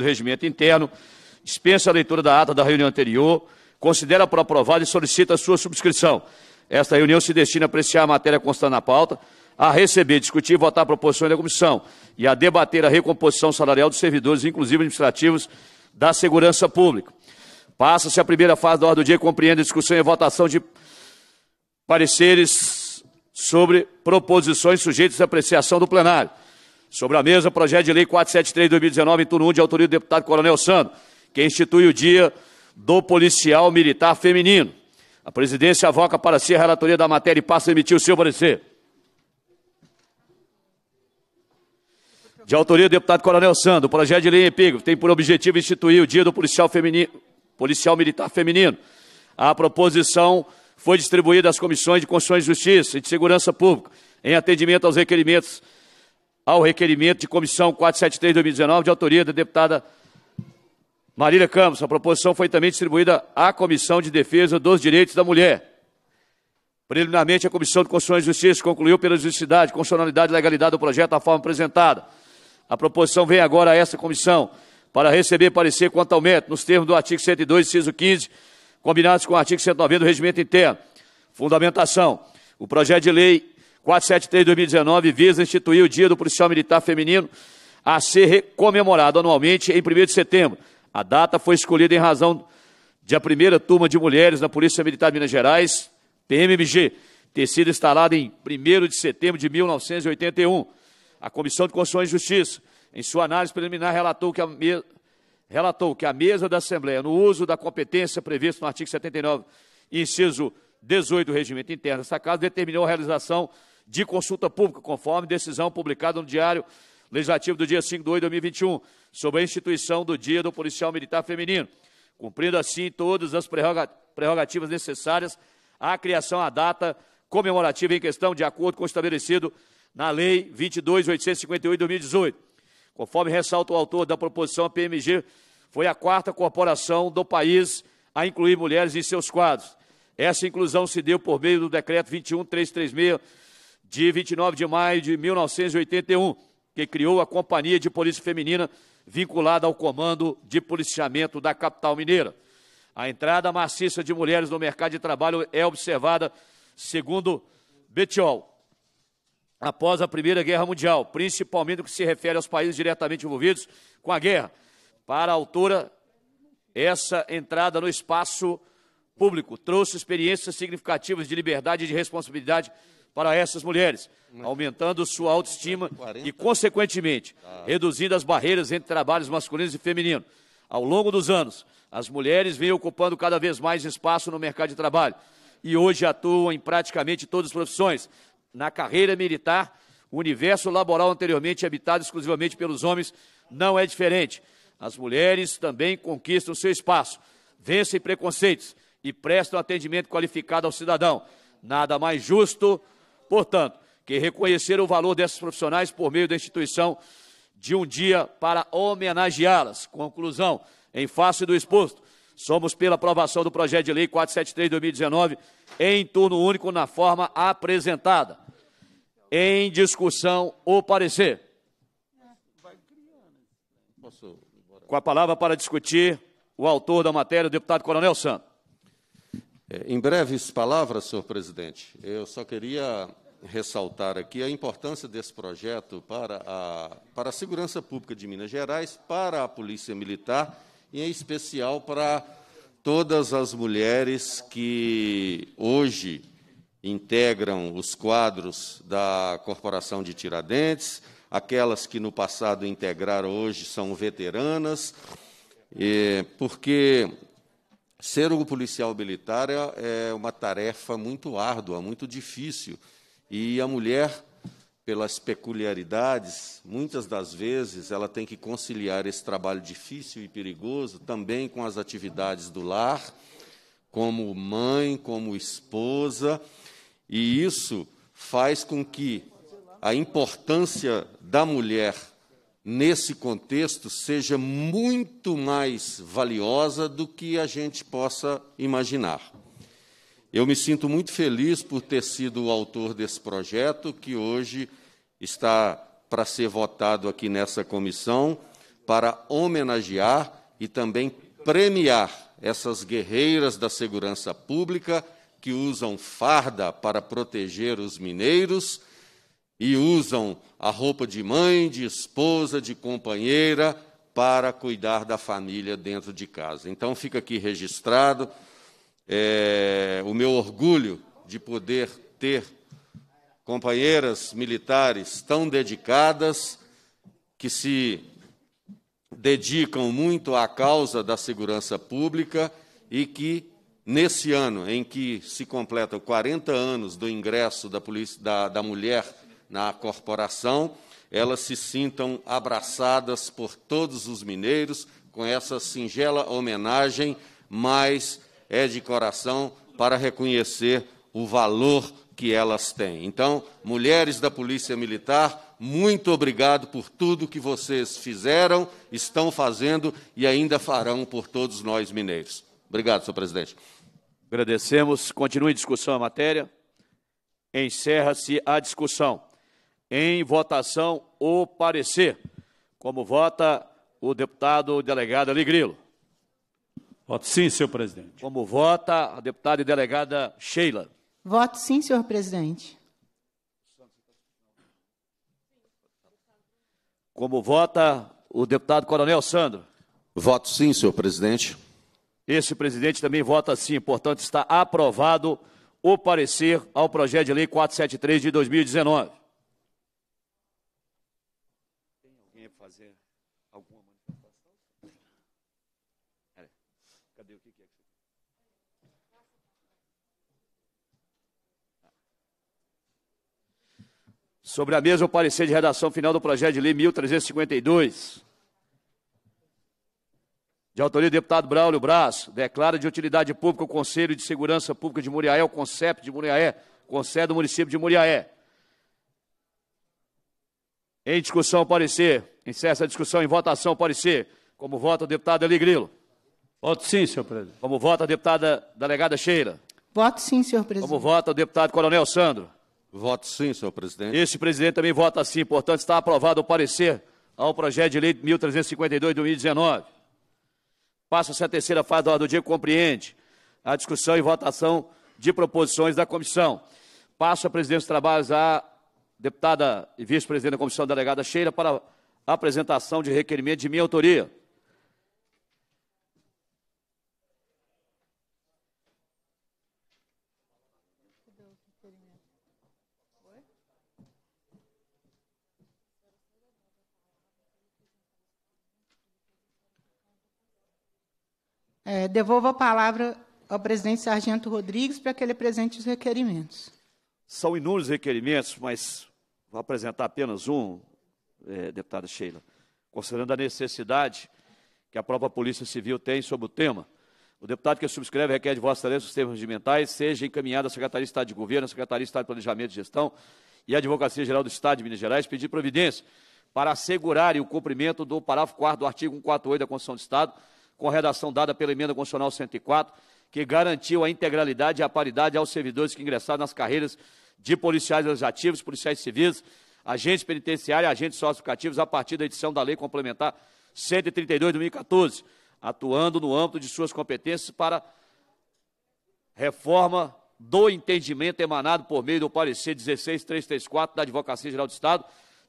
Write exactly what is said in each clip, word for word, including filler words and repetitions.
do Regimento Interno, dispensa a leitura da ata da reunião anterior, considera por aprovada e solicita a sua subscrição. Esta reunião se destina a apreciar a matéria constante na pauta, a receber, discutir e votar proposições da comissão e a debater a recomposição salarial dos servidores, inclusive administrativos, da segurança pública. Passa-se a primeira fase da ordem do dia, compreende a discussão e a votação de pareceres sobre proposições sujeitas à apreciação do plenário. Sobre a mesa, projeto de lei quatrocentos e setenta e três de dois mil e dezenove, em turno um, de autoria do deputado Coronel Sandro, que institui o Dia do Policial Militar Feminino. A presidência avoca para si a relatoria da matéria e passa a emitir o seu parecer. De autoria do deputado Coronel Sandro, o projeto de lei em epígrafe tem por objetivo instituir o Dia do Policial, Femini... Policial Militar Feminino. A proposição foi distribuída às comissões de Constituição e Justiça e de Segurança Pública, em atendimento aos requerimentos, ao requerimento de comissão quatrocentos e setenta e três de dois mil e dezenove, de autoria da deputada Marília Campos. A proposição foi também distribuída à Comissão de Defesa dos Direitos da Mulher. Preliminarmente, a Comissão de Constituição e Justiça concluiu pela juridicidade, constitucionalidade e legalidade do projeto da forma apresentada. A proposição vem agora a esta comissão para receber parecer quanto ao mérito, nos termos do artigo cento e dois, inciso quinze, combinados com o artigo cento e noventa do Regimento Interno. Fundamentação. O projeto de lei quatrocentos e setenta e três de dois mil e dezenove visa instituir o Dia do Policial Militar Feminino a ser comemorado anualmente em primeiro de setembro. A data foi escolhida em razão de a primeira turma de mulheres na Polícia Militar de Minas Gerais, P M M G, ter sido instalada em primeiro de setembro de mil novecentos e oitenta e um. A Comissão de Constituição e Justiça, em sua análise preliminar, relatou que a, me... relatou que a mesa da Assembleia, no uso da competência prevista no artigo setenta e nove, inciso dezoito do Regimento Interno desta Casa, determinou a realização de consulta pública, conforme decisão publicada no Diário Legislativo do dia cinco de agosto de dois mil e vinte e um, sobre a instituição do Dia do Policial Militar Feminino, cumprindo assim todas as prerrogativas necessárias à criação à data comemorativa em questão, de acordo com o estabelecido na Lei vinte e dois mil oitocentos e cinquenta e oito de dois mil e dezoito. Conforme ressalta o autor da proposição, a P M G foi a quarta corporação do país a incluir mulheres em seus quadros. Essa inclusão se deu por meio do Decreto vinte e um mil trezentos e trinta e seis, de vinte e nove de maio de mil novecentos e oitenta e um, que criou a Companhia de Polícia Feminina vinculada ao Comando de Policiamento da capital mineira. A entrada maciça de mulheres no mercado de trabalho é observada, segundo Betiol, após a Primeira Guerra Mundial, principalmente no que se refere aos países diretamente envolvidos com a guerra. Para a autora, essa entrada no espaço público trouxe experiências significativas de liberdade e de responsabilidade para essas mulheres, aumentando sua autoestima e, consequentemente, reduzindo as barreiras entre trabalhos masculinos e femininos. Ao longo dos anos, as mulheres vêm ocupando cada vez mais espaço no mercado de trabalho e hoje atuam em praticamente todas as profissões. Na carreira militar, o universo laboral anteriormente habitado exclusivamente pelos homens não é diferente. As mulheres também conquistam seu espaço, vencem preconceitos e prestam atendimento qualificado ao cidadão. Nada mais justo, portanto, que reconhecer o valor desses profissionais por meio da instituição de um dia para homenageá-las. Conclusão, em face do exposto, somos pela aprovação do projeto de lei quatrocentos e setenta e três de dois mil e dezenove em turno único na forma apresentada. Em discussão, o parecer. Com a palavra para discutir o autor da matéria, o deputado Coronel Santos. Em breves palavras, senhor presidente, eu só queria ressaltar aqui a importância desse projeto para a, para a segurança pública de Minas Gerais, para a Polícia Militar e, em especial, para todas as mulheres que hoje integram os quadros da Corporação de Tiradentes, aquelas que no passado integraram hoje são veteranas, e, porque... ser um policial militar é uma tarefa muito árdua, muito difícil. E a mulher, pelas peculiaridades, muitas das vezes ela tem que conciliar esse trabalho difícil e perigoso também com as atividades do lar, como mãe, como esposa. E isso faz com que a importância da mulher nesse contexto seja muito mais valiosa do que a gente possa imaginar. Eu me sinto muito feliz por ter sido o autor desse projeto, que hoje está para ser votado aqui nessa comissão, para homenagear e também premiar essas guerreiras da segurança pública que usam farda para proteger os mineiros e usam a roupa de mãe, de esposa, de companheira para cuidar da família dentro de casa. Então, fica aqui registrado é, o meu orgulho de poder ter companheiras militares tão dedicadas, que se dedicam muito à causa da segurança pública e que, nesse ano em que se completam quarenta anos do ingresso da, polícia, da, da mulher na corporação, elas se sintam abraçadas por todos os mineiros com essa singela homenagem, mas é de coração para reconhecer o valor que elas têm. Então, mulheres da Polícia Militar, muito obrigado por tudo que vocês fizeram, estão fazendo e ainda farão por todos nós mineiros. Obrigado, senhor presidente. Agradecemos. Continua em discussão a matéria. Encerra-se a discussão. Em votação, o parecer. Como vota o deputado e delegado Heli Grilo? Voto sim, senhor presidente. Como vota a deputada e delegada Sheila? Voto sim, senhor presidente. Como vota o deputado Coronel Sandro? Voto sim, senhor presidente. Esse presidente também vota sim. Portanto, está aprovado o parecer ao projeto de lei quatrocentos e setenta e três de dois mil e dezenove. Tem alguém a fazer alguma manifestação? É. Cadê o que é? Sobre a mesa, o parecer de redação final do projeto de lei mil trezentos e cinquenta e dois. De autoria do deputado Braulio Braz, declara de utilidade pública o Conselho de Segurança Pública de Muriaé, o CONSEP de Muriaé, Conselho do município de Muriaé. Em discussão, parecer. Encerra a discussão. Em votação, parecer. Como vota o deputado Heli Grilo? Voto sim, senhor presidente. Como vota a deputada delegada Sheila? Voto sim, senhor presidente. Como vota o deputado Coronel Sandro? Voto sim, senhor presidente. Este presidente também vota sim. Portanto, está aprovado o parecer ao projeto de lei mil trezentos e cinquenta e dois de dois mil e dezenove. Passa-se a terceira fase da ordem do dia, compreende a discussão e votação de proposições da comissão. Passo a presidência dos trabalhos à deputada e vice-presidente da comissão, delegada Sheila, para a apresentação de requerimento de minha autoria. É, devolvo a palavra ao presidente Sargento Rodrigues para que ele apresente os requerimentos. São inúmeros requerimentos, mas vou apresentar apenas um, é, deputada Sheila, considerando a necessidade que a própria Polícia Civil tem sobre o tema. O deputado que subscreve requer de vossa excelência os termos regimentais, seja encaminhado à Secretaria de Estado de Governo, à Secretaria de Estado de Planejamento e Gestão e à Advocacia Geral do Estado de Minas Gerais, pedir providência para assegurarem o cumprimento do parágrafo quarto do artigo cento e quarenta e oito da Constituição do Estado, com a redação dada pela Emenda Constitucional cento e quatro, que garantiu a integralidade e a paridade aos servidores que ingressaram nas carreiras de policiais legislativos, policiais civis, agentes penitenciários e agentes socioeducativos a partir da edição da Lei Complementar cento e trinta e dois de dois mil e quatorze, atuando no âmbito de suas competências para reforma do entendimento emanado por meio do parecer dezesseis mil trezentos e trinta e quatro da Advocacia Geral do Estado,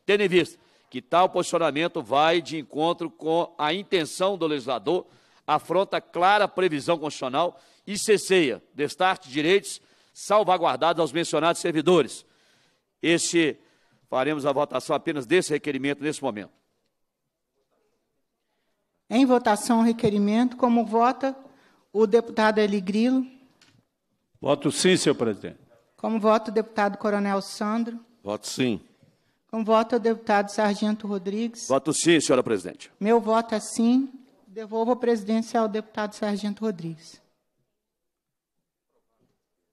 tendo em vista que tal posicionamento vai de encontro com a intenção do legislador, afronta clara previsão constitucional e cesseia, destarte direitos salvaguardados aos mencionados servidores. Este, faremos a votação apenas desse requerimento nesse momento. Em votação, requerimento, como vota o deputado Heli Grilo? Voto sim, senhor presidente. Como vota o deputado Coronel Sandro? Voto sim. Como vota o deputado Sargento Rodrigues? Voto sim, senhora presidente. Meu voto é sim. Devolvo a presidência ao deputado Sargento Rodrigues.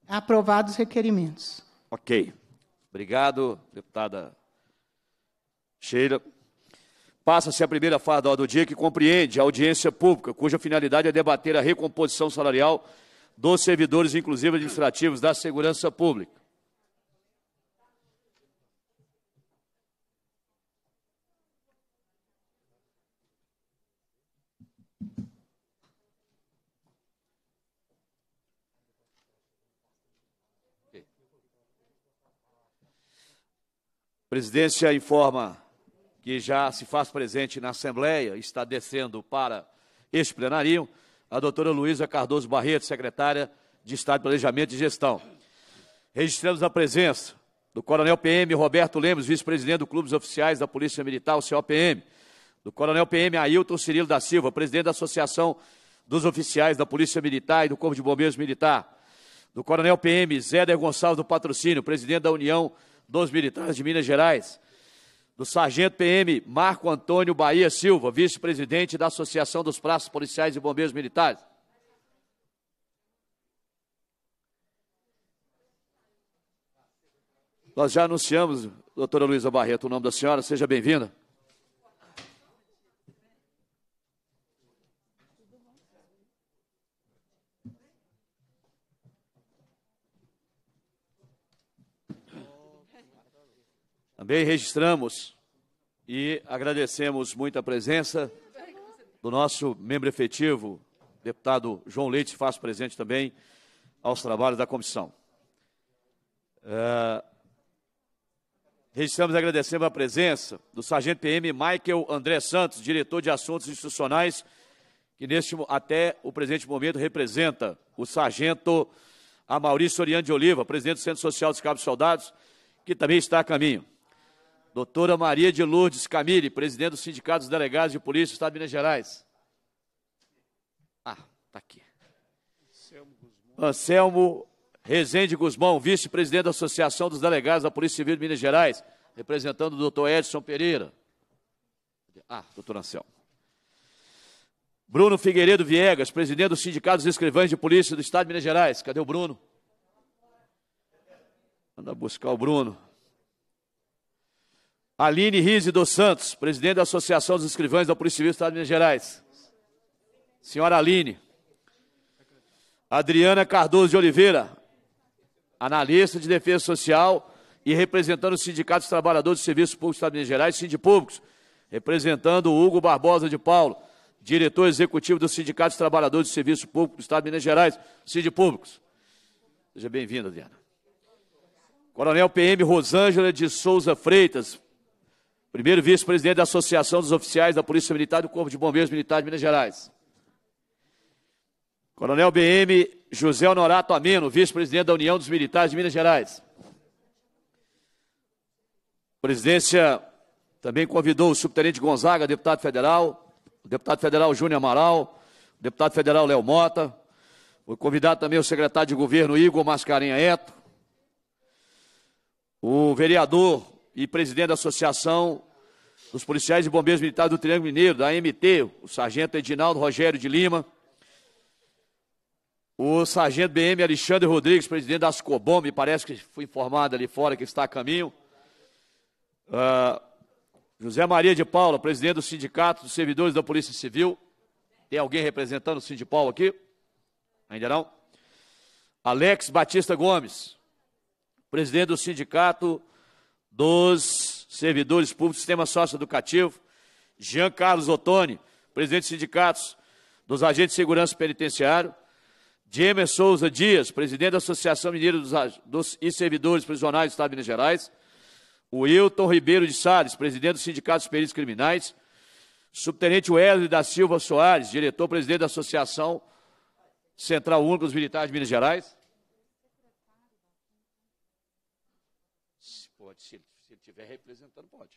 Aprovados os requerimentos. Ok. Obrigado, deputada Sheila. Passa-se a primeira fase da ordem do dia, que compreende a audiência pública, cuja finalidade é debater a recomposição salarial dos servidores, inclusive administrativos, da segurança pública. Presidência informa que já se faz presente na Assembleia, está descendo para este plenário, a doutora Luísa Cardoso Barreto, secretária de Estado de Planejamento e Gestão. Registramos a presença do Coronel P M Roberto Lemos, vice-presidente do Clube dos Oficiais da Polícia Militar, o C O P M, do Coronel P M Ailton Cirilo da Silva, presidente da Associação dos Oficiais da Polícia Militar e do Corpo de Bombeiros Militar, do Coronel P M Zéder Gonçalves do Patrocínio, presidente da União dos Militares de Minas Gerais, do Sargento P M Marco Antônio Bahia Silva, vice-presidente da Associação dos Praças Policiais e Bombeiros Militares. Nós já anunciamos, doutora Luísa Barreto, o nome da senhora, seja bem-vinda. Também registramos e agradecemos muito a presença do nosso membro efetivo, deputado João Leite, que faz presente também aos trabalhos da comissão. É... Registramos e agradecemos a presença do sargento P M Michael André Santos, diretor de assuntos institucionais, que neste, até o presente momento representa o sargento Amauri Soriano de Oliva, presidente do Centro Social dos Cabos Soldados, que também está a caminho. Doutora Maria de Lourdes Camille, presidente do Sindicato dos Delegados de Polícia do Estado de Minas Gerais. Ah, está aqui. Anselmo Rezende Gusmão, vice-presidente da Associação dos Delegados da Polícia Civil de Minas Gerais, representando o doutor Edson Pereira. Ah, doutor Anselmo. Bruno Figueiredo Viegas, presidente do Sindicato dos Escrivães de Polícia do Estado de Minas Gerais. Cadê o Bruno? Manda buscar o Bruno. Aline Rize dos Santos, presidente da Associação dos Escrivães da Polícia Civil do Estado de Minas Gerais. Senhora Aline. Adriana Cardoso de Oliveira, analista de defesa social e representando o Sindicato dos Trabalhadores do Serviço Público do Estado de Minas Gerais, Sindipúblicos, representando o Hugo Barbosa de Paulo, diretor executivo do Sindicato dos Trabalhadores do Serviço Público do Estado de Minas Gerais, Sindipúblicos. Seja bem-vinda, Adriana. Coronel P M Rosângela de Souza Freitas, primeiro vice-presidente da Associação dos Oficiais da Polícia Militar e do Corpo de Bombeiros Militar de Minas Gerais. Coronel B M José Honorato Ameno, vice-presidente da União dos Militares de Minas Gerais. A presidência também convidou o subtenente Gonzaga, deputado federal, o deputado federal Júnior Amaral, o deputado federal Léo Mota, foi convidado também o secretário de governo Igor Mascarenha Eto, o vereador e presidente da Associação dos Policiais e Bombeiros Militares do Triângulo Mineiro, da A M T, o sargento Edinaldo Rogério de Lima, o sargento B M Alexandre Rodrigues, presidente da ASCOBOM, me parece que foi informado ali fora que está a caminho, uh, José Maria de Paula, presidente do Sindicato dos Servidores da Polícia Civil, tem alguém representando o Sindipol aqui? Ainda não? Alex Batista Gomes, presidente do Sindicato dos Servidores Públicos do Sistema Socioeducativo, Jean Carlos Ottoni, presidente dos sindicatos dos agentes de segurança penitenciário, Jemer Souza Dias, presidente da Associação Mineira dos, dos e Servidores Prisionais do Estado de Minas Gerais, o Hilton Ribeiro de Salles, presidente do Sindicato dos Peritos Criminais, subtenente Wesley da Silva Soares, diretor-presidente da Associação Central Única dos Militares de Minas Gerais. Se pode, se ele estiver representando, pode.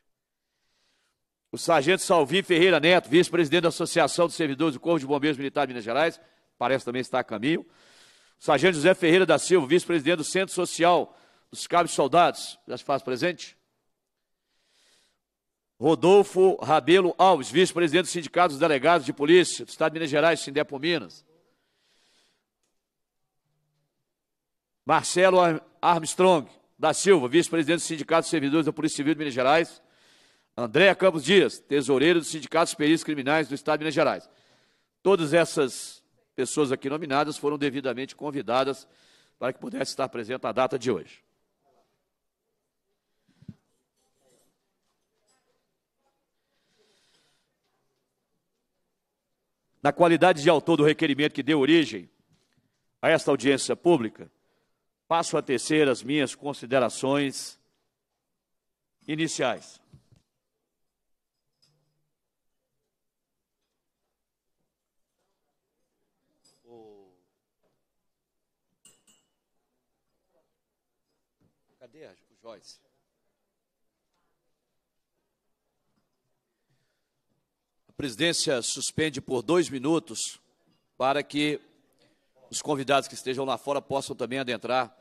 O sargento Salvi Ferreira Neto, vice-presidente da Associação dos Servidores do Corpo de Bombeiros Militares de Minas Gerais, parece também estar a caminho. O sargento José Ferreira da Silva, vice-presidente do Centro Social dos Cabos Soldados, já se faz presente. Rodolfo Rabelo Alves, vice-presidente do Sindicato dos Delegados de Polícia do Estado de Minas Gerais, Sindepo Minas. Marcelo Armstrong da Silva, vice-presidente do Sindicato dos Servidores da Polícia Civil de Minas Gerais. André Campos Dias, tesoureiro do Sindicato dos Peritos Criminais do Estado de Minas Gerais. Todas essas pessoas aqui nominadas foram devidamente convidadas para que pudesse estar presente na data de hoje. Na qualidade de autor do requerimento que deu origem a esta audiência pública, passo a tecer as minhas considerações iniciais. Cadê o Joyce? A presidência suspende por dois minutos para que os convidados que estejam lá fora possam também adentrar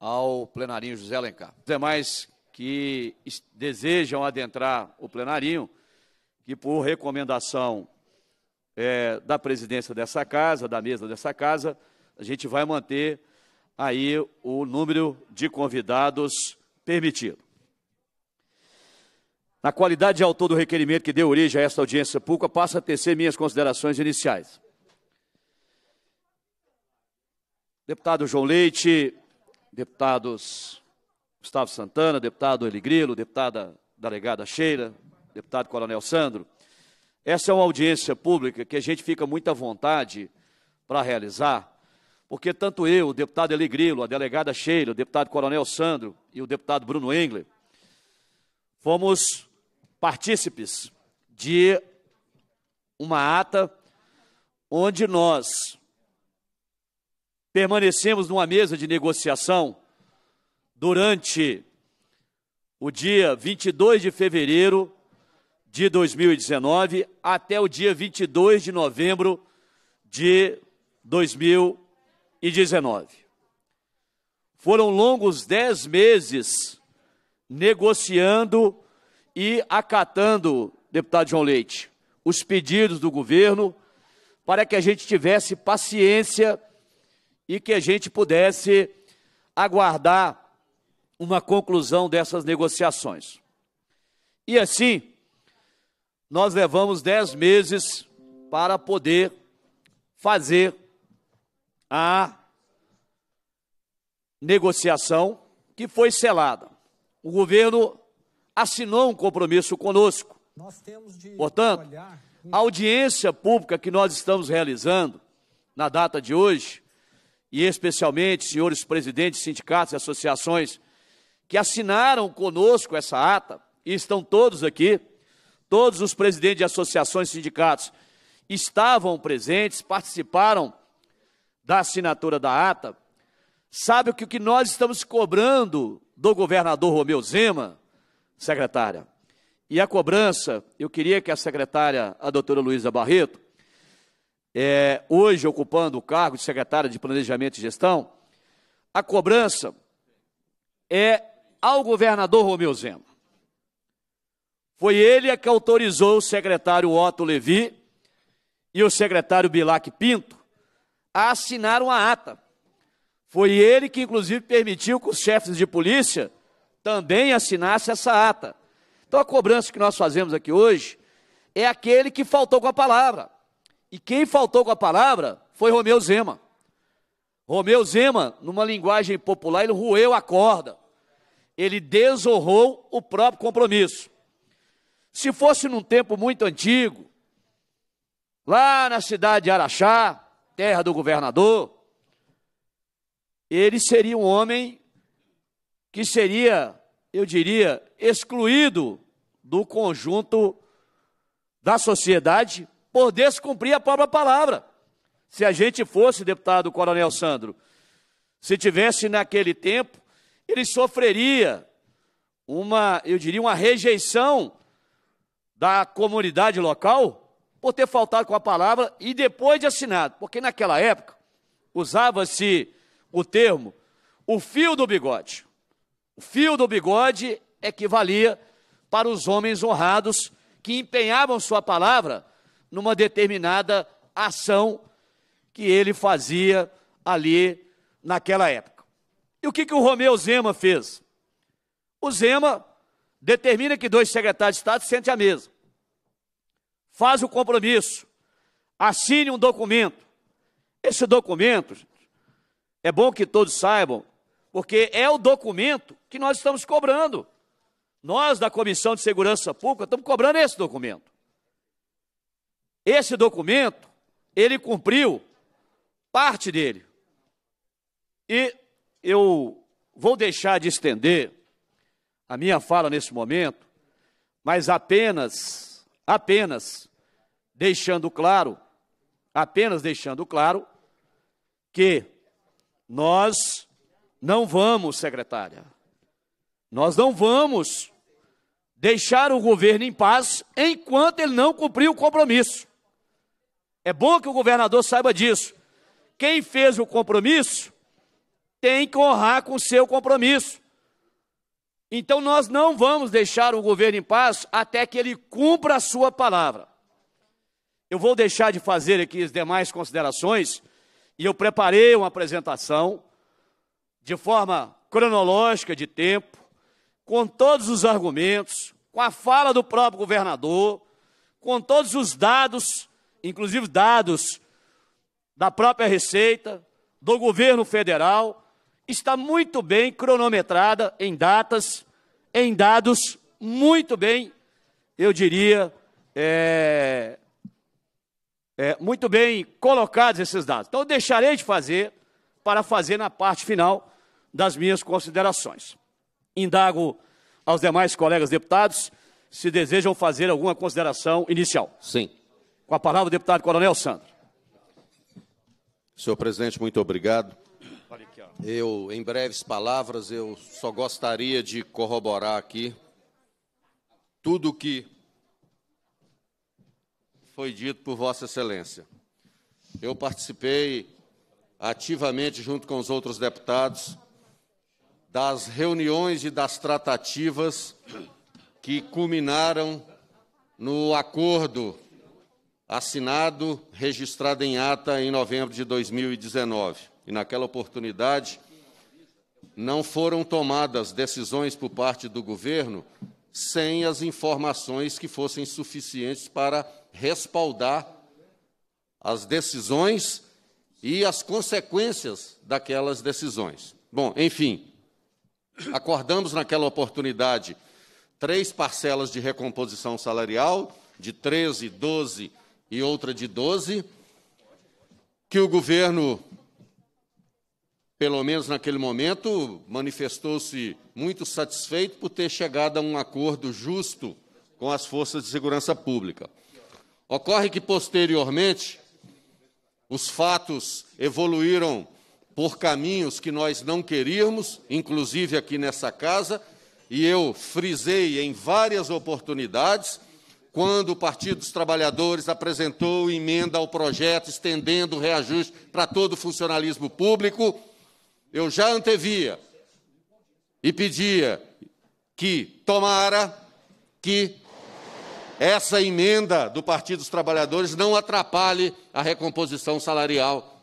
ao plenarinho José Alencar. Os demais que desejam adentrar o plenarinho, que por recomendação é, da presidência dessa casa, da mesa dessa casa, a gente vai manter aí o número de convidados permitido. Na qualidade de autor do requerimento que deu origem a esta audiência pública, passa a tecer minhas considerações iniciais. Deputado João Leite, deputados Gustavo Santana, deputado Heli Grilo, deputada delegada Sheila, deputado Coronel Sandro, essa é uma audiência pública que a gente fica muito à vontade para realizar, porque tanto eu, o deputado Heli Grilo, a delegada Sheila, o deputado Coronel Sandro e o deputado Bruno Engler, fomos partícipes de uma ata onde nós permanecemos numa mesa de negociação durante o dia vinte e dois de fevereiro de dois mil e dezenove até o dia vinte e dois de novembro de dois mil e dezenove. E dezenove. Foram longos dez meses negociando e acatando, deputado João Leite, os pedidos do governo para que a gente tivesse paciência e que a gente pudesse aguardar uma conclusão dessas negociações. E assim, nós levamos dez meses para poder fazer a negociação que foi selada. O governo assinou um compromisso conosco. Nós temos de Portanto, olhar... a audiência pública que nós estamos realizando na data de hoje, e especialmente senhores presidentes de sindicatos e associações que assinaram conosco essa ata, e estão todos aqui, todos os presidentes de associações e sindicatos estavam presentes, participaram da assinatura da ata, sabe que o que nós estamos cobrando do governador Romeu Zema, secretária, e a cobrança, eu queria que a secretária, a doutora Luísa Barreto, é, hoje ocupando o cargo de secretária de Planejamento e Gestão, a cobrança é ao governador Romeu Zema. Foi ele que autorizou o secretário Otto Levi e o secretário Bilac Pinto a assinar uma ata. Foi ele que, inclusive, permitiu que os chefes de polícia também assinassem essa ata. Então, a cobrança que nós fazemos aqui hoje é aquele que faltou com a palavra. E quem faltou com a palavra foi Romeu Zema. Romeu Zema, numa linguagem popular, ele roeu a corda. Ele desonrou o próprio compromisso. Se fosse num tempo muito antigo, lá na cidade de Araxá, terra do governador, ele seria um homem que seria, eu diria, excluído do conjunto da sociedade por descumprir a própria palavra. Se a gente fosse, deputado Coronel Sandro, se tivesse naquele tempo, ele sofreria uma, eu diria, uma rejeição da comunidade local, por ter faltado com a palavra e depois de assinado. Porque naquela época usava-se o termo o fio do bigode. O fio do bigode equivalia para os homens honrados que empenhavam sua palavra numa determinada ação que ele fazia ali naquela época. E o que, que o Romeu Zema fez? O Zema determina que dois secretários de Estado sentem à mesa. Faz o compromisso, assine um documento. Esse documento, é bom que todos saibam, porque é o documento que nós estamos cobrando. Nós, da Comissão de Segurança Pública, estamos cobrando esse documento. Esse documento, ele cumpriu parte dele. E eu vou deixar de estender a minha fala nesse momento, mas apenas, apenas deixando claro, apenas deixando claro que nós não vamos, secretária, nós não vamos deixar o governo em paz enquanto ele não cumprir o compromisso. É bom que o governador saiba disso. Quem fez o compromisso tem que honrar com o seu compromisso. Então nós não vamos deixar o governo em paz até que ele cumpra a sua palavra. Eu vou deixar de fazer aqui as demais considerações e eu preparei uma apresentação de forma cronológica de tempo, com todos os argumentos, com a fala do próprio governador, com todos os dados, inclusive dados da própria Receita, do governo federal, está muito bem cronometrada em datas, em dados muito bem, eu diria, é, é, muito bem colocados esses dados. Então, eu deixarei de fazer para fazer na parte final das minhas considerações. Indago aos demais colegas deputados se desejam fazer alguma consideração inicial. Sim. Com a palavra o deputado Coronel Sandro. Senhor presidente, muito obrigado. Eu, em breves palavras, eu só gostaria de corroborar aqui tudo o que foi dito por Vossa Excelência. Eu participei ativamente, junto com os outros deputados, das reuniões e das tratativas que culminaram no acordo assinado, registrado em ata em novembro de dois mil e dezenove. E, naquela oportunidade, não foram tomadas decisões por parte do governo sem as informações que fossem suficientes para respaldar as decisões e as consequências daquelas decisões. Bom, enfim, acordamos naquela oportunidade três parcelas de recomposição salarial, de treze, doze... e outra de doze, que o governo, pelo menos naquele momento, manifestou-se muito satisfeito por ter chegado a um acordo justo com as forças de segurança pública. Ocorre que, posteriormente, os fatos evoluíram por caminhos que nós não queríamos, inclusive aqui nessa casa, e eu frisei em várias oportunidades, quando o Partido dos Trabalhadores apresentou emenda ao projeto, estendendo o reajuste para todo o funcionalismo público, eu já antevia e pedia que, tomara, que essa emenda do Partido dos Trabalhadores não atrapalhe a recomposição salarial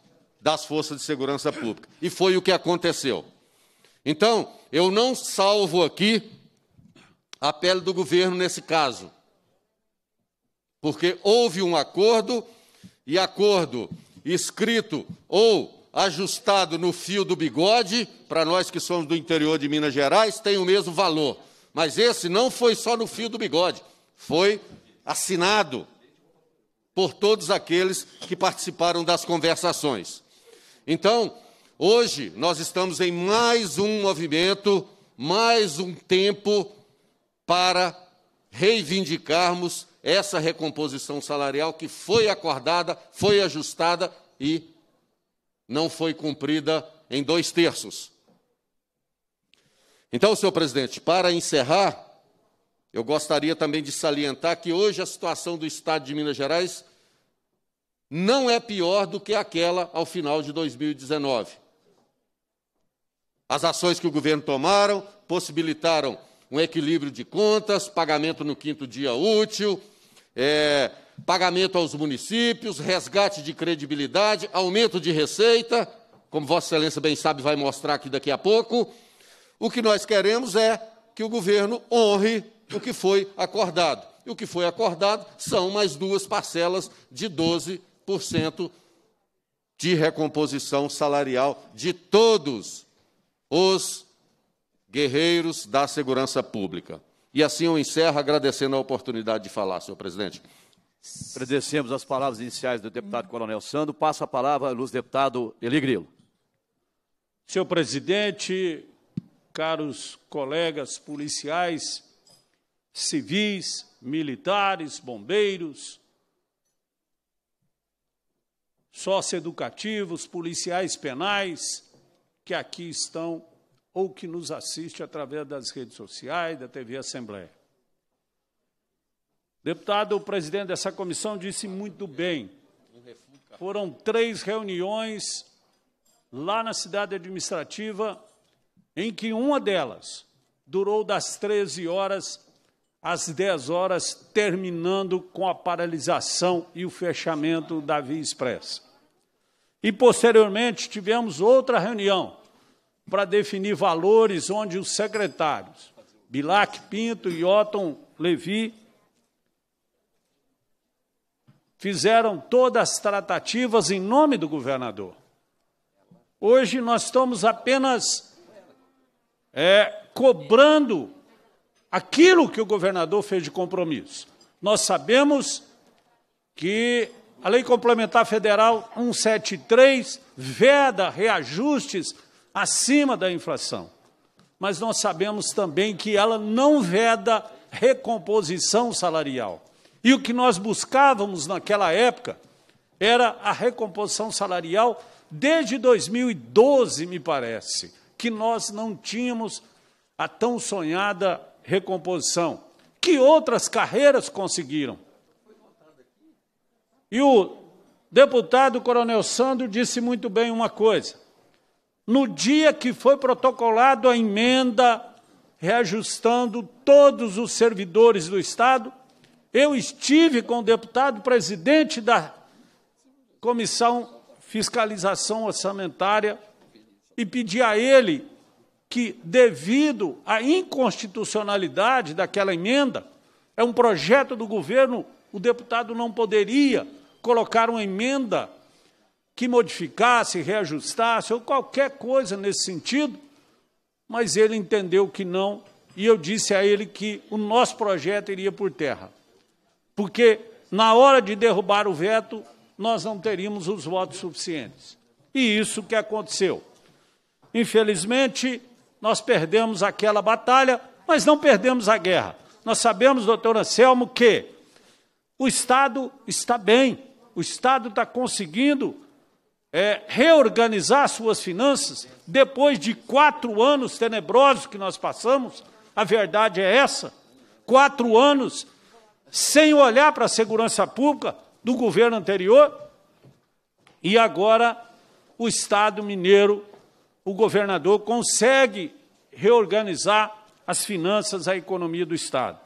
das forças de segurança pública. E foi o que aconteceu. Então, eu não salvo aqui a pele do governo nesse caso, porque houve um acordo, e acordo escrito ou ajustado no fio do bigode, para nós que somos do interior de Minas Gerais, tem o mesmo valor. Mas esse não foi só no fio do bigode, foi assinado por todos aqueles que participaram das conversações. Então, hoje, nós estamos em mais um movimento, mais um tempo para reivindicarmos essa recomposição salarial que foi acordada, foi ajustada e não foi cumprida em dois terços. Então, senhor presidente, para encerrar, eu gostaria também de salientar que hoje a situação do Estado de Minas Gerais não é pior do que aquela ao final de dois mil e dezenove. As ações que o governo tomaram possibilitaram um equilíbrio de contas, pagamento no quinto dia útil, É, pagamento aos municípios, resgate de credibilidade, aumento de receita, como Vossa Excelência bem sabe, vai mostrar aqui daqui a pouco. O que nós queremos é que o governo honre o que foi acordado. E o que foi acordado são mais duas parcelas de doze por cento de recomposição salarial de todos os guerreiros da segurança pública. E assim eu encerro agradecendo a oportunidade de falar, senhor presidente. Agradecemos as palavras iniciais do deputado Coronel Sandro. Passo a palavra ao ilustre deputado Heli Grilo. Senhor presidente, caros colegas policiais, civis, militares, bombeiros, socioeducativos, policiais penais, que aqui estão ou que nos assistem através das redes sociais, da T V Assembleia. Deputado, o presidente dessa comissão disse muito bem. Foram três reuniões lá na cidade administrativa, em que uma delas durou das treze horas às dez horas, terminando com a paralisação e o fechamento da Via Expressa. E, posteriormente, tivemos outra reunião para definir valores, onde os secretários Bilac Pinto e Otto Levi fizeram todas as tratativas em nome do governador. Hoje nós estamos apenas é, cobrando aquilo que o governador fez de compromisso. Nós sabemos que a Lei Complementar Federal cento e setenta e três veda reajustes acima da inflação, mas nós sabemos também que ela não veda recomposição salarial. E o que nós buscávamos naquela época era a recomposição salarial desde dois mil e doze, me parece, que nós não tínhamos a tão sonhada recomposição, que outras carreiras conseguiram. E o deputado Coronel Sandro disse muito bem uma coisa. No dia que foi protocolado a emenda reajustando todos os servidores do Estado, eu estive com o deputado presidente da Comissão Fiscalização Orçamentária e pedi a ele que, devido à inconstitucionalidade daquela emenda, é um projeto do governo, o deputado não poderia colocar uma emenda que modificasse, reajustasse ou qualquer coisa nesse sentido, mas ele entendeu que não, e eu disse a ele que o nosso projeto iria por terra. Porque, na hora de derrubar o veto, nós não teríamos os votos suficientes. E isso que aconteceu. Infelizmente, nós perdemos aquela batalha, mas não perdemos a guerra. Nós sabemos, doutor Anselmo, que o Estado está bem, o Estado está conseguindo é, reorganizar suas finanças depois de quatro anos tenebrosos que nós passamos. A verdade é essa. Quatro anos sem olhar para a segurança pública do governo anterior, e agora o Estado mineiro, o governador, consegue reorganizar as finanças, a economia do Estado.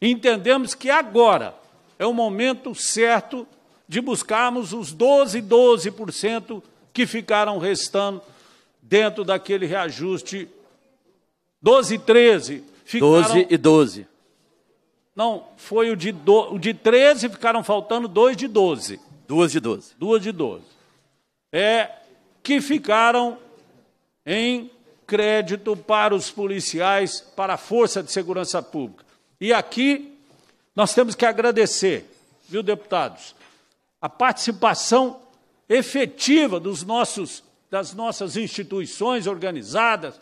Entendemos que agora é o momento certo de buscarmos os doze por cento que ficaram restando dentro daquele reajuste, doze e treze. Ficaram... doze e doze. Não, foi o de, do, o de treze, ficaram faltando dois de doze. Duas de doze. Duas de doze. É, que ficaram em crédito para os policiais, para a Força de Segurança Pública. E aqui nós temos que agradecer, viu, deputados, a participação efetiva dos nossos, das nossas instituições organizadas,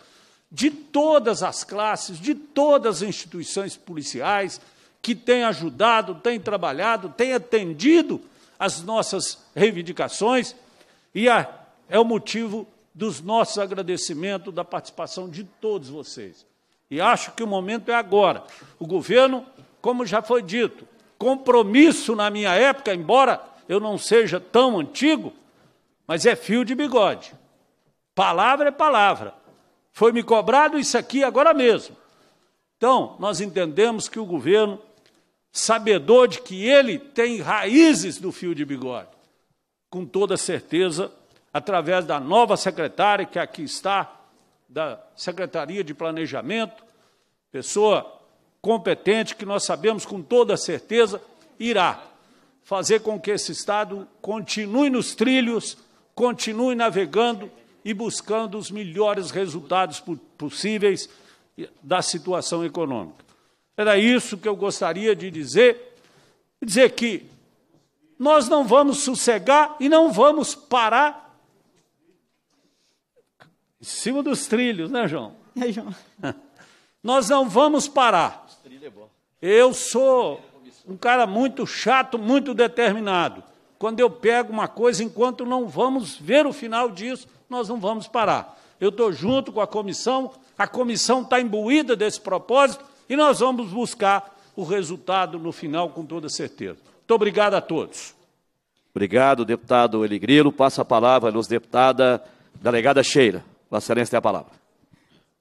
de todas as classes, de todas as instituições policiais, que tem ajudado, tem trabalhado, tem atendido as nossas reivindicações, e é o motivo dos nossos agradecimentos, da participação de todos vocês. E acho que o momento é agora. O governo, como já foi dito, compromisso na minha época, embora eu não seja tão antigo, mas é fio de bigode. Palavra é palavra. Foi me cobrado isso aqui agora mesmo. Então, nós entendemos que o governo, sabedor de que ele tem raízes do fio de bigode, com toda certeza, através da nova secretária que aqui está, da Secretaria de Planejamento, pessoa competente que nós sabemos com toda certeza irá fazer com que esse Estado continue nos trilhos, continue navegando e buscando os melhores resultados possíveis da situação econômica. Era isso que eu gostaria de dizer, dizer que nós não vamos sossegar e não vamos parar em cima dos trilhos, né, João? É, João. Nós não vamos parar. Eu sou um cara muito chato, muito determinado. Quando eu pego uma coisa, enquanto não vamos ver o final disso, nós não vamos parar. Eu estou junto com a comissão, a comissão está imbuída desse propósito e nós vamos buscar o resultado no final, com toda certeza. Muito obrigado a todos. Obrigado, deputado Heli Grilo. Passa a palavra à nossa deputada, delegada Sheila. Vossa Excelência tem a palavra.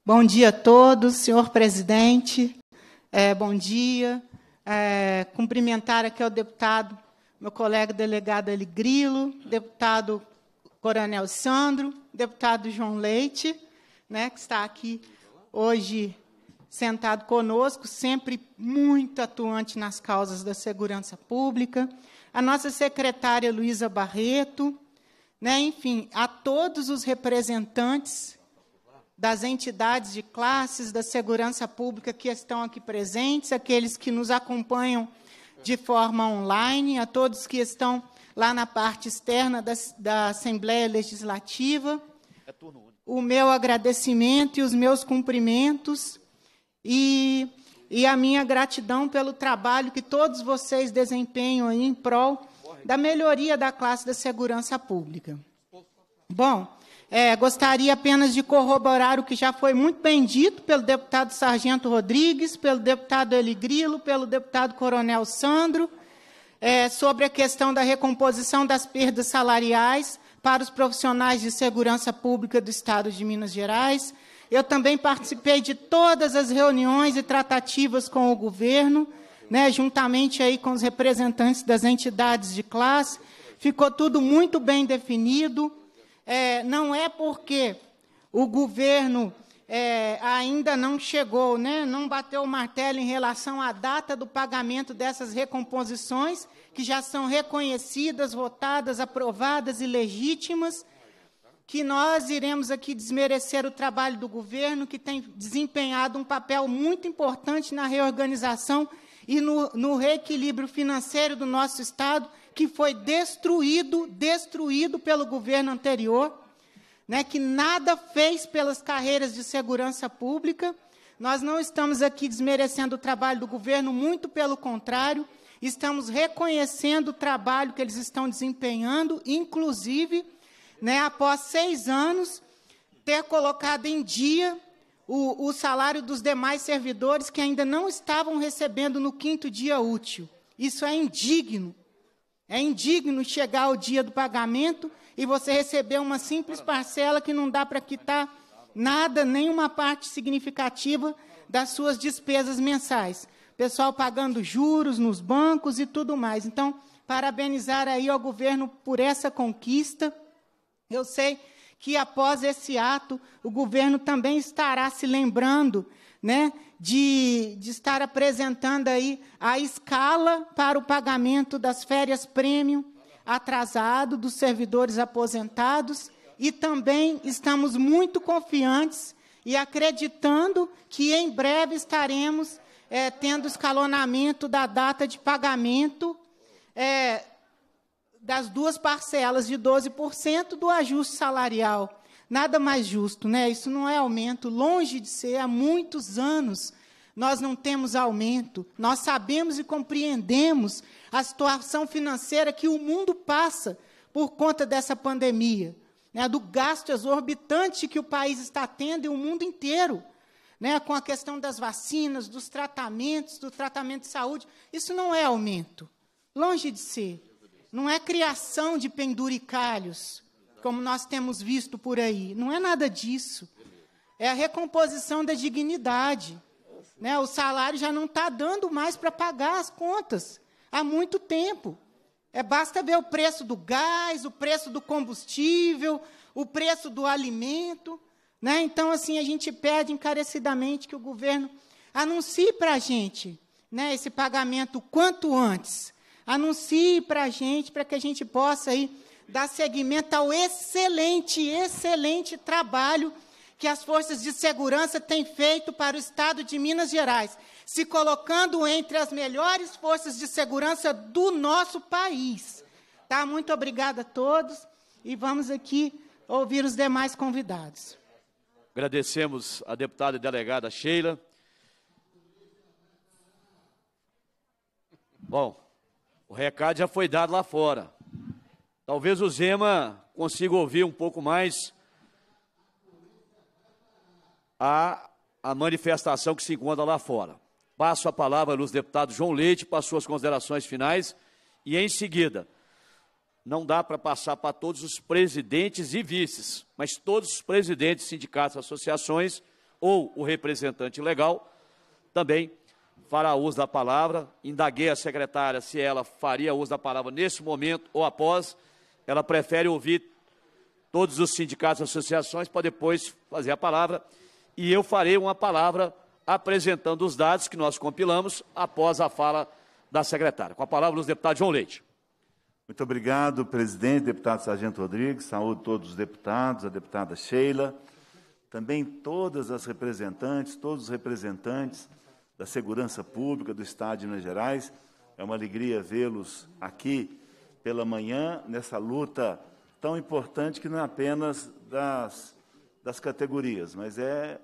Bom dia a todos, senhor presidente. É, bom dia. É, cumprimentar aqui ao deputado, meu colega delegado Heli Grilo, deputado Coronel Sandro, deputado João Leite, né, que está aqui hoje sentado conosco, sempre muito atuante nas causas da segurança pública, a nossa secretária Luísa Barreto, né, enfim, a todos os representantes das entidades de classes da segurança pública que estão aqui presentes, aqueles que nos acompanham de forma online, a todos que estão lá na parte externa da, da Assembleia Legislativa, o meu agradecimento e os meus cumprimentos, E, e a minha gratidão pelo trabalho que todos vocês desempenham aí em prol da melhoria da classe da segurança pública. Bom, é, gostaria apenas de corroborar o que já foi muito bem dito pelo deputado Sargento Rodrigues, pelo deputado Heli Grilo, pelo deputado Coronel Sandro, é, sobre a questão da recomposição das perdas salariais para os profissionais de segurança pública do Estado de Minas Gerais. Eu também participei de todas as reuniões e tratativas com o governo, né, juntamente aí com os representantes das entidades de classe. Ficou tudo muito bem definido. É, não é porque o governo é, ainda não chegou, né, não bateu o martelo em relação à data do pagamento dessas recomposições, que já são reconhecidas, votadas, aprovadas e legítimas, que nós iremos aqui desmerecer o trabalho do governo, que tem desempenhado um papel muito importante na reorganização e no, no reequilíbrio financeiro do nosso Estado, que foi destruído, destruído pelo governo anterior, né, que nada fez pelas carreiras de segurança pública. Nós não estamos aqui desmerecendo o trabalho do governo, muito pelo contrário, estamos reconhecendo o trabalho que eles estão desempenhando, inclusive... Né, após seis anos, ter colocado em dia o, o salário dos demais servidores que ainda não estavam recebendo no quinto dia útil. Isso é indigno. É indigno chegar ao dia do pagamento e você receber uma simples parcela que não dá para quitar nada, nenhuma parte significativa das suas despesas mensais. Pessoal pagando juros nos bancos e tudo mais. Então, parabenizar aí ao governo por essa conquista. Eu sei que, após esse ato, o governo também estará se lembrando, né, de, de estar apresentando aí a escala para o pagamento das férias prêmio atrasado dos servidores aposentados. E também estamos muito confiantes e acreditando que, em breve, estaremos é, tendo escalonamento da data de pagamento é, das duas parcelas de doze por cento do ajuste salarial. Nada mais justo, né? Isso não é aumento, longe de ser. Há muitos anos nós não temos aumento. Nós sabemos e compreendemos a situação financeira que o mundo passa por conta dessa pandemia, né? Do gasto exorbitante que o país está tendo e o mundo inteiro, né? Com a questão das vacinas, dos tratamentos, do tratamento de saúde. Isso não é aumento, longe de ser. Não é criação de penduricalhos, como nós temos visto por aí. Não é nada disso. É a recomposição da dignidade, né? O salário já não está dando mais para pagar as contas há muito tempo. É, basta ver o preço do gás, o preço do combustível, o preço do alimento, né? Então, assim, a gente pede encarecidamente que o governo anuncie para a gente, né, esse pagamento quanto antes. Anuncie para a gente, para que a gente possa aí dar seguimento ao excelente, excelente trabalho que as forças de segurança têm feito para o Estado de Minas Gerais, se colocando entre as melhores forças de segurança do nosso país. Tá? Muito obrigada a todos e vamos aqui ouvir os demais convidados. Agradecemos a deputada e delegada Sheila. Bom, o recado já foi dado lá fora. Talvez o Zema consiga ouvir um pouco mais a, a manifestação que se encontra lá fora. Passo a palavra ao deputado João Leite para suas considerações finais e, em seguida, não dá para passar para todos os presidentes e vices, mas todos os presidentes, sindicatos, associações ou o representante legal também fará uso da palavra. Indaguei a secretária se ela faria uso da palavra nesse momento ou após. Ela prefere ouvir todos os sindicatos e associações para depois fazer a palavra. E eu farei uma palavra apresentando os dados que nós compilamos após a fala da secretária. Com a palavra, o deputado João Leite. Muito obrigado, presidente, deputado Sargento Rodrigues. Saúdo todos os deputados, a deputada Sheila, também todas as representantes, todos os representantes da Segurança Pública do Estado de Minas Gerais. É uma alegria vê-los aqui pela manhã, nessa luta tão importante que não é apenas das, das categorias, mas é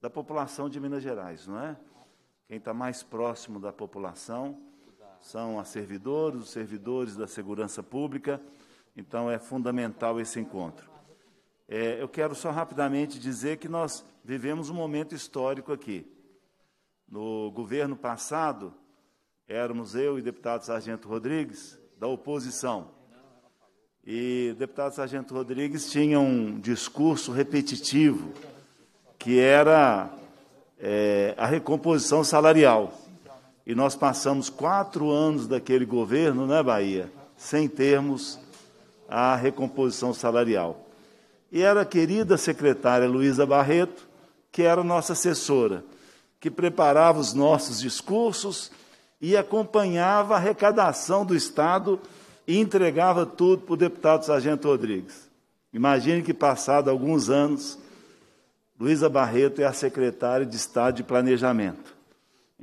da população de Minas Gerais, não é? Quem está mais próximo da população são as servidoras, os servidores da Segurança Pública, então é fundamental esse encontro. É, eu quero só rapidamente dizer que nós vivemos um momento histórico aqui. No governo passado, éramos eu e deputado Sargento Rodrigues, da oposição. E o deputado Sargento Rodrigues tinha um discurso repetitivo, que era é, a recomposição salarial. E nós passamos quatro anos daquele governo, né, Bahia, sem termos a recomposição salarial. E era a querida secretária Luísa Barreto, que era nossa assessora, que preparava os nossos discursos e acompanhava a arrecadação do Estado e entregava tudo para o deputado Sargento Rodrigues. Imagine que, passado alguns anos, Luísa Barreto é a secretária de Estado de Planejamento.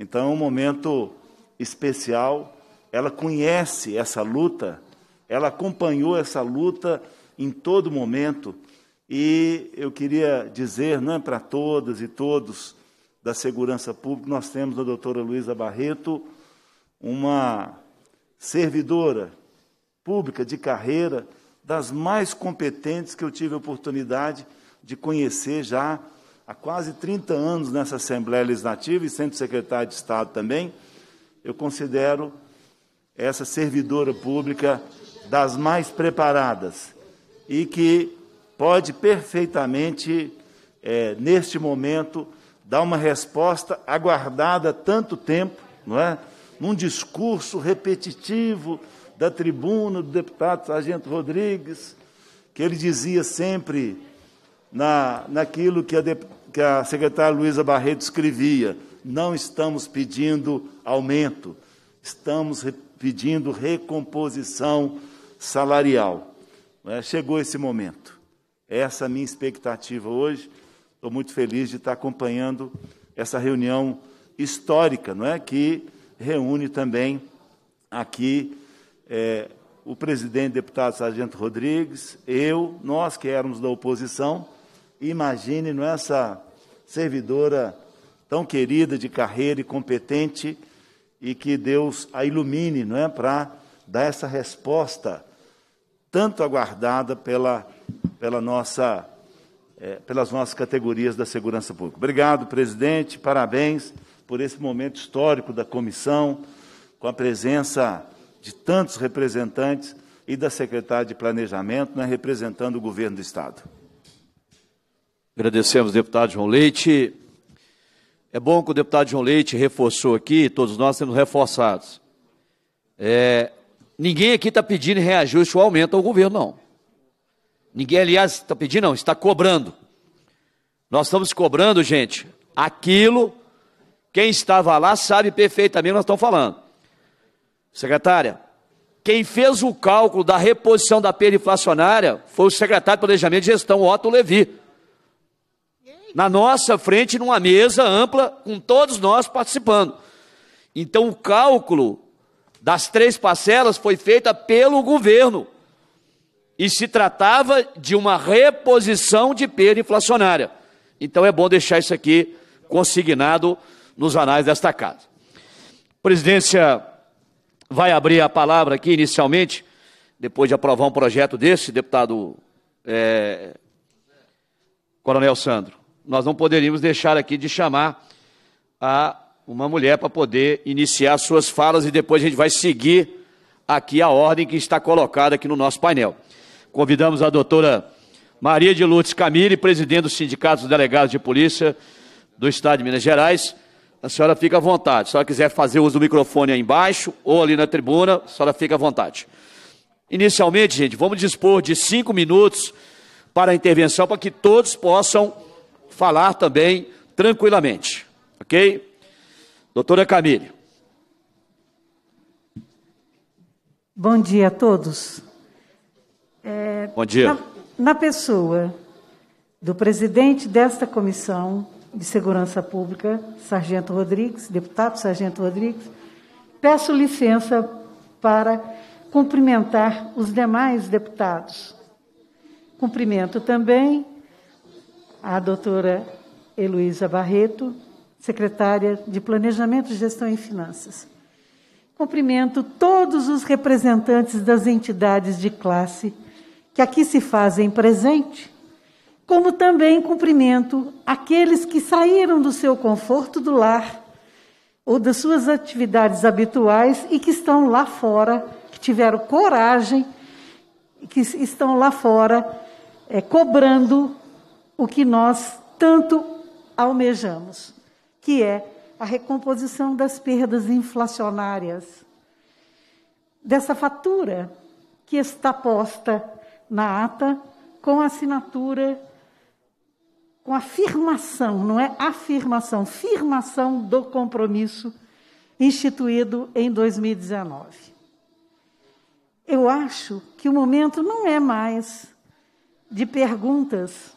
Então, é um momento especial. Ela conhece essa luta, ela acompanhou essa luta em todo momento. E eu queria dizer, né, para todas e todos da Segurança Pública, nós temos a doutora Luísa Barreto, uma servidora pública de carreira, das mais competentes que eu tive a oportunidade de conhecer já há quase trinta anos nessa Assembleia Legislativa e sendo secretário de Estado também. Eu considero essa servidora pública das mais preparadas e que pode perfeitamente, é, neste momento, dá uma resposta aguardada há tanto tempo, não é? Num discurso repetitivo da tribuna do deputado Sargento Rodrigues, que ele dizia sempre na, naquilo que a, de, que a secretária Luísa Barreto escrevia: não estamos pedindo aumento, estamos re, pedindo recomposição salarial. Não é? Chegou esse momento. Essa é a minha expectativa hoje. Estou muito feliz de estar acompanhando essa reunião histórica, não é? Que reúne também aqui é, o presidente, deputado Sargento Rodrigues, eu, nós que éramos da oposição. Imagine, não é, essa servidora tão querida de carreira e competente, e que Deus a ilumine, não é, para dar essa resposta tanto aguardada pela, pela nossa... É, pelas nossas categorias da Segurança Pública. Obrigado, presidente, parabéns por esse momento histórico da comissão, com a presença de tantos representantes e da secretária de Planejamento, né, representando o governo do Estado. Agradecemos, deputado João Leite. É bom que o deputado João Leite reforçou aqui, todos nós temos reforçados. É, ninguém aqui está pedindo reajuste ou aumento ao governo, não. Ninguém, aliás, está pedindo, não, está cobrando. Nós estamos cobrando, gente, aquilo, quem estava lá sabe perfeitamente o que nós estamos falando. Secretária, quem fez o cálculo da reposição da perda inflacionária foi o secretário de Planejamento e Gestão, Otto Levi. Na nossa frente, numa mesa ampla, com todos nós participando. Então, o cálculo das três parcelas foi feito pelo governo. E se tratava de uma reposição de perda inflacionária. Então é bom deixar isso aqui consignado nos anais desta casa. A presidência vai abrir a palavra aqui inicialmente, depois de aprovar um projeto desse, deputado é, Coronel Sandro. Nós não poderíamos deixar aqui de chamar a uma mulher para poder iniciar suas falas e depois a gente vai seguir aqui a ordem que está colocada aqui no nosso painel. Convidamos a doutora Maria de Lourdes Camille, presidente do Sindicato dos Delegados de Polícia do Estado de Minas Gerais. A senhora fica à vontade. Se ela quiser fazer uso do microfone aí embaixo ou ali na tribuna, a senhora fica à vontade. Inicialmente, gente, vamos dispor de cinco minutos para a intervenção, para que todos possam falar também tranquilamente. Ok? Doutora Camille. Bom dia a todos. É, Bom dia. Na... Na pessoa do presidente desta Comissão de Segurança Pública, Sargento Rodrigues, deputado Sargento Rodrigues, peço licença para cumprimentar os demais deputados. Cumprimento também a doutora Heloísa Barreto, secretária de Planejamento, Gestão e Finanças. Cumprimento todos os representantes das entidades de classe que aqui se fazem presente, como também cumprimento aqueles que saíram do seu conforto do lar ou das suas atividades habituais e que estão lá fora, que tiveram coragem, que estão lá fora é, cobrando o que nós tanto almejamos, que é a recomposição das perdas inflacionárias, dessa fatura que está posta na ata, com a assinatura, com afirmação, não é afirmação, firmação do compromisso instituído em dois mil e dezenove. Eu acho que o momento não é mais de perguntas.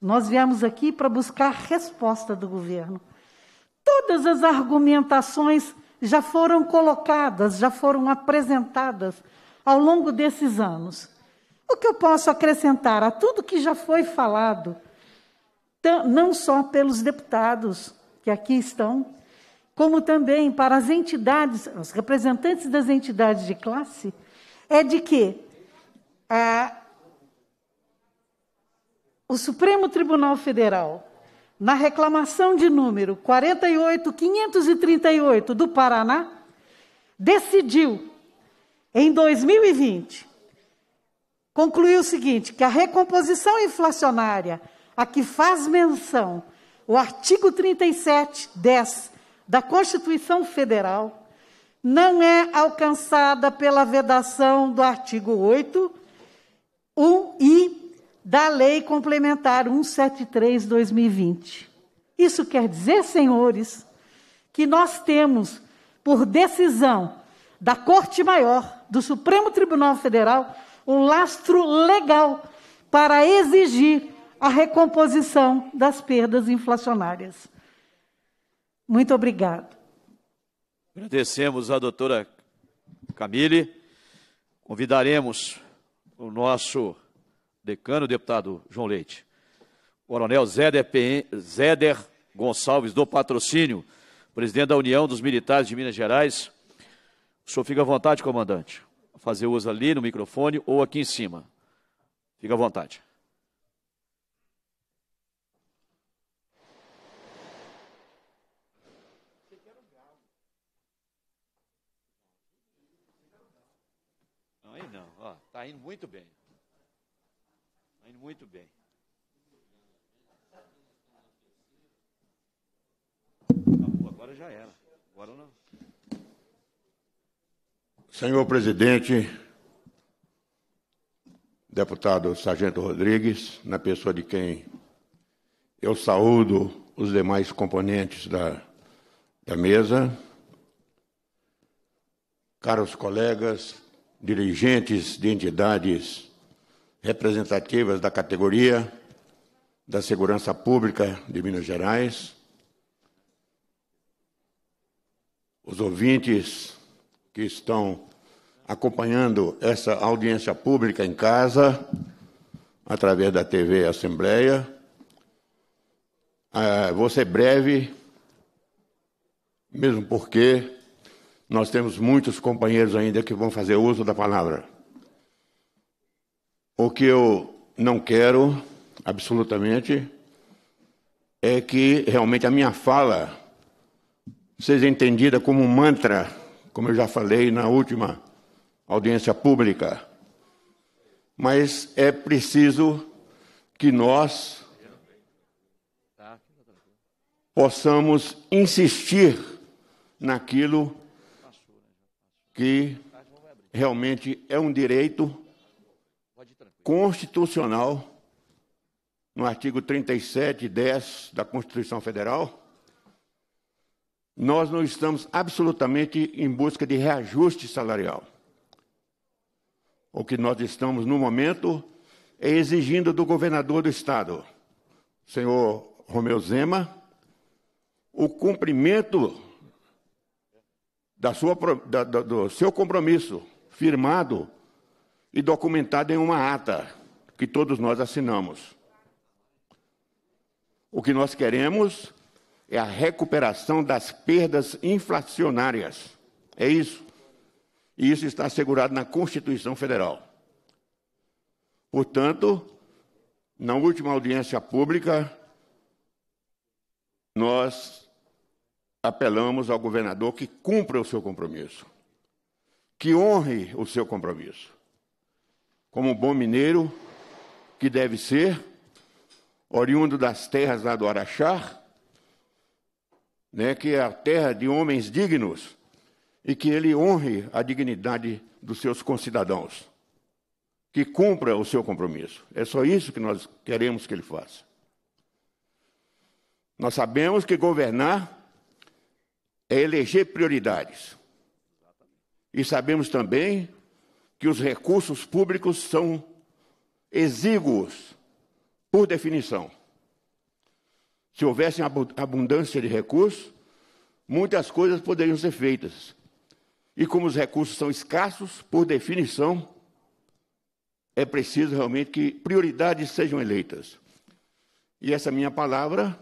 Nós viemos aqui para buscar resposta do governo. Todas as argumentações já foram colocadas, já foram apresentadas ao longo desses anos. O que eu posso acrescentar a tudo que já foi falado, não só pelos deputados que aqui estão, como também para as entidades, os representantes das entidades de classe, é de que ah, o Supremo Tribunal Federal, na reclamação de número quarenta e oito mil quinhentos e trinta e oito do Paraná, decidiu, em dois mil e vinte... concluiu o seguinte, que a recomposição inflacionária a que faz menção o artigo trinta e sete, dez da Constituição Federal não é alcançada pela vedação do artigo oito, um i da Lei Complementar cento e setenta e três, dois mil e vinte. Isso quer dizer, senhores, que nós temos, por decisão da Corte Maior, do Supremo Tribunal Federal, um lastro legal para exigir a recomposição das perdas inflacionárias. Muito obrigado. Agradecemos a doutora Camille. Convidaremos o nosso decano, deputado João Leite, coronel Zéder, Zéder Gonçalves do Patrocínio, presidente da União dos Militares de Minas Gerais. O senhor fica à vontade, comandante. Fazer uso ali no microfone ou aqui em cima. Fica à vontade. Não, aí não. Ó, tá indo muito bem. Tá indo muito bem. Acabou, agora já era. Agora não. Senhor presidente, deputado Sargento Rodrigues, na pessoa de quem eu saúdo os demais componentes da, da mesa, caros colegas, dirigentes de entidades representativas da categoria da Segurança Pública de Minas Gerais, os ouvintes que estão acompanhando essa audiência pública em casa, através da T V Assembleia, Ah, vou ser breve, mesmo porque nós temos muitos companheiros ainda que vão fazer uso da palavra. O que eu não quero, absolutamente, é que realmente a minha fala seja entendida como um mantra, como eu já falei na última audiência pública. Mas é preciso que nós possamos insistir naquilo que realmente é um direito constitucional, no artigo trinta e sete, dez da Constituição Federal. Nós não estamos absolutamente em busca de reajuste salarial. O que nós estamos, no momento, é exigindo do governador do Estado, senhor Romeu Zema, o cumprimento da sua, da, do seu compromisso firmado e documentado em uma ata que todos nós assinamos. O que nós queremos é a recuperação das perdas inflacionárias. É isso. E isso está assegurado na Constituição Federal. Portanto, na última audiência pública, nós apelamos ao governador que cumpra o seu compromisso, que honre o seu compromisso. Como um bom mineiro que deve ser, oriundo das terras lá do Araxá, né, que é a terra de homens dignos, e que ele honre a dignidade dos seus concidadãos, que cumpra o seu compromisso. É só isso que nós queremos que ele faça. Nós sabemos que governar é eleger prioridades. E sabemos também que os recursos públicos são exíguos, por definição. Se houvesse abundância de recursos, muitas coisas poderiam ser feitas. E como os recursos são escassos, por definição, é preciso realmente que prioridades sejam eleitas. E essa minha palavra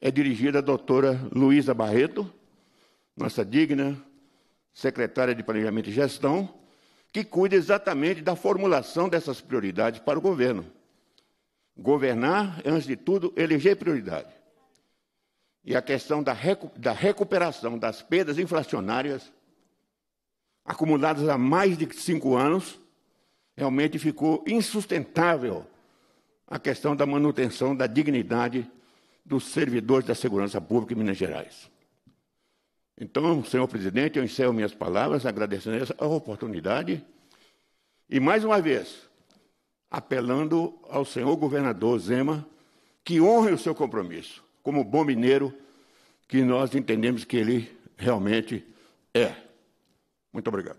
é dirigida à doutora Luísa Barreto, nossa digna secretária de Planejamento e Gestão, que cuida exatamente da formulação dessas prioridades para o governo. Governar é, antes de tudo, eleger prioridade. E a questão da recu- da recuperação das perdas inflacionárias acumuladas há mais de cinco anos, realmente ficou insustentável a questão da manutenção da dignidade dos servidores da Segurança Pública em Minas Gerais. Então, senhor presidente, eu encerro minhas palavras agradecendo essa oportunidade e, mais uma vez, apelando ao senhor governador Zema que honre o seu compromisso, como bom mineiro que nós entendemos que ele realmente é. Muito obrigado.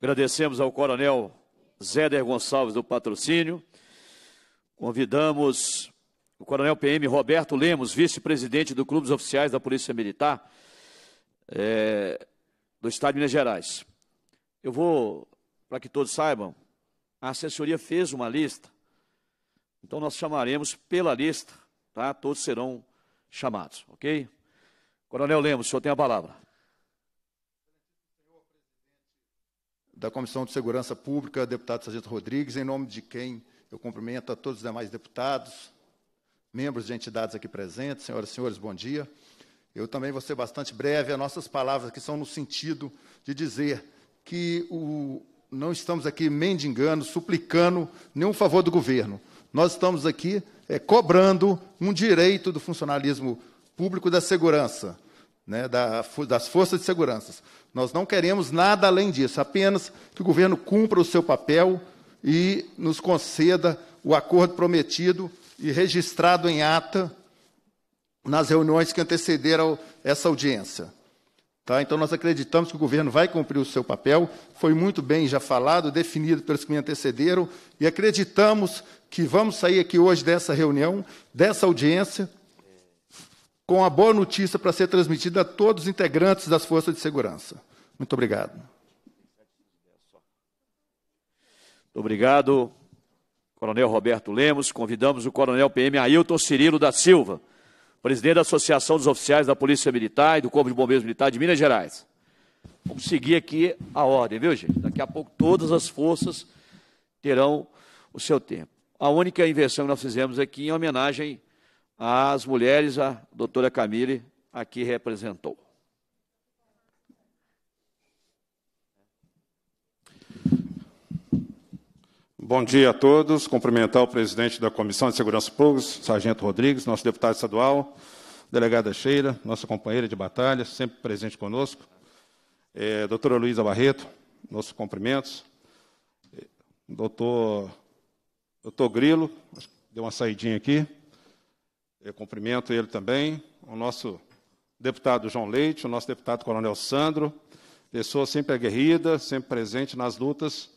Agradecemos ao coronel Zéder Gonçalves do Patrocínio. Convidamos o coronel P M Roberto Lemos, vice-presidente do Clube dos Oficiais da Polícia Militar é, do Estado de Minas Gerais. Eu vou, para que todos saibam, a assessoria fez uma lista, então nós chamaremos pela lista, tá? Todos serão chamados, ok? Coronel Lemos, o senhor tem a palavra. Senhor presidente da Comissão de Segurança Pública, deputado Sargento Rodrigues, em nome de quem eu cumprimento a todos os demais deputados, membros de entidades aqui presentes, senhoras e senhores, bom dia. Eu também vou ser bastante breve, as nossas palavras aqui são no sentido de dizer que o, não estamos aqui mendigando, suplicando nenhum favor do governo. Nós estamos aqui é, cobrando um direito do funcionalismo público da segurança, né, da, das forças de segurança. Nós não queremos nada além disso, apenas que o governo cumpra o seu papel e nos conceda o acordo prometido e registrado em ata nas reuniões que antecederam essa audiência. Tá? Então, nós acreditamos que o governo vai cumprir o seu papel, foi muito bem já falado, definido pelos que me antecederam, e acreditamos que vamos sair aqui hoje dessa reunião, dessa audiência, com a boa notícia para ser transmitida a todos os integrantes das forças de segurança. Muito obrigado. Muito obrigado, Coronel Roberto Lemos, convidamos o coronel P M Ailton Cirilo da Silva, presidente da Associação dos Oficiais da Polícia Militar e do Corpo de Bombeiros Militar de Minas Gerais. Vamos seguir aqui a ordem, viu, gente? Daqui a pouco todas as forças terão o seu tempo. A única inversão que nós fizemos aqui em homenagem às mulheres, a doutora Camille aqui representou. Bom dia a todos. Cumprimentar o presidente da Comissão de Segurança Pública, Sargento Rodrigues, nosso deputado estadual, delegada Sheila, nossa companheira de batalha, sempre presente conosco. É, doutora Luísa Barreto, nossos cumprimentos. Doutor, doutor Grilo, deu uma saidinha aqui. Eu cumprimento ele também. O nosso deputado João Leite, o nosso deputado Coronel Sandro, pessoa sempre aguerrida, sempre presente nas lutas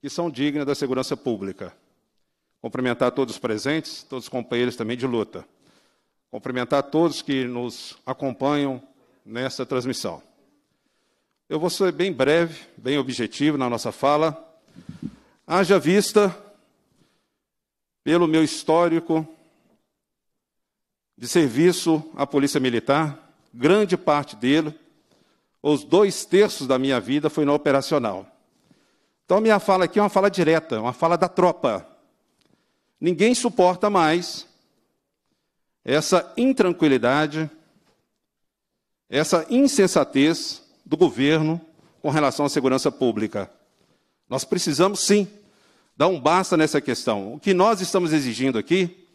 que são dignas da segurança pública. Cumprimentar todos os presentes, todos os companheiros também de luta. Cumprimentar todos que nos acompanham nesta transmissão. Eu vou ser bem breve, bem objetivo na nossa fala. Haja vista, pelo meu histórico de serviço à Polícia Militar, grande parte dele, os dois terços da minha vida, foi no operacional. Então, minha fala aqui é uma fala direta, uma fala da tropa. Ninguém suporta mais essa intranquilidade, essa insensatez do governo com relação à segurança pública. Nós precisamos, sim, dar um basta nessa questão. O que nós estamos exigindo aqui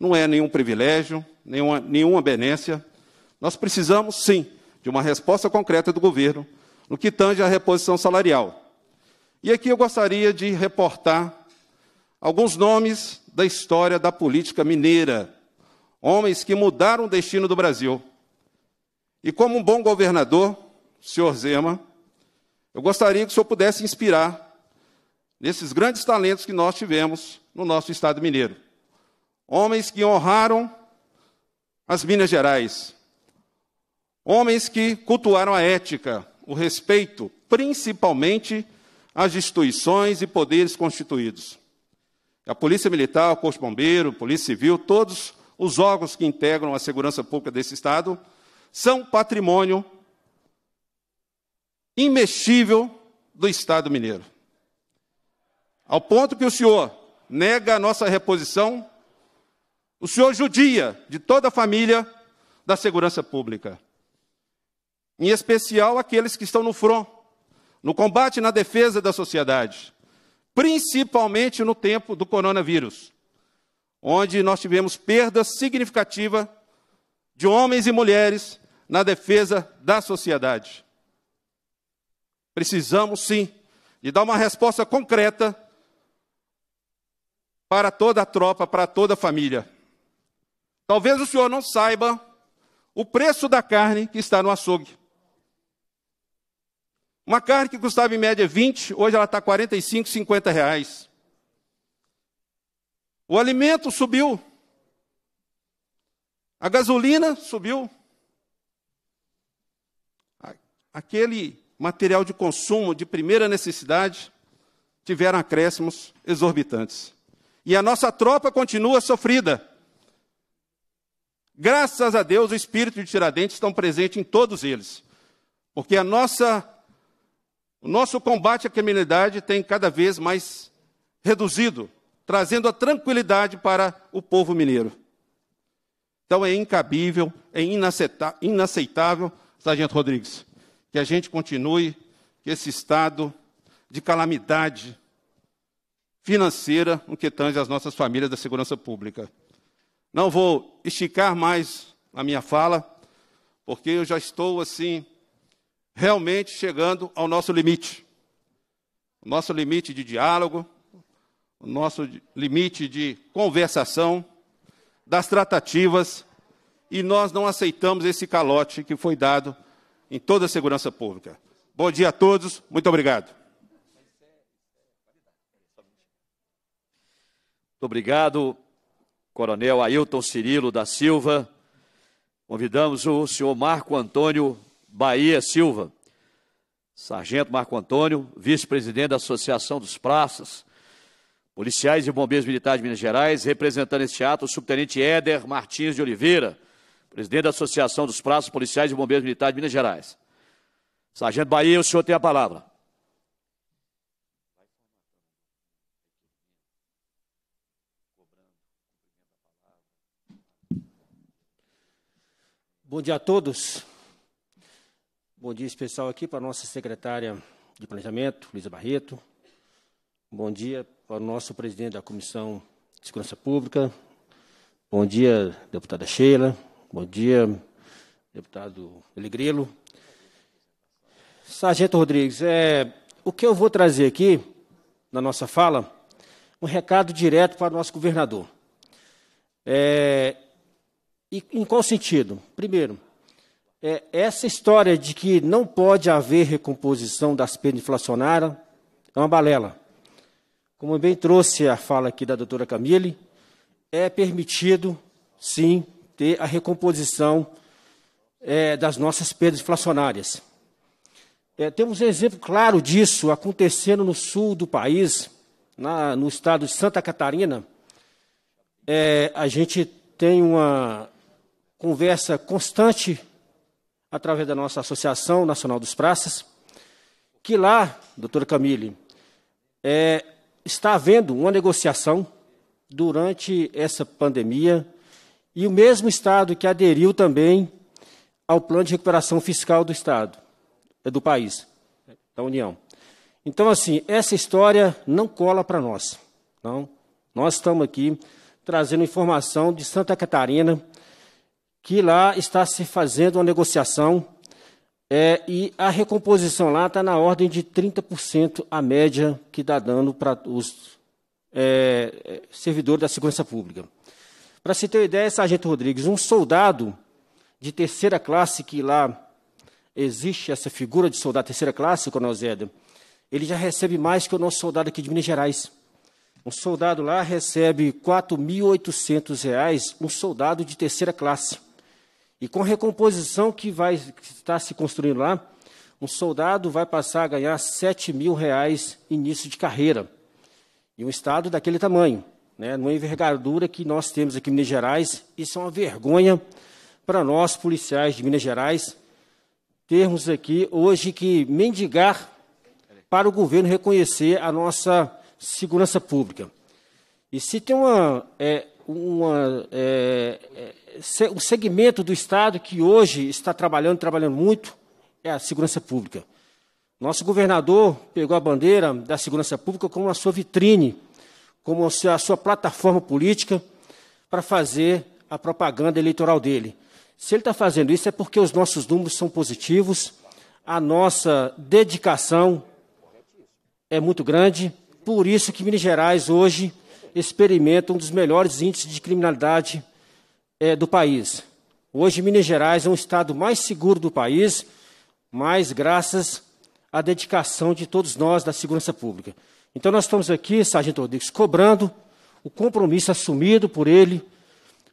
não é nenhum privilégio, nenhuma, nenhuma benência. Nós precisamos, sim, de uma resposta concreta do governo no que tange à reposição salarial. E aqui eu gostaria de reportar alguns nomes da história da política mineira, homens que mudaram o destino do Brasil. E como um bom governador, senhor Zema, eu gostaria que o senhor pudesse inspirar nesses grandes talentos que nós tivemos no nosso estado mineiro. Homens que honraram as Minas Gerais, homens que cultuaram a ética, o respeito, principalmente as instituições e poderes constituídos. A Polícia Militar, o Corpo de Bombeiro, a Polícia Civil, todos os órgãos que integram a segurança pública desse estado são patrimônio imexível do estado mineiro. Ao ponto que o senhor nega a nossa reposição, o senhor judia de toda a família da segurança pública, em especial aqueles que estão no front, no combate e na defesa da sociedade, principalmente no tempo do coronavírus, onde nós tivemos perda significativa de homens e mulheres na defesa da sociedade. Precisamos, sim, de dar uma resposta concreta para toda a tropa, para toda a família. Talvez o senhor não saiba o preço da carne que está no açougue. Uma carne que custava em média vinte, hoje ela está a quarenta e cinco, cinquenta reais. O alimento subiu. A gasolina subiu. Aquele material de consumo de primeira necessidade tiveram acréscimos exorbitantes. E a nossa tropa continua sofrida. Graças a Deus, o espírito de Tiradentes está presente em todos eles. Porque a nossa... O nosso combate à criminalidade tem cada vez mais reduzido, trazendo a tranquilidade para o povo mineiro. Então é incabível, é inaceitável, Sargento Rodrigues, que a gente continue, que esse estado de calamidade financeira, no que tange às nossas famílias da segurança pública. Não vou esticar mais a minha fala, porque eu já estou assim... realmente chegando ao nosso limite. O nosso limite de diálogo, o nosso limite de conversação, das tratativas, e nós não aceitamos esse calote que foi dado em toda a segurança pública. Bom dia a todos, muito obrigado. Muito obrigado, Coronel Ailton Cirilo da Silva. Convidamos o senhor Marco Antônio Bahia Silva, Sargento Marco Antônio, vice-presidente da Associação dos Praças, Policiais e bombeiros militares de Minas Gerais, representando este ato, o subtenente Éder Martins de Oliveira, presidente da Associação dos Praças Policiais e Bombeiros Militares de Minas Gerais. Sargento Bahia, o senhor tem a palavra. Bom dia a todos. Bom dia especial aqui para a nossa secretária de Planejamento, Luísa Barreto. Bom dia para o nosso presidente da Comissão de Segurança Pública. Bom dia, deputada Sheila. Bom dia, deputado Heli Grilo. Sargento Rodrigues, é, o que eu vou trazer aqui, na nossa fala, um recado direto para o nosso governador. É, e em qual sentido? Primeiro, é, essa história de que não pode haver recomposição das perdas inflacionárias é uma balela. Como bem trouxe a fala aqui da doutora Camille, é permitido, sim, ter a recomposição é, das nossas perdas inflacionárias. É, temos um exemplo claro disso acontecendo no sul do país, na, no estado de Santa Catarina. É, a gente tem uma conversa constante através da nossa Associação Nacional dos Praças, que lá, doutora Camille, é... está havendo uma negociação durante essa pandemia e o mesmo Estado que aderiu também ao plano de recuperação fiscal do Estado, do país, da União. Então, assim, essa história não cola para nós. Não. Nós estamos aqui trazendo informação de Santa Catarina, que lá está se fazendo uma negociação É, e a recomposição lá está na ordem de trinta por cento a média que dá dano para os é, servidores da segurança pública. Para se ter uma ideia, sargento Rodrigues, um soldado de terceira classe, que lá existe essa figura de soldado de terceira classe, coronel Zéder, ele já recebe mais que o nosso soldado aqui de Minas Gerais. Um soldado lá recebe quatro mil e oitocentos reais, um soldado de terceira classe. E com a recomposição que vai que está se construindo lá, um soldado vai passar a ganhar sete mil reais início de carreira. E um Estado daquele tamanho, né, numa envergadura que nós temos aqui em Minas Gerais, isso é uma vergonha para nós, policiais de Minas Gerais, termos aqui hoje que mendigar para o governo reconhecer a nossa segurança pública. E se tem uma... É, Uma, é, é, um segmento do Estado que hoje está trabalhando, trabalhando muito, é a segurança pública. Nosso governador pegou a bandeira da segurança pública como a sua vitrine, como a sua, a sua plataforma política para fazer a propaganda eleitoral dele. Se ele está fazendo isso é porque os nossos números são positivos, a nossa dedicação é muito grande, por isso que Minas Gerais hoje experimenta um dos melhores índices de criminalidade é, do país. Hoje, Minas Gerais é um estado mais seguro do país, mas graças à dedicação de todos nós da segurança pública. Então, nós estamos aqui, sargento Rodrigues, cobrando o compromisso assumido por ele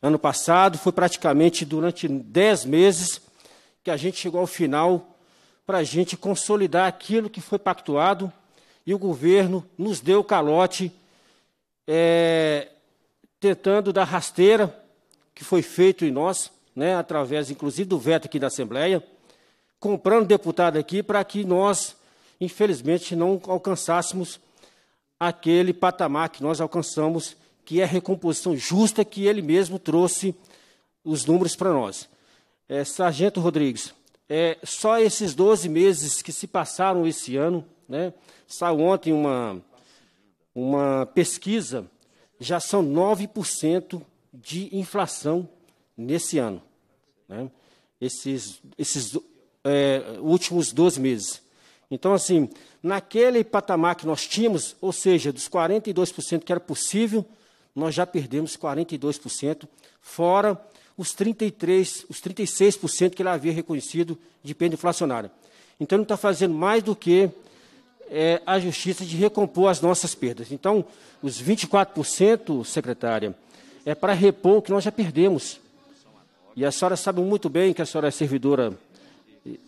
ano passado. Foi praticamente durante dez meses que a gente chegou ao final para a gente consolidar aquilo que foi pactuado e o governo nos deu o calote É, tentando dar rasteira, que foi feito em nós, né, através, inclusive, do veto aqui da Assembleia, comprando deputado aqui para que nós, infelizmente, não alcançássemos aquele patamar que nós alcançamos, que é a recomposição justa que ele mesmo trouxe os números para nós. É, sargento Rodrigues, é, só esses doze meses que se passaram esse ano, né, saiu ontem uma... uma pesquisa, já são nove por cento de inflação nesse ano, né? Esses, esses é, últimos doze meses. Então, assim, naquele patamar que nós tínhamos, ou seja, dos quarenta e dois por cento que era possível, nós já perdemos quarenta e dois por cento, fora os, trinta e três, os trinta e seis por cento que ele havia reconhecido de perda inflacionária. Então, ele está fazendo mais do que... É a justiça de recompor as nossas perdas. Então, os vinte e quatro por cento, secretária, é para repor o que nós já perdemos. E a senhora sabe muito bem que a senhora é servidora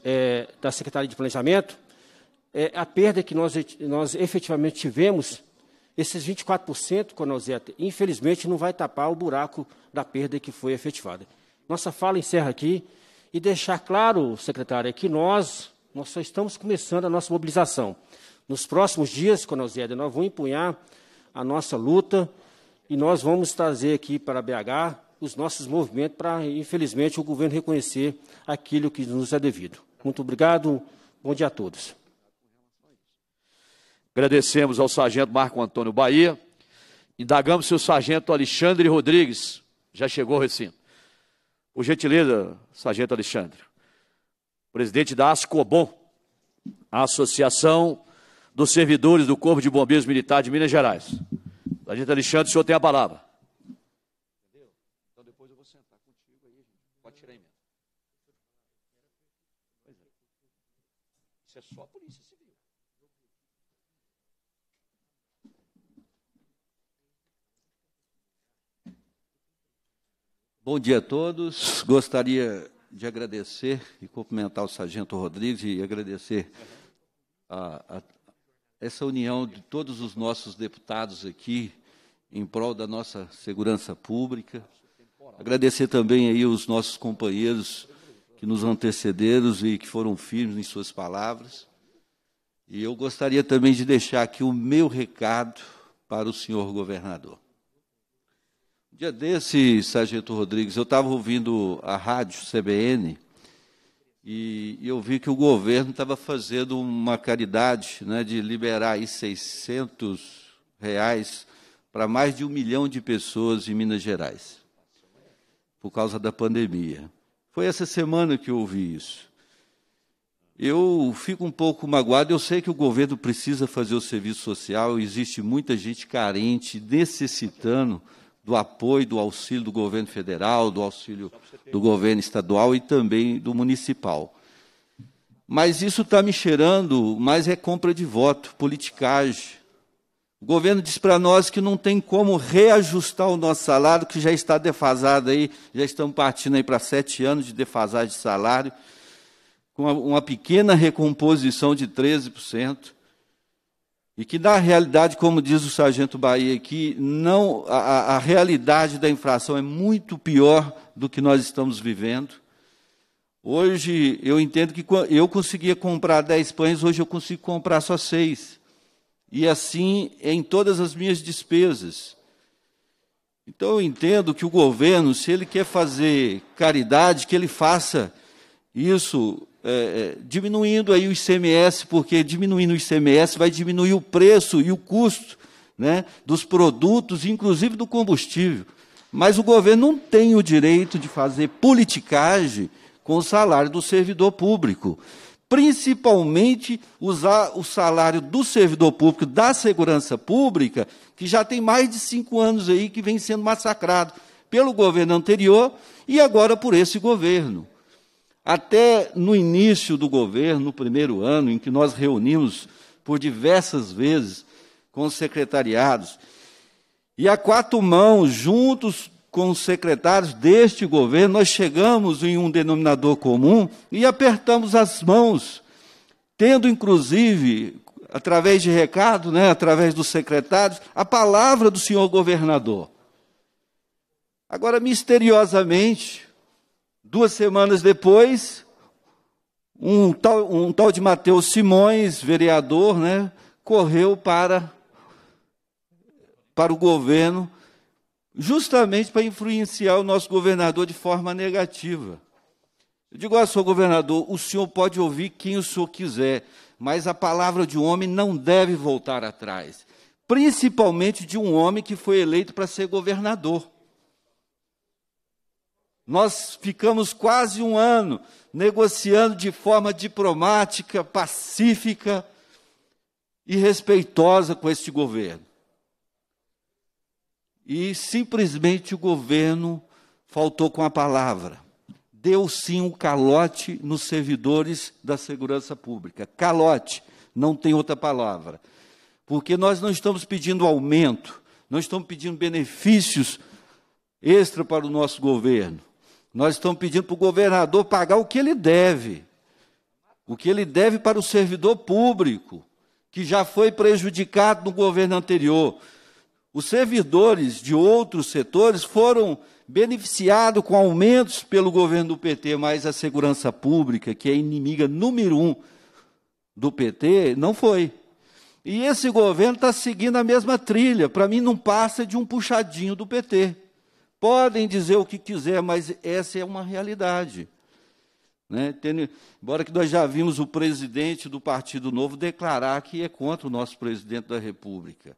é, da Secretaria de Planejamento, é, a perda que nós, nós efetivamente tivemos Esses vinte e quatro por cento, Coronel Zeta, infelizmente, não vai tapar o buraco da perda que foi efetivada. Nossa fala encerra aqui e deixar claro, secretária, que nós, nós só estamos começando a nossa mobilização. Nos próximos dias, Coronel Zeta, nós vamos empunhar a nossa luta e nós vamos trazer aqui para B H os nossos movimentos para, infelizmente, o governo reconhecer aquilo que nos é devido. Muito obrigado. Bom dia a todos. Agradecemos ao sargento Marco Antônio Bahia. Indagamos se o sargento Alexandre Rodrigues já chegou ao recinto. Por gentileza, sargento Alexandre, presidente da ASCOBOM, a Associação dos Servidores do Corpo de Bombeiros Militar de Minas Gerais. Sargento Alexandre, o senhor tem a palavra. Entendeu? Então depois eu vou sentar contigo aí, pode tirar em mim. Isso é só a polícia civil. Bom dia a todos. Gostaria de agradecer e cumprimentar o sargento Rodrigues e agradecer a, a essa união de todos os nossos deputados aqui em prol da nossa segurança pública. Agradecer também aí os nossos companheiros que nos antecederam e que foram firmes em suas palavras. E eu gostaria também de deixar aqui o meu recado para o senhor governador. No dia desse, sargento Rodrigues, eu estava ouvindo a rádio C B N e eu vi que o governo estava fazendo uma caridade, né, de liberar aí seiscentos reais para mais de um milhão de pessoas em Minas Gerais, por causa da pandemia. Foi essa semana que eu ouvi isso. Eu fico um pouco magoado, eu sei que o governo precisa fazer o serviço social, existe muita gente carente, necessitando do apoio, do auxílio do governo federal, do auxílio do governo estadual e também do municipal. Mas isso está me cheirando, mas é compra de voto, politicagem. O governo diz para nós que não tem como reajustar o nosso salário, que já está defasado aí, já estamos partindo aí para sete anos de defasagem de salário, com uma, uma pequena recomposição de treze por cento. E que, na realidade, como diz o sargento Bahia aqui, não, a, a realidade da inflação é muito pior do que nós estamos vivendo. Hoje, eu entendo que eu conseguia comprar dez pães, hoje eu consigo comprar só seis. E assim em todas as minhas despesas. Então, eu entendo que o governo, se ele quer fazer caridade, que ele faça isso... É, diminuindo aí o I C M S, porque diminuindo o I C M S vai diminuir o preço e o custo, né, dos produtos, inclusive do combustível. Mas o governo não tem o direito de fazer politicagem com o salário do servidor público, principalmente usar o salário do servidor público da segurança pública, que já tem mais de cinco anos aí que vem sendo massacrado pelo governo anterior e agora por esse governo. Até no início do governo, no primeiro ano, em que nós reunimos por diversas vezes com os secretariados, e a quatro mãos, juntos com os secretários deste governo, nós chegamos em um denominador comum e apertamos as mãos, tendo, inclusive, através de recado, né, através dos secretários, a palavra do senhor governador. Agora, misteriosamente... Duas semanas depois, um tal, um tal de Matheus Simões, vereador, né, correu para, para o governo, justamente para influenciar o nosso governador de forma negativa. Eu digo, ó, senhor governador, o senhor pode ouvir quem o senhor quiser, mas a palavra de um homem não deve voltar atrás, principalmente de um homem que foi eleito para ser governador. Nós ficamos quase um ano negociando de forma diplomática, pacífica e respeitosa com este governo. E simplesmente o governo faltou com a palavra. Deu sim um calote nos servidores da segurança pública. Calote, não tem outra palavra. Porque nós não estamos pedindo aumento, não estamos pedindo benefícios extra para o nosso governo. Nós estamos pedindo para o governador pagar o que ele deve, o que ele deve para o servidor público, que já foi prejudicado no governo anterior. Os servidores de outros setores foram beneficiados com aumentos pelo governo do P T, mas a segurança pública, que é inimiga número um do P T, não foi. E esse governo está seguindo a mesma trilha. Para mim, não passa de um puxadinho do P T. Podem dizer o que quiser, mas essa é uma realidade. Né? Tendo, embora que nós já vimos o presidente do Partido Novo declarar que é contra o nosso presidente da República,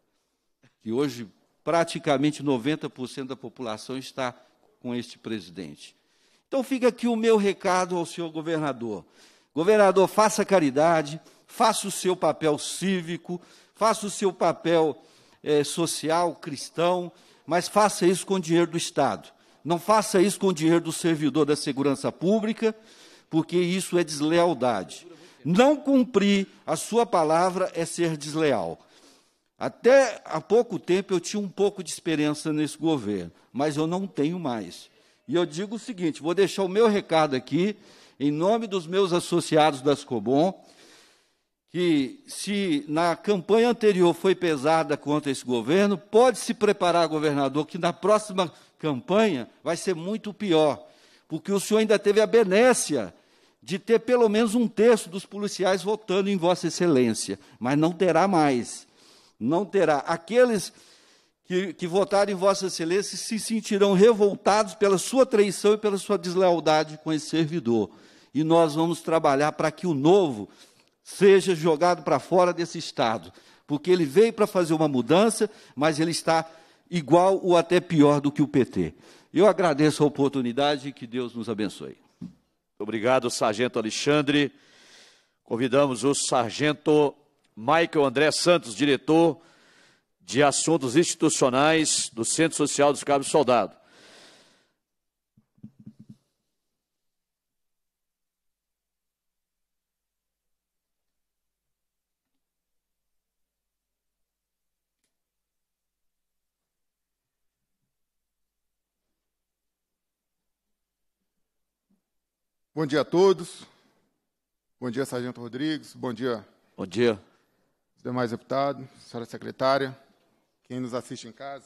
que hoje praticamente noventa por cento da população está com este presidente. Então fica aqui o meu recado ao senhor governador. Governador, faça caridade, faça o seu papel cívico, faça o seu papel eh, social, cristão, mas faça isso com o dinheiro do Estado. Não faça isso com o dinheiro do servidor da segurança pública, porque isso é deslealdade. Não cumprir a sua palavra é ser desleal. Até há pouco tempo eu tinha um pouco de esperança nesse governo, mas eu não tenho mais. E eu digo o seguinte, vou deixar o meu recado aqui, em nome dos meus associados da ASCOBOM, que se na campanha anterior foi pesada contra esse governo, pode se preparar, governador, que na próxima campanha vai ser muito pior, porque o senhor ainda teve a benécia de ter pelo menos um terço dos policiais votando em Vossa Excelência, mas não terá mais, não terá. Aqueles que, que votaram em Vossa Excelência se sentirão revoltados pela sua traição e pela sua deslealdade com esse servidor. E nós vamos trabalhar para que o novo seja jogado para fora desse Estado, porque ele veio para fazer uma mudança, mas ele está igual ou até pior do que o P T. Eu agradeço a oportunidade e que Deus nos abençoe. Obrigado, Sargento Alexandre. Convidamos o Sargento Michael André Santos, diretor de Assuntos Institucionais do Centro Social dos Cabos Soldado. Bom dia a todos. Bom dia, Sargento Rodrigues. Bom dia. Bom dia. Demais deputados, senhora secretária, quem nos assiste em casa.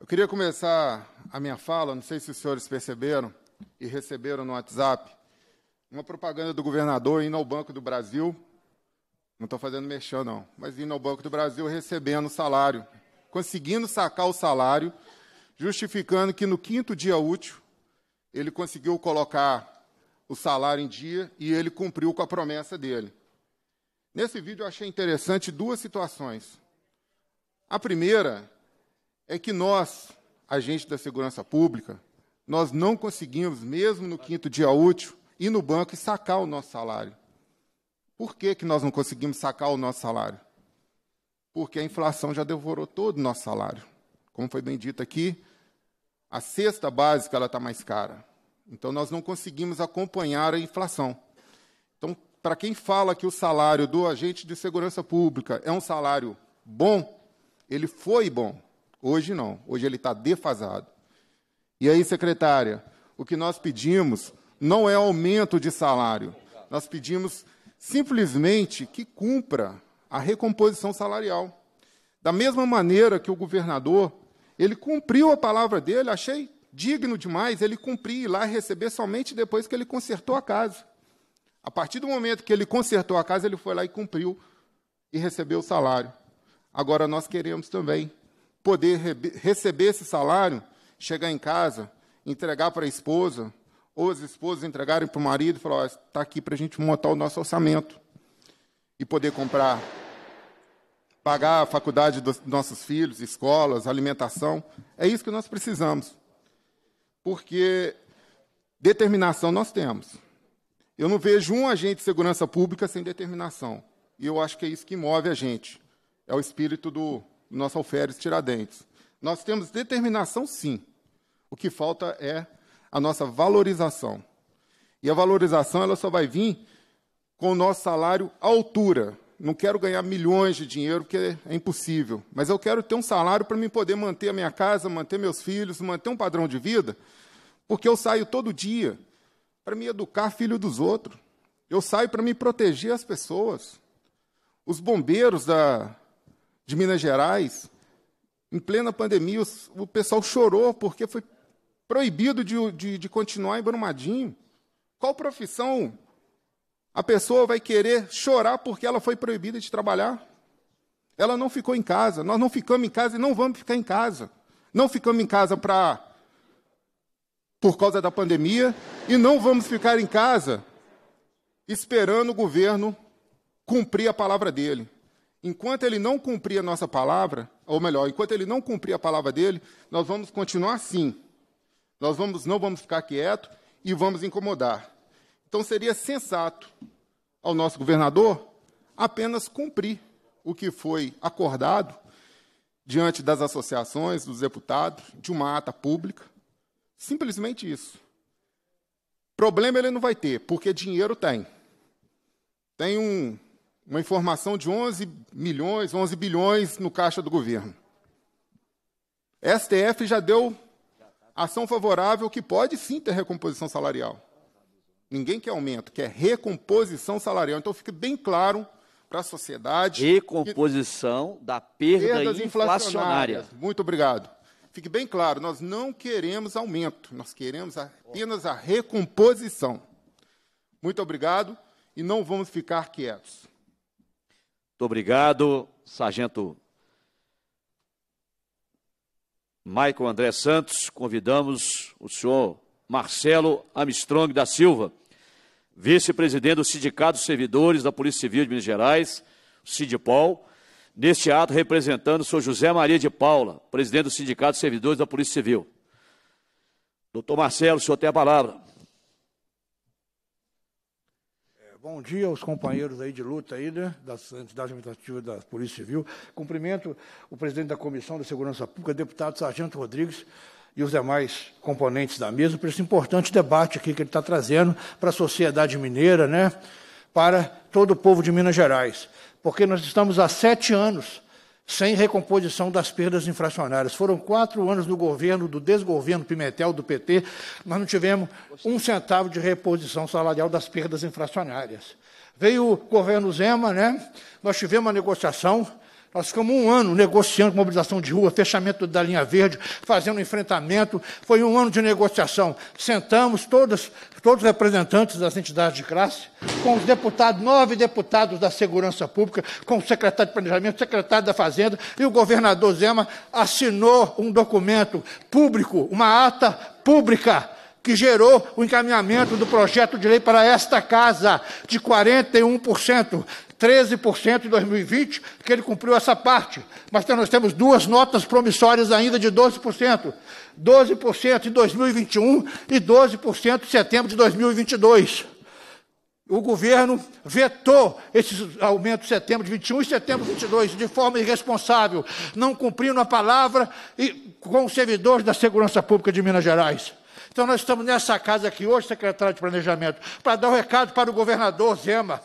Eu queria começar a minha fala, não sei se os senhores perceberam e receberam no WhatsApp, uma propaganda do governador indo ao Banco do Brasil, não estou fazendo merchan não, mas indo ao Banco do Brasil recebendo salário, conseguindo sacar o salário, justificando que no quinto dia útil ele conseguiu colocar o salário em dia e ele cumpriu com a promessa dele. Nesse vídeo eu achei interessante duas situações. A primeira é que nós, agentes da segurança pública, nós não conseguimos, mesmo no quinto dia útil, ir no banco e sacar o nosso salário. Por que que nós não conseguimos sacar o nosso salário? Porque a inflação já devorou todo o nosso salário. Como foi bem dito aqui, a cesta básica ela está mais cara. Então, nós não conseguimos acompanhar a inflação. Então, para quem fala que o salário do agente de segurança pública é um salário bom, ele foi bom. Hoje não, hoje ele está defasado. E aí, secretária, o que nós pedimos não é aumento de salário, nós pedimos simplesmente que cumpra a recomposição salarial. Da mesma maneira que o governador, ele cumpriu a palavra dele, achei digno demais ele cumprir, ir lá e receber somente depois que ele consertou a casa. A partir do momento que ele consertou a casa, ele foi lá e cumpriu e recebeu o salário. Agora, nós queremos também poder re- receber esse salário, chegar em casa, entregar para a esposa, ou as esposas entregarem para o marido e falar, ó, está aqui para a gente montar o nosso orçamento e poder comprar, pagar a faculdade dos nossos filhos, escolas, alimentação. É isso que nós precisamos, porque determinação nós temos. Eu não vejo um agente de segurança pública sem determinação. E eu acho que é isso que move a gente. É o espírito do nosso alferes Tiradentes. Nós temos determinação, sim. O que falta é a nossa valorização. E a valorização ela só vai vir com o nosso salário à altura. Não quero ganhar milhões de dinheiro, porque é impossível. Mas eu quero ter um salário para mim poder manter a minha casa, manter meus filhos, manter um padrão de vida, porque eu saio todo dia para me educar filho dos outros. Eu saio para me proteger as pessoas. Os bombeiros da, de Minas Gerais, em plena pandemia, os, o pessoal chorou porque foi proibido de, de, de continuar em Brumadinho. Qual profissão a pessoa vai querer chorar porque ela foi proibida de trabalhar? Ela não ficou em casa. Nós não ficamos em casa e não vamos ficar em casa. Não ficamos em casa pra, por causa da pandemia e não vamos ficar em casa esperando o governo cumprir a palavra dele. Enquanto ele não cumprir a nossa palavra, ou melhor, enquanto ele não cumprir a palavra dele, nós vamos continuar assim. Nós vamos, não vamos ficar quietos e vamos incomodar. Então, seria sensato ao nosso governador apenas cumprir o que foi acordado diante das associações, dos deputados, de uma ata pública. Simplesmente isso. Problema ele não vai ter, porque dinheiro tem. Tem um, uma informação de onze milhões, onze bilhões no caixa do governo. S T F já deu ação favorável que pode sim ter recomposição salarial. Ninguém quer aumento, quer recomposição salarial. Então fica bem claro para a sociedade... Recomposição que... da perda perdas inflacionária. inflacionária. Muito obrigado. Fique bem claro, nós não queremos aumento, nós queremos apenas a recomposição. Muito obrigado e não vamos ficar quietos. Muito obrigado, Sargento Michael André Santos. Convidamos o senhor Marcelo Armstrong da Silva, vice-presidente do Sindicato dos Servidores da Polícia Civil de Minas Gerais, Sindipol, neste ato representando o senhor José Maria de Paula, presidente do Sindicato dos Servidores da Polícia Civil. Doutor Marcelo, o senhor tem a palavra. Bom dia aos companheiros aí de luta aí, né, das entidades administrativas da Polícia Civil. Cumprimento o presidente da Comissão de Segurança Pública, deputado Sargento Rodrigues, e os demais componentes da mesa, por esse importante debate aqui que ele está trazendo para a sociedade mineira, né, para todo o povo de Minas Gerais. Porque nós estamos há sete anos sem recomposição das perdas inflacionárias. Foram quatro anos do governo, do desgoverno Pimentel, do P T, nós não tivemos um centavo de reposição salarial das perdas inflacionárias. Veio o governo Zema, né? Nós tivemos uma negociação, nós ficamos um ano negociando com mobilização de rua, fechamento da linha verde, fazendo enfrentamento, foi um ano de negociação. Sentamos todos, todos os representantes das entidades de classe, com os deputados, nove deputados da Segurança Pública, com o secretário de Planejamento, secretário da Fazenda, e o governador Zema assinou um documento público, uma ata pública, que gerou o encaminhamento do projeto de lei para esta casa de quarenta e um por cento, treze por cento em dois mil e vinte, que ele cumpriu essa parte. Mas nós temos duas notas promissórias ainda de doze por cento. doze por cento em dois mil e vinte e um e doze por cento em setembro de dois mil e vinte e dois. O governo vetou esses aumentos de setembro de vinte e um e setembro de vinte e dois de forma irresponsável, não cumprindo a palavra e com os servidores da Segurança Pública de Minas Gerais. Então, nós estamos nessa casa aqui hoje, secretário de Planejamento, para dar um recado para o governador Zema.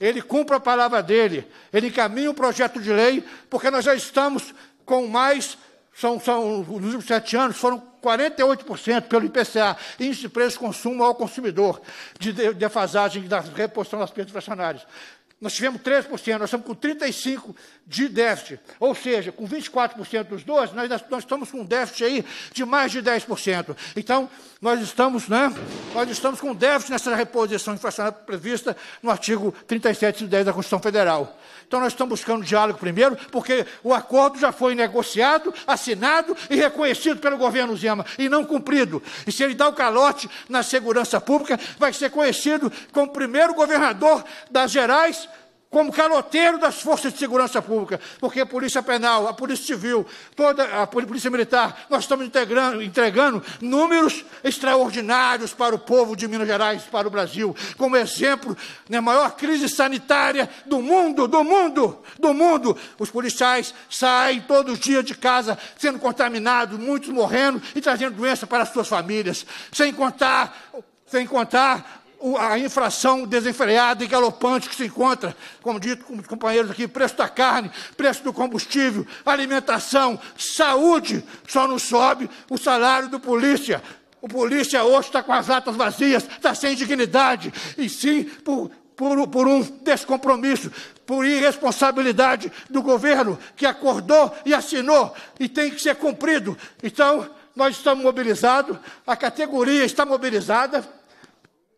Ele cumpre a palavra dele, ele encaminha o projeto de lei, porque nós já estamos com mais, são, são, nos últimos sete anos, foram quarenta e oito por cento pelo I P C A, Índice de Preço de Consumo ao Consumidor, de defasagem da reposição das perdas inflacionárias. Nós tivemos treze por cento, nós estamos com trinta e cinco por cento de déficit, ou seja, com vinte e quatro por cento dos doze, nós, nós estamos com um déficit aí de mais de dez por cento. Então, nós estamos, né, nós estamos com déficit nessa reposição inflacionária prevista no artigo trinta e sete, inciso dez da Constituição Federal. Então, nós estamos buscando diálogo primeiro, porque o acordo já foi negociado, assinado e reconhecido pelo governo Zema, e não cumprido. E se ele dá o calote na segurança pública, vai ser conhecido como o primeiro governador das Gerais, como caloteiro das forças de segurança pública, porque a Polícia Penal, a Polícia Civil, toda a Polícia Militar, nós estamos integrando, entregando números extraordinários para o povo de Minas Gerais, para o Brasil, como exemplo na maior crise sanitária do mundo, do mundo, do mundo. Os policiais saem todos os dias de casa sendo contaminados, muitos morrendo e trazendo doença para as suas famílias, sem contar, sem contar... a inflação desenfreada e galopante que se encontra, como dito com os companheiros aqui, preço da carne, preço do combustível, alimentação, saúde, só não sobe o salário do polícia. O polícia hoje está com as latas vazias, está sem dignidade, e sim por por, por um descompromisso, por irresponsabilidade do governo que acordou e assinou e tem que ser cumprido. Então, nós estamos mobilizados, a categoria está mobilizada,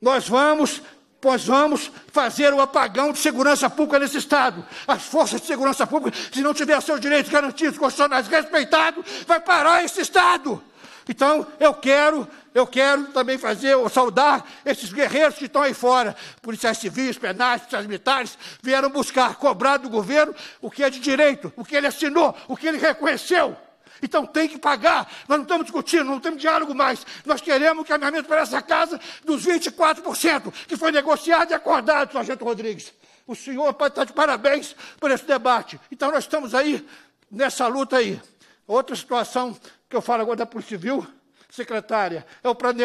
nós vamos... Nós vamos fazer o apagão de segurança pública nesse Estado. As forças de segurança pública, se não tiver seus direitos garantidos, constitucionais respeitados, vai parar esse Estado. Então, eu quero, eu quero também fazer, saudar esses guerreiros que estão aí fora. Policiais civis, penais, policiais militares, vieram buscar, cobrar do governo o que é de direito, o que ele assinou, o que ele reconheceu. Então tem que pagar. Nós não estamos discutindo, não temos diálogo mais. Nós queremos o caminhamento para essa casa dos vinte e quatro por cento que foi negociado e acordado, sargento Rodrigues. O senhor pode estar de parabéns por esse debate. Então nós estamos aí nessa luta aí. Outra situação que eu falo agora da Polícia Civil, secretária, é o plane...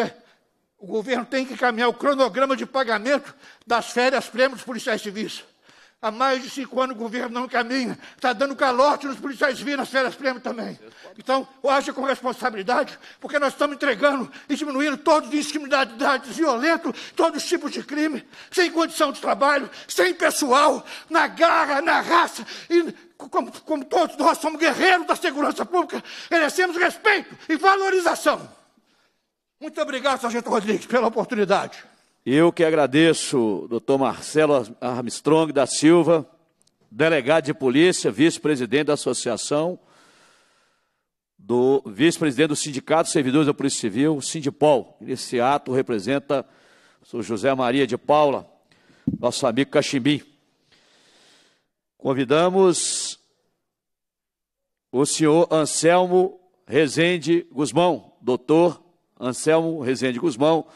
O governo tem que encaminhar o cronograma de pagamento das férias-prêmio dos policiais civis. Há mais de cinco anos o governo não caminha. Está dando calote nos policiais civis nas férias-prêmio também. Então, haja com responsabilidade, porque nós estamos entregando e diminuindo todos os discriminados violentos, todos os tipos de crime, sem condição de trabalho, sem pessoal, na garra, na raça. E como, como todos nós somos guerreiros da segurança pública, merecemos respeito e valorização. Muito obrigado, sargento Rodrigues, pela oportunidade. Eu que agradeço, doutor Marcelo Armstrong da Silva, delegado de polícia, vice-presidente da associação, do vice-presidente do Sindicato de Servidores da Polícia Civil, Sindipol. Nesse ato representa o José Maria de Paula, nosso amigo Caximbi. Convidamos o senhor Anselmo Rezende Gusmão, doutor Anselmo Rezende Gusmão,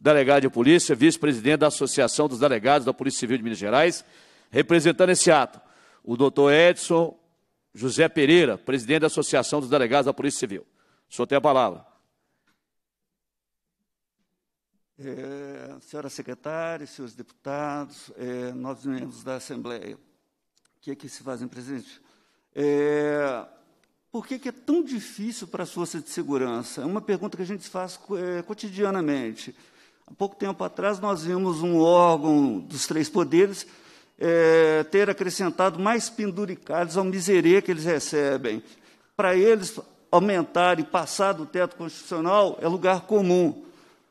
delegado de polícia, vice-presidente da Associação dos Delegados da Polícia Civil de Minas Gerais, representando esse ato, o doutor Edson José Pereira, presidente da Associação dos Delegados da Polícia Civil. O senhor tem a palavra. É, senhora secretária, senhores deputados, é, nós membros da Assembleia, que aqui se fazem presentes, é, por que, que é tão difícil para as forças de segurança? É uma pergunta que a gente faz é, cotidianamente. Há pouco tempo atrás, nós vimos um órgão dos três poderes é, ter acrescentado mais penduricados ao miserê que eles recebem. Para eles aumentar e passar do teto constitucional é lugar comum.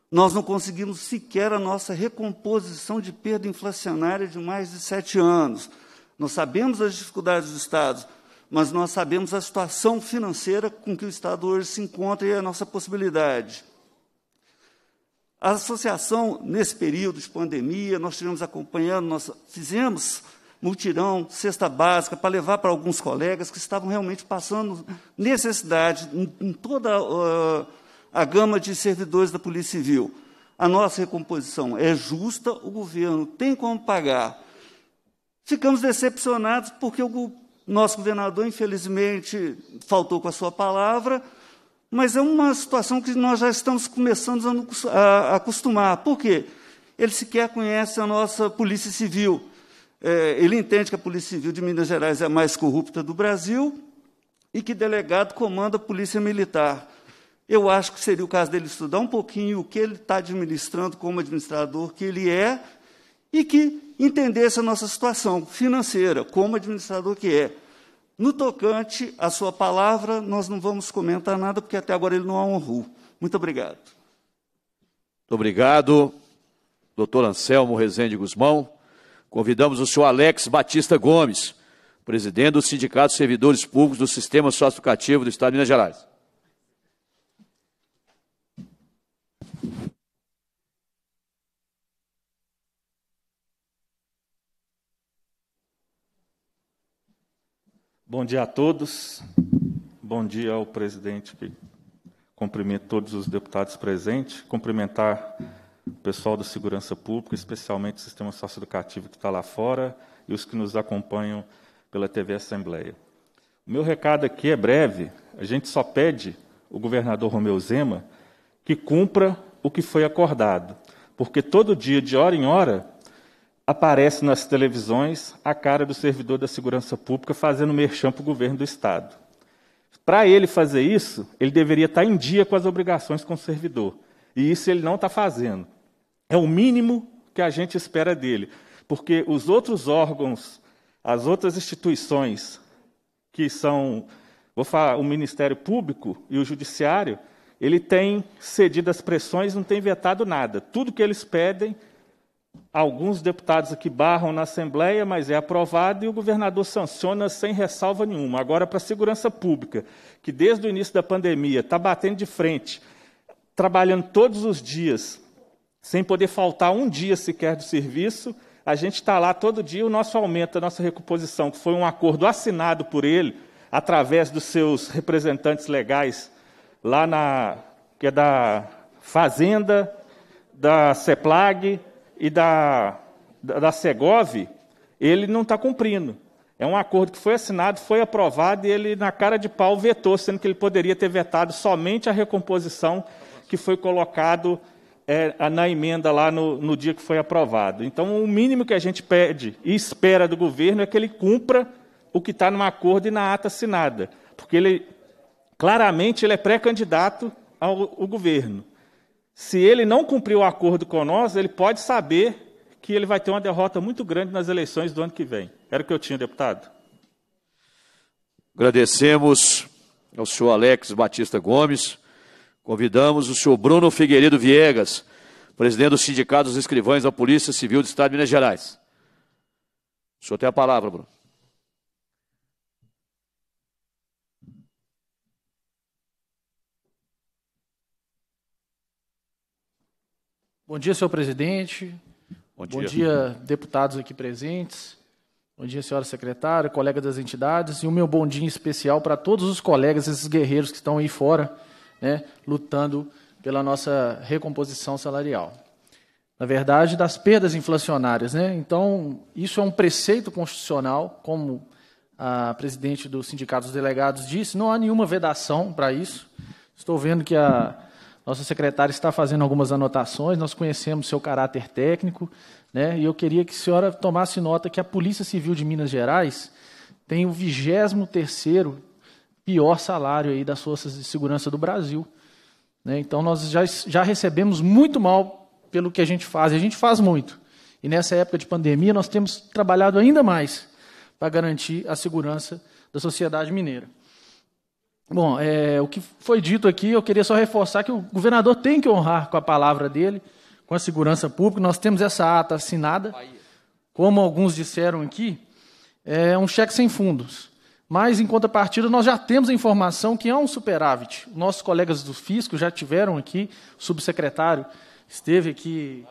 Nós não conseguimos sequer a nossa recomposição de perda inflacionária de mais de sete anos. Nós sabemos as dificuldades do Estado, mas nós sabemos a situação financeira com que o Estado hoje se encontra e a nossa possibilidade. A associação, nesse período de pandemia, nós estivemos acompanhando, nós fizemos mutirão, cesta básica, para levar para alguns colegas que estavam realmente passando necessidade em, em toda uh, a gama de servidores da Polícia Civil. A nossa recomposição é justa, o governo tem como pagar. Ficamos decepcionados porque o nosso governador, infelizmente, faltou com a sua palavra. Mas é uma situação que nós já estamos começando a acostumar. Por quê? Ele sequer conhece a nossa Polícia Civil. É, ele entende que a Polícia Civil de Minas Gerais é a mais corrupta do Brasil e que delegado comanda a Polícia Militar. Eu acho que seria o caso dele estudar um pouquinho o que ele está administrando como administrador que ele é e que entendesse a nossa situação financeira como administrador que é. No tocante à sua palavra, nós não vamos comentar nada, porque até agora ele não a honrou. Muito obrigado. Muito obrigado, doutor Anselmo Rezende Gusmão. Convidamos o senhor Alex Batista Gomes, presidente do Sindicato de Servidores Públicos do Sistema Socioeducativo do Estado de Minas Gerais. Bom dia a todos, bom dia ao presidente, que cumprimento todos os deputados presentes, cumprimentar o pessoal da Segurança Pública, especialmente o sistema socioeducativo que está lá fora e os que nos acompanham pela T V Assembleia. O meu recado aqui é breve, a gente só pede ao governador Romeu Zema que cumpra o que foi acordado, porque todo dia, de hora em hora, aparece nas televisões a cara do servidor da segurança pública fazendo merchan para o governo do Estado. Para ele fazer isso, ele deveria estar em dia com as obrigações com o servidor. E isso ele não está fazendo. É o mínimo que a gente espera dele. porque os outros órgãos, as outras instituições, que são, vou falar, o Ministério Público e o Judiciário, ele tem cedido as pressões, não tem vetado nada. Tudo que eles pedem, alguns deputados aqui barram na Assembleia, mas é aprovado e o governador sanciona sem ressalva nenhuma. Agora, para a segurança pública, que desde o início da pandemia está batendo de frente, trabalhando todos os dias, sem poder faltar um dia sequer do serviço, a gente está lá todo dia, o nosso aumento, a nossa recomposição, que foi um acordo assinado por ele, através dos seus representantes legais, lá na, que é da Fazenda, da CEPLAG e da, da, da Segov, ele não está cumprindo. É um acordo que foi assinado, foi aprovado, e ele, na cara de pau, vetou, sendo que ele poderia ter vetado somente a recomposição que foi colocado é, na emenda lá no, no dia que foi aprovado. Então, o mínimo que a gente pede e espera do governo é que ele cumpra o que está no acordo e na ata assinada, porque ele... Claramente, ele é pré-candidato ao, ao governo. Se ele não cumprir o acordo com nós, ele pode saber que ele vai ter uma derrota muito grande nas eleições do ano que vem. Era o que eu tinha, deputado. Agradecemos ao senhor Alex Batista Gomes. Convidamos o senhor Bruno Figueiredo Viegas, presidente do Sindicato dos Escrivães da Polícia Civil do Estado de Minas Gerais. O senhor tem a palavra, Bruno. Bom dia, senhor presidente. Bom dia. Bom dia, deputados aqui presentes. Bom dia, senhora secretária, colega das entidades. E o meu bom dia especial para todos os colegas, esses guerreiros que estão aí fora, né, lutando pela nossa recomposição salarial. Na verdade, das perdas inflacionárias, né? Então, isso é um preceito constitucional, como a presidente do Sindicato dos Delegados disse, não há nenhuma vedação para isso. Estou vendo que a nossa secretária está fazendo algumas anotações, nós conhecemos seu caráter técnico, né? E eu queria que a senhora tomasse nota que a Polícia Civil de Minas Gerais tem o vigésimo terceiro pior salário aí das forças de segurança do Brasil, né? Então, nós já, já recebemos muito mal pelo que a gente faz, a gente faz muito. E nessa época de pandemia, nós temos trabalhado ainda mais para garantir a segurança da sociedade mineira. Bom, é, o que foi dito aqui, eu queria só reforçar que o governador tem que honrar com a palavra dele, com a segurança pública. Nós temos essa ata assinada, como alguns disseram aqui, é um cheque sem fundos. Mas, em contrapartida, nós já temos a informação que há um superávit. Nossos colegas do Fisco já tiveram aqui, o subsecretário esteve aqui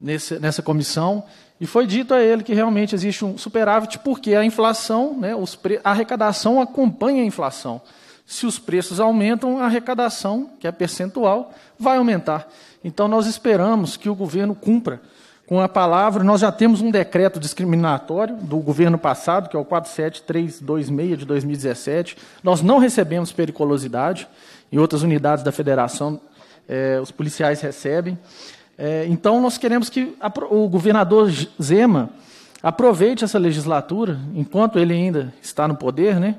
nesse, nessa comissão, e foi dito a ele que realmente existe um superávit, porque a inflação, né, os pre... a arrecadação acompanha a inflação. Se os preços aumentam, a arrecadação, que é percentual, vai aumentar. Então, nós esperamos que o governo cumpra com a palavra. Nós já temos um decreto discriminatório do governo passado, que é o quatro sete três dois seis de dois mil e dezessete. Nós não recebemos periculosidade. Em outras unidades da federação, eh, os policiais recebem. Eh, então, nós queremos que a, o governador Zema aproveite essa legislatura, enquanto ele ainda está no poder, né,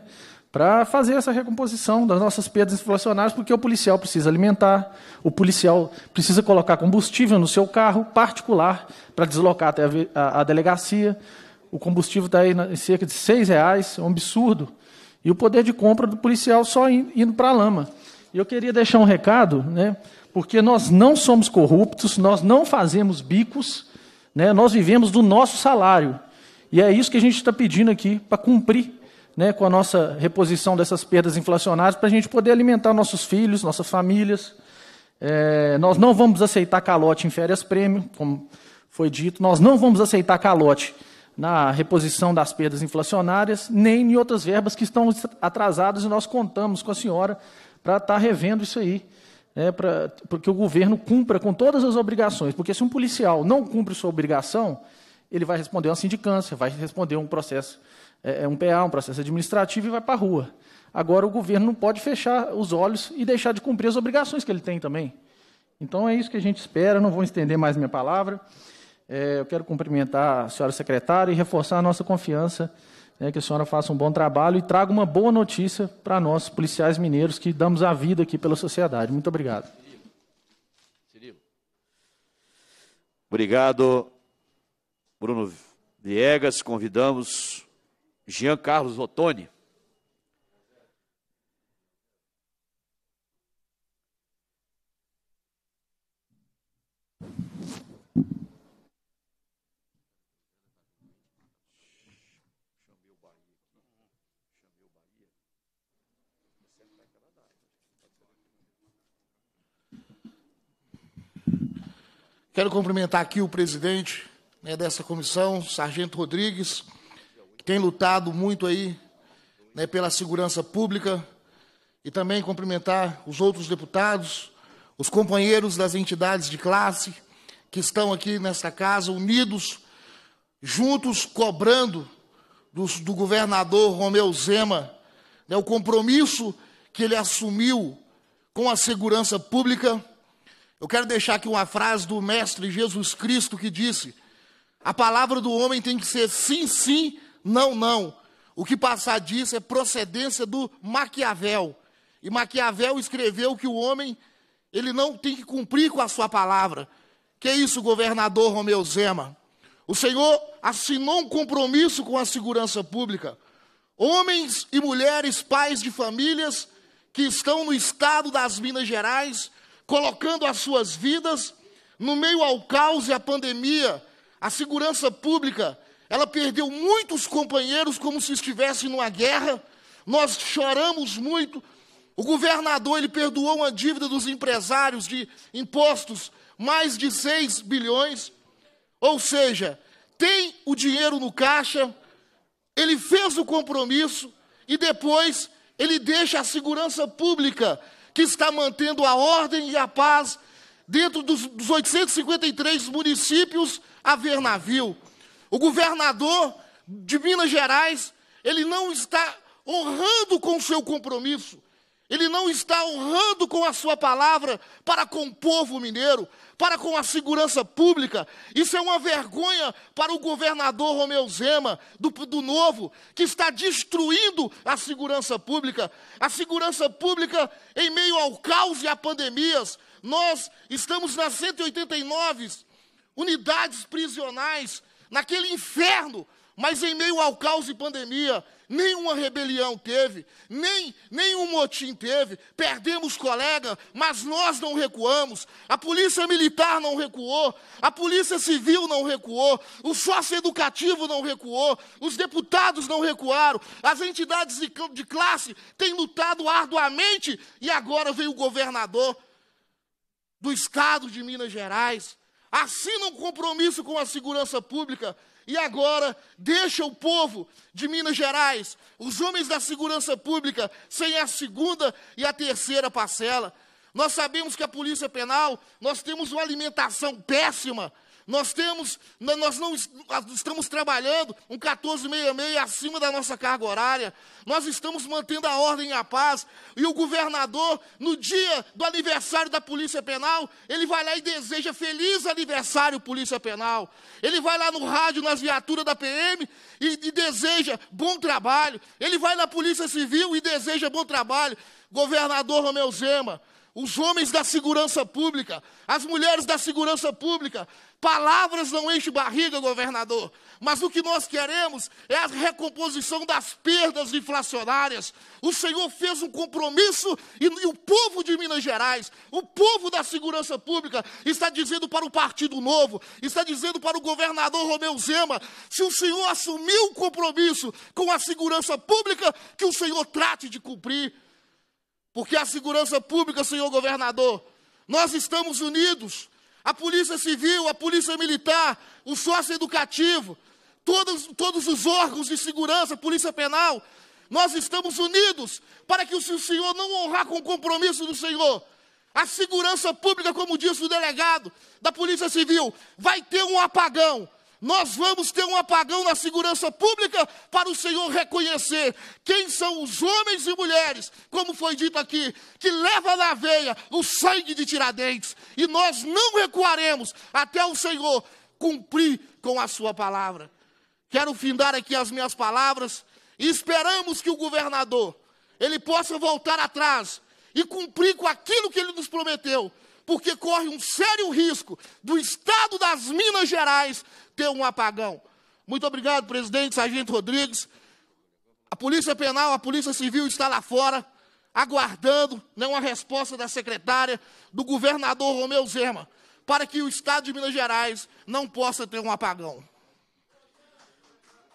para fazer essa recomposição das nossas perdas inflacionárias, porque o policial precisa alimentar, o policial precisa colocar combustível no seu carro particular para deslocar até a, a, a delegacia. O combustível está aí na, em cerca de seis reais, é um absurdo. E o poder de compra do policial só in, indo para a lama. E eu queria deixar um recado, né, porque nós não somos corruptos, nós não fazemos bicos, né, nós vivemos do nosso salário. E é isso que a gente está pedindo aqui, para cumprir, né, com a nossa reposição dessas perdas inflacionárias, para a gente poder alimentar nossos filhos, nossas famílias. É, nós não vamos aceitar calote em férias prêmio, como foi dito. Nós não vamos aceitar calote na reposição das perdas inflacionárias, nem em outras verbas que estão atrasadas, e nós contamos com a senhora para estar revendo isso aí, né, para que o governo cumpra com todas as obrigações. Porque se um policial não cumpre sua obrigação, ele vai responder uma sindicância, vai responder um processo... É um P A, um processo administrativo, e vai para a rua. Agora, o governo não pode fechar os olhos e deixar de cumprir as obrigações que ele tem também. Então, é isso que a gente espera. Não vou estender mais minha palavra. É, eu quero cumprimentar a senhora secretária e reforçar a nossa confiança, né, que a senhora faça um bom trabalho e traga uma boa notícia para nós, policiais mineiros, que damos a vida aqui pela sociedade. Muito obrigado. Obrigado, Bruno Viegas, convidamos Jean Carlos Ottoni. Quero cumprimentar aqui o presidente, né, dessa comissão, Sargento Rodrigues, que tem lutado muito aí, né, pela segurança pública, e também cumprimentar os outros deputados, os companheiros das entidades de classe que estão aqui nesta casa, unidos, juntos, cobrando do, do governador Romeu Zema, né, o compromisso que ele assumiu com a segurança pública. Eu quero deixar aqui uma frase do mestre Jesus Cristo que disse: a palavra do homem tem que ser sim, sim, não, não. O que passar disso é procedência do Maquiavel. E Maquiavel escreveu que o homem, ele não tem que cumprir com a sua palavra. Que é isso, governador Romeu Zema? O senhor assinou um compromisso com a segurança pública. Homens e mulheres, pais de famílias que estão no estado das Minas Gerais, colocando as suas vidas no meio ao caos e à pandemia. A segurança pública, ela perdeu muitos companheiros como se estivesse numa guerra. Nós choramos muito. O governador, ele perdoou uma dívida dos empresários de impostos, mais de seis bilhões. Ou seja, tem o dinheiro no caixa, ele fez o compromisso e depois ele deixa a segurança pública, que está mantendo a ordem e a paz dentro dos, dos oitocentos e cinquenta e três municípios, a ver navio. O governador de Minas Gerais, ele não está honrando com o seu compromisso, ele não está honrando com a sua palavra para com o povo mineiro, para com a segurança pública. Isso é uma vergonha para o governador Romeu Zema, do, do Novo, que está destruindo a segurança pública. A segurança pública em meio ao caos e a pandemias. Nós estamos nas cento e oitenta e nove unidades prisionais, naquele inferno, mas em meio ao caos e pandemia, nenhuma rebelião teve, nem nenhum motim teve. Perdemos colega, mas nós não recuamos. A polícia militar não recuou, a polícia civil não recuou, o socioeducativo não recuou, os deputados não recuaram, as entidades de, de classe têm lutado arduamente, e agora vem o governador do estado de Minas Gerais, assina um compromisso com a segurança pública, e agora deixa o povo de Minas Gerais, os homens da segurança pública, sem a segunda e a terceira parcela. Nós sabemos que a Polícia Penal, nós temos uma alimentação péssima, nós temos, nós não estamos trabalhando um quatorze sessenta e seis acima da nossa carga horária, nós estamos mantendo a ordem e a paz, e o governador, no dia do aniversário da Polícia Penal, ele vai lá e deseja feliz aniversário, Polícia Penal. Ele vai lá no rádio, nas viaturas da P M, e, e deseja bom trabalho. Ele vai na Polícia Civil e deseja bom trabalho. Governador Romeu Zema, os homens da segurança pública, as mulheres da segurança pública, palavras não enchem barriga, governador, mas o que nós queremos é a recomposição das perdas inflacionárias. O senhor fez um compromisso e, e o povo de Minas Gerais, o povo da segurança pública, está dizendo para o Partido Novo, está dizendo para o governador Romeu Zema: se o senhor assumiu um compromisso com a segurança pública, que o senhor trate de cumprir. Porque a segurança pública, senhor governador, nós estamos unidos. A polícia civil, a polícia militar, o socioeducativo, todos, todos os órgãos de segurança, polícia penal, nós estamos unidos para que se o senhor não honrar com o compromisso do senhor, a segurança pública, como disse o delegado da polícia civil, vai ter um apagão. Nós vamos ter um apagão na segurança pública para o senhor reconhecer quem são os homens e mulheres, como foi dito aqui, que leva na veia o sangue de Tiradentes. E nós não recuaremos até o senhor cumprir com a sua palavra. Quero findar aqui as minhas palavras e esperamos que o governador, ele possa voltar atrás e cumprir com aquilo que ele nos prometeu, porque corre um sério risco do estado das Minas Gerais ter um apagão. Muito obrigado, presidente, sargento Rodrigues. A Polícia Penal, a Polícia Civil está lá fora, aguardando né, uma resposta da secretária do governador Romeu Zema, para que o Estado de Minas Gerais não possa ter um apagão.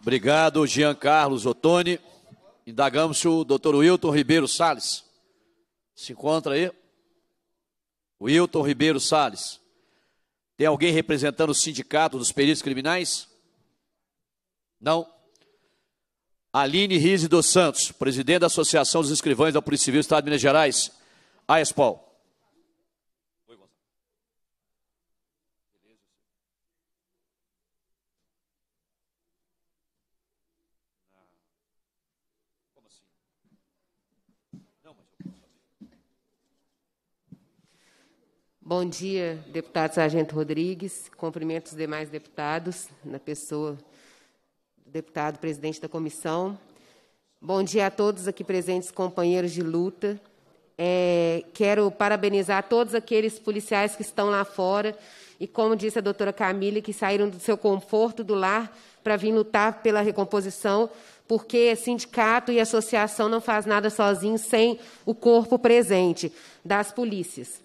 Obrigado, Jean Carlos Ottoni. Indagamos se o doutor Wilton Ribeiro Salles se encontra aí. Wilton Ribeiro Salles. Tem alguém representando o sindicato dos peritos criminais? Não. Aline Rize dos Santos, presidente da Associação dos Escrivães da Polícia Civil do Estado de Minas Gerais, AESPOL. Bom dia, deputado sargento Rodrigues. Cumprimento os demais deputados, na pessoa do deputado presidente da comissão. Bom dia a todos aqui presentes, companheiros de luta. É, quero parabenizar todos aqueles policiais que estão lá fora e, como disse a doutora Camille, que saíram do seu conforto do lar para vir lutar pela recomposição, porque sindicato e associação não faz nada sozinho sem o corpo presente das polícias.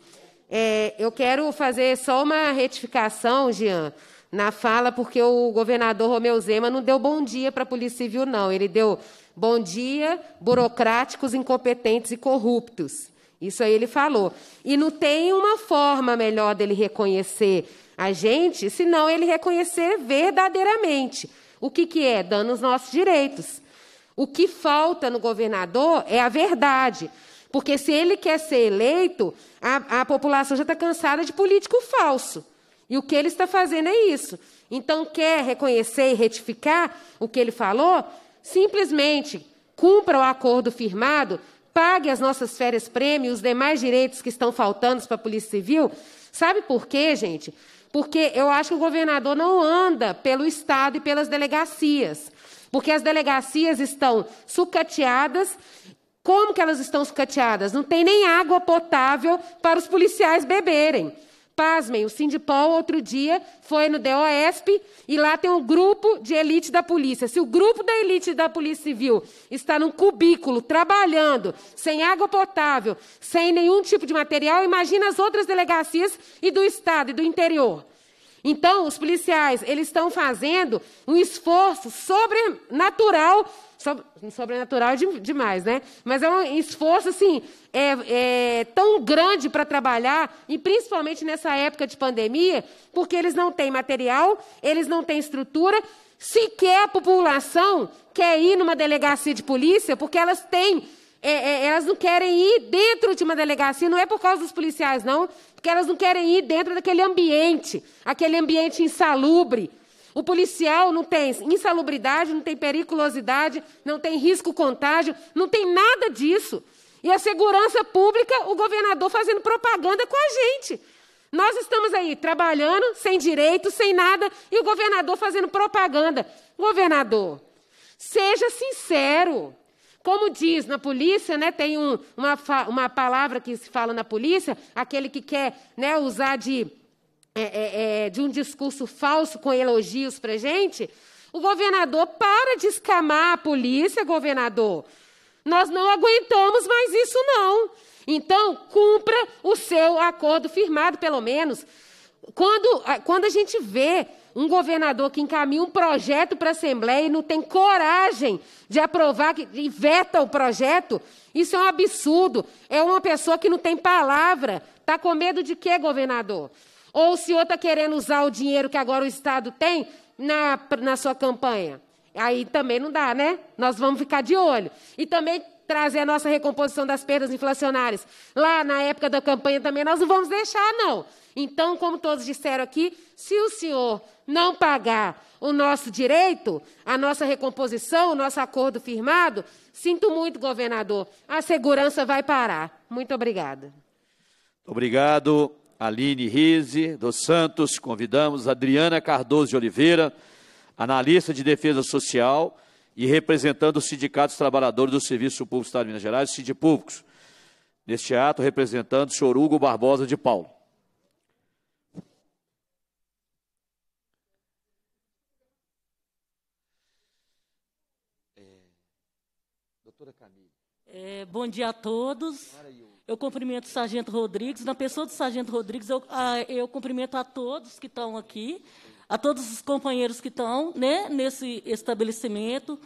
É, eu quero fazer só uma retificação, Jean, na fala, porque o governador Romeu Zema não deu bom dia para a Polícia Civil, não. Ele deu bom dia, burocráticos, incompetentes e corruptos. Isso aí ele falou. E não tem uma forma melhor dele reconhecer a gente, senão ele reconhecer verdadeiramente. O que, que é? Dando os nossos direitos. O que falta no governador é a verdade. Porque se ele quer ser eleito, a, a população já está cansada de político falso. E o que ele está fazendo é isso. Então, quer reconhecer e retificar o que ele falou? Simplesmente cumpra o acordo firmado, pague as nossas férias-prêmio e os demais direitos que estão faltando para a Polícia Civil. Sabe por quê, gente? Porque eu acho que o governador não anda pelo Estado e pelas delegacias. Porque as delegacias estão sucateadas. Como que elas estão sucateadas? Não tem nem água potável para os policiais beberem. Pasmem, o Sindipol, outro dia, foi no D O E S P e lá tem um grupo de elite da polícia. Se o grupo da elite da Polícia Civil está num cubículo, trabalhando, sem água potável, sem nenhum tipo de material, imagina as outras delegacias e do Estado e do interior. Então, os policiais, eles estão fazendo um esforço sobrenatural. Sobrenatural demais, né? Mas é um esforço, assim, é, é tão grande para trabalhar, e principalmente nessa época de pandemia, porque eles não têm material, eles não têm estrutura, sequer a população quer ir numa delegacia de polícia, porque elas têm, é, é, elas não querem ir dentro de uma delegacia, não é por causa dos policiais, não, porque elas não querem ir dentro daquele ambiente, aquele ambiente insalubre. O policial não tem insalubridade, não tem periculosidade, não tem risco contágio, não tem nada disso. E a segurança pública, o governador fazendo propaganda com a gente. Nós estamos aí trabalhando, sem direito, sem nada, e o governador fazendo propaganda. Governador, seja sincero. Como diz na polícia, né, tem um, uma, uma palavra que se fala na polícia, aquele que quer né, usar de... É, é, é, de um discurso falso com elogios para gente, o governador para de escamar a polícia, governador. Nós não aguentamos mais isso, não. Então, cumpra o seu acordo firmado, pelo menos. Quando, quando a gente vê um governador que encaminha um projeto para a Assembleia e não tem coragem de aprovar que, e veta o projeto, isso é um absurdo. É uma pessoa que não tem palavra. Está com medo de quê, governador? Ou o senhor está querendo usar o dinheiro que agora o Estado tem na, na sua campanha? Aí também não dá, né? Nós vamos ficar de olho. E também trazer a nossa recomposição das perdas inflacionárias. Lá na época da campanha também nós não vamos deixar, não. Então, como todos disseram aqui, se o senhor não pagar o nosso direito, a nossa recomposição, o nosso acordo firmado, sinto muito, governador, a segurança vai parar. Muito obrigada. Obrigado. Aline Rize dos Santos, convidamos Adriana Cardoso de Oliveira, analista de defesa social e representando o Sindicato dos Trabalhadores do Serviço Público do Estado de Minas Gerais, Sindipúblicos, neste ato representando o senhor Hugo Barbosa de Paulo. É, bom dia a todos. Eu cumprimento o Sargento Rodrigues. Na pessoa do Sargento Rodrigues, eu, a, eu cumprimento a todos que estão aqui, a todos os companheiros que estão, né, nesse estabelecimento,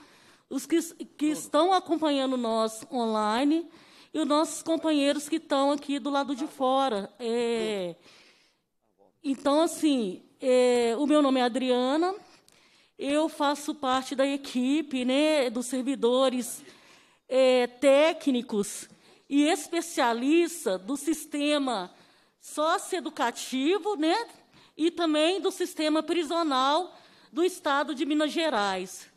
os que, que estão acompanhando nós online e os nossos companheiros que estão aqui do lado de fora. É, então, assim, é, o meu nome é Adriana, eu faço parte da equipe, né, dos servidores é, técnicos e especialista do sistema socioeducativo, né, e também do sistema prisional do Estado de Minas Gerais.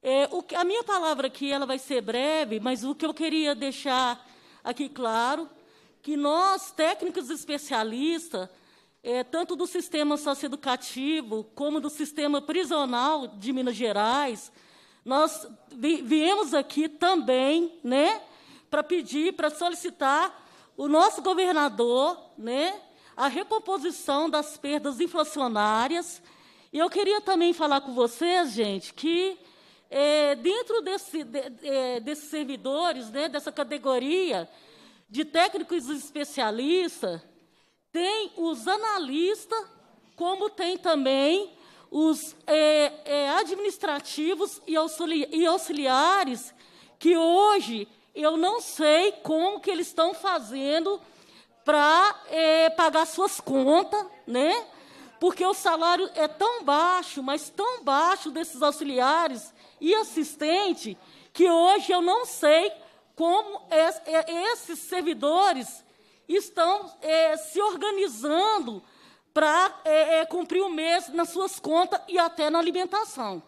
É, o, a minha palavra aqui ela vai ser breve, mas o que eu queria deixar aqui claro, que nós, técnicos especialistas, é, tanto do sistema socioeducativo como do sistema prisional de Minas Gerais, nós vi, viemos aqui também, né, para pedir, para solicitar o nosso governador, né, a recomposição das perdas inflacionárias. E eu queria também falar com vocês, gente, que é, dentro desse, de, de, desses servidores, né, dessa categoria de técnicos especialistas, tem os analistas, como tem também os é, é, administrativos e, auxilia, e auxiliares, que hoje eu não sei como que eles estão fazendo para é, pagar suas contas, né? Porque o salário é tão baixo, mas tão baixo desses auxiliares e assistente, que hoje eu não sei como es, é, esses servidores estão é, se organizando para é, é, cumprir o mês nas suas contas e até na alimentação.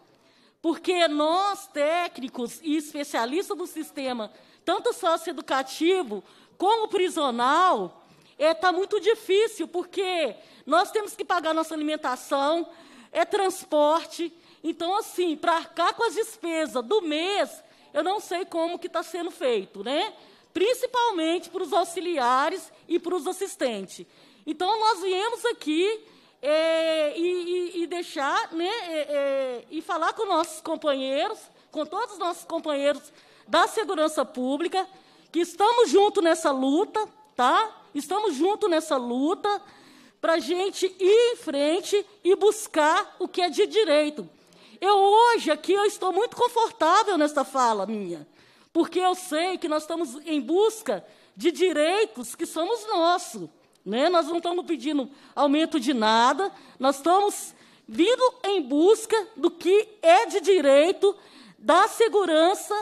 Porque nós, técnicos e especialistas do sistema tanto socioeducativo como prisional, está é, muito difícil, porque nós temos que pagar nossa alimentação, é transporte. Então, assim, para arcar com as despesas do mês, eu não sei como que está sendo feito, né? Principalmente para os auxiliares e para os assistentes. Então, nós viemos aqui é, e, e, e deixar, né, é, é, e falar com nossos companheiros, com todos os nossos companheiros da segurança pública, que estamos juntos nessa luta, tá? Estamos juntos nessa luta para a gente ir em frente e buscar o que é de direito. Eu hoje aqui eu estou muito confortável nessa fala minha, porque eu sei que nós estamos em busca de direitos que somos nossos, né? Nós não estamos pedindo aumento de nada, nós estamos vindo em busca do que é de direito da segurança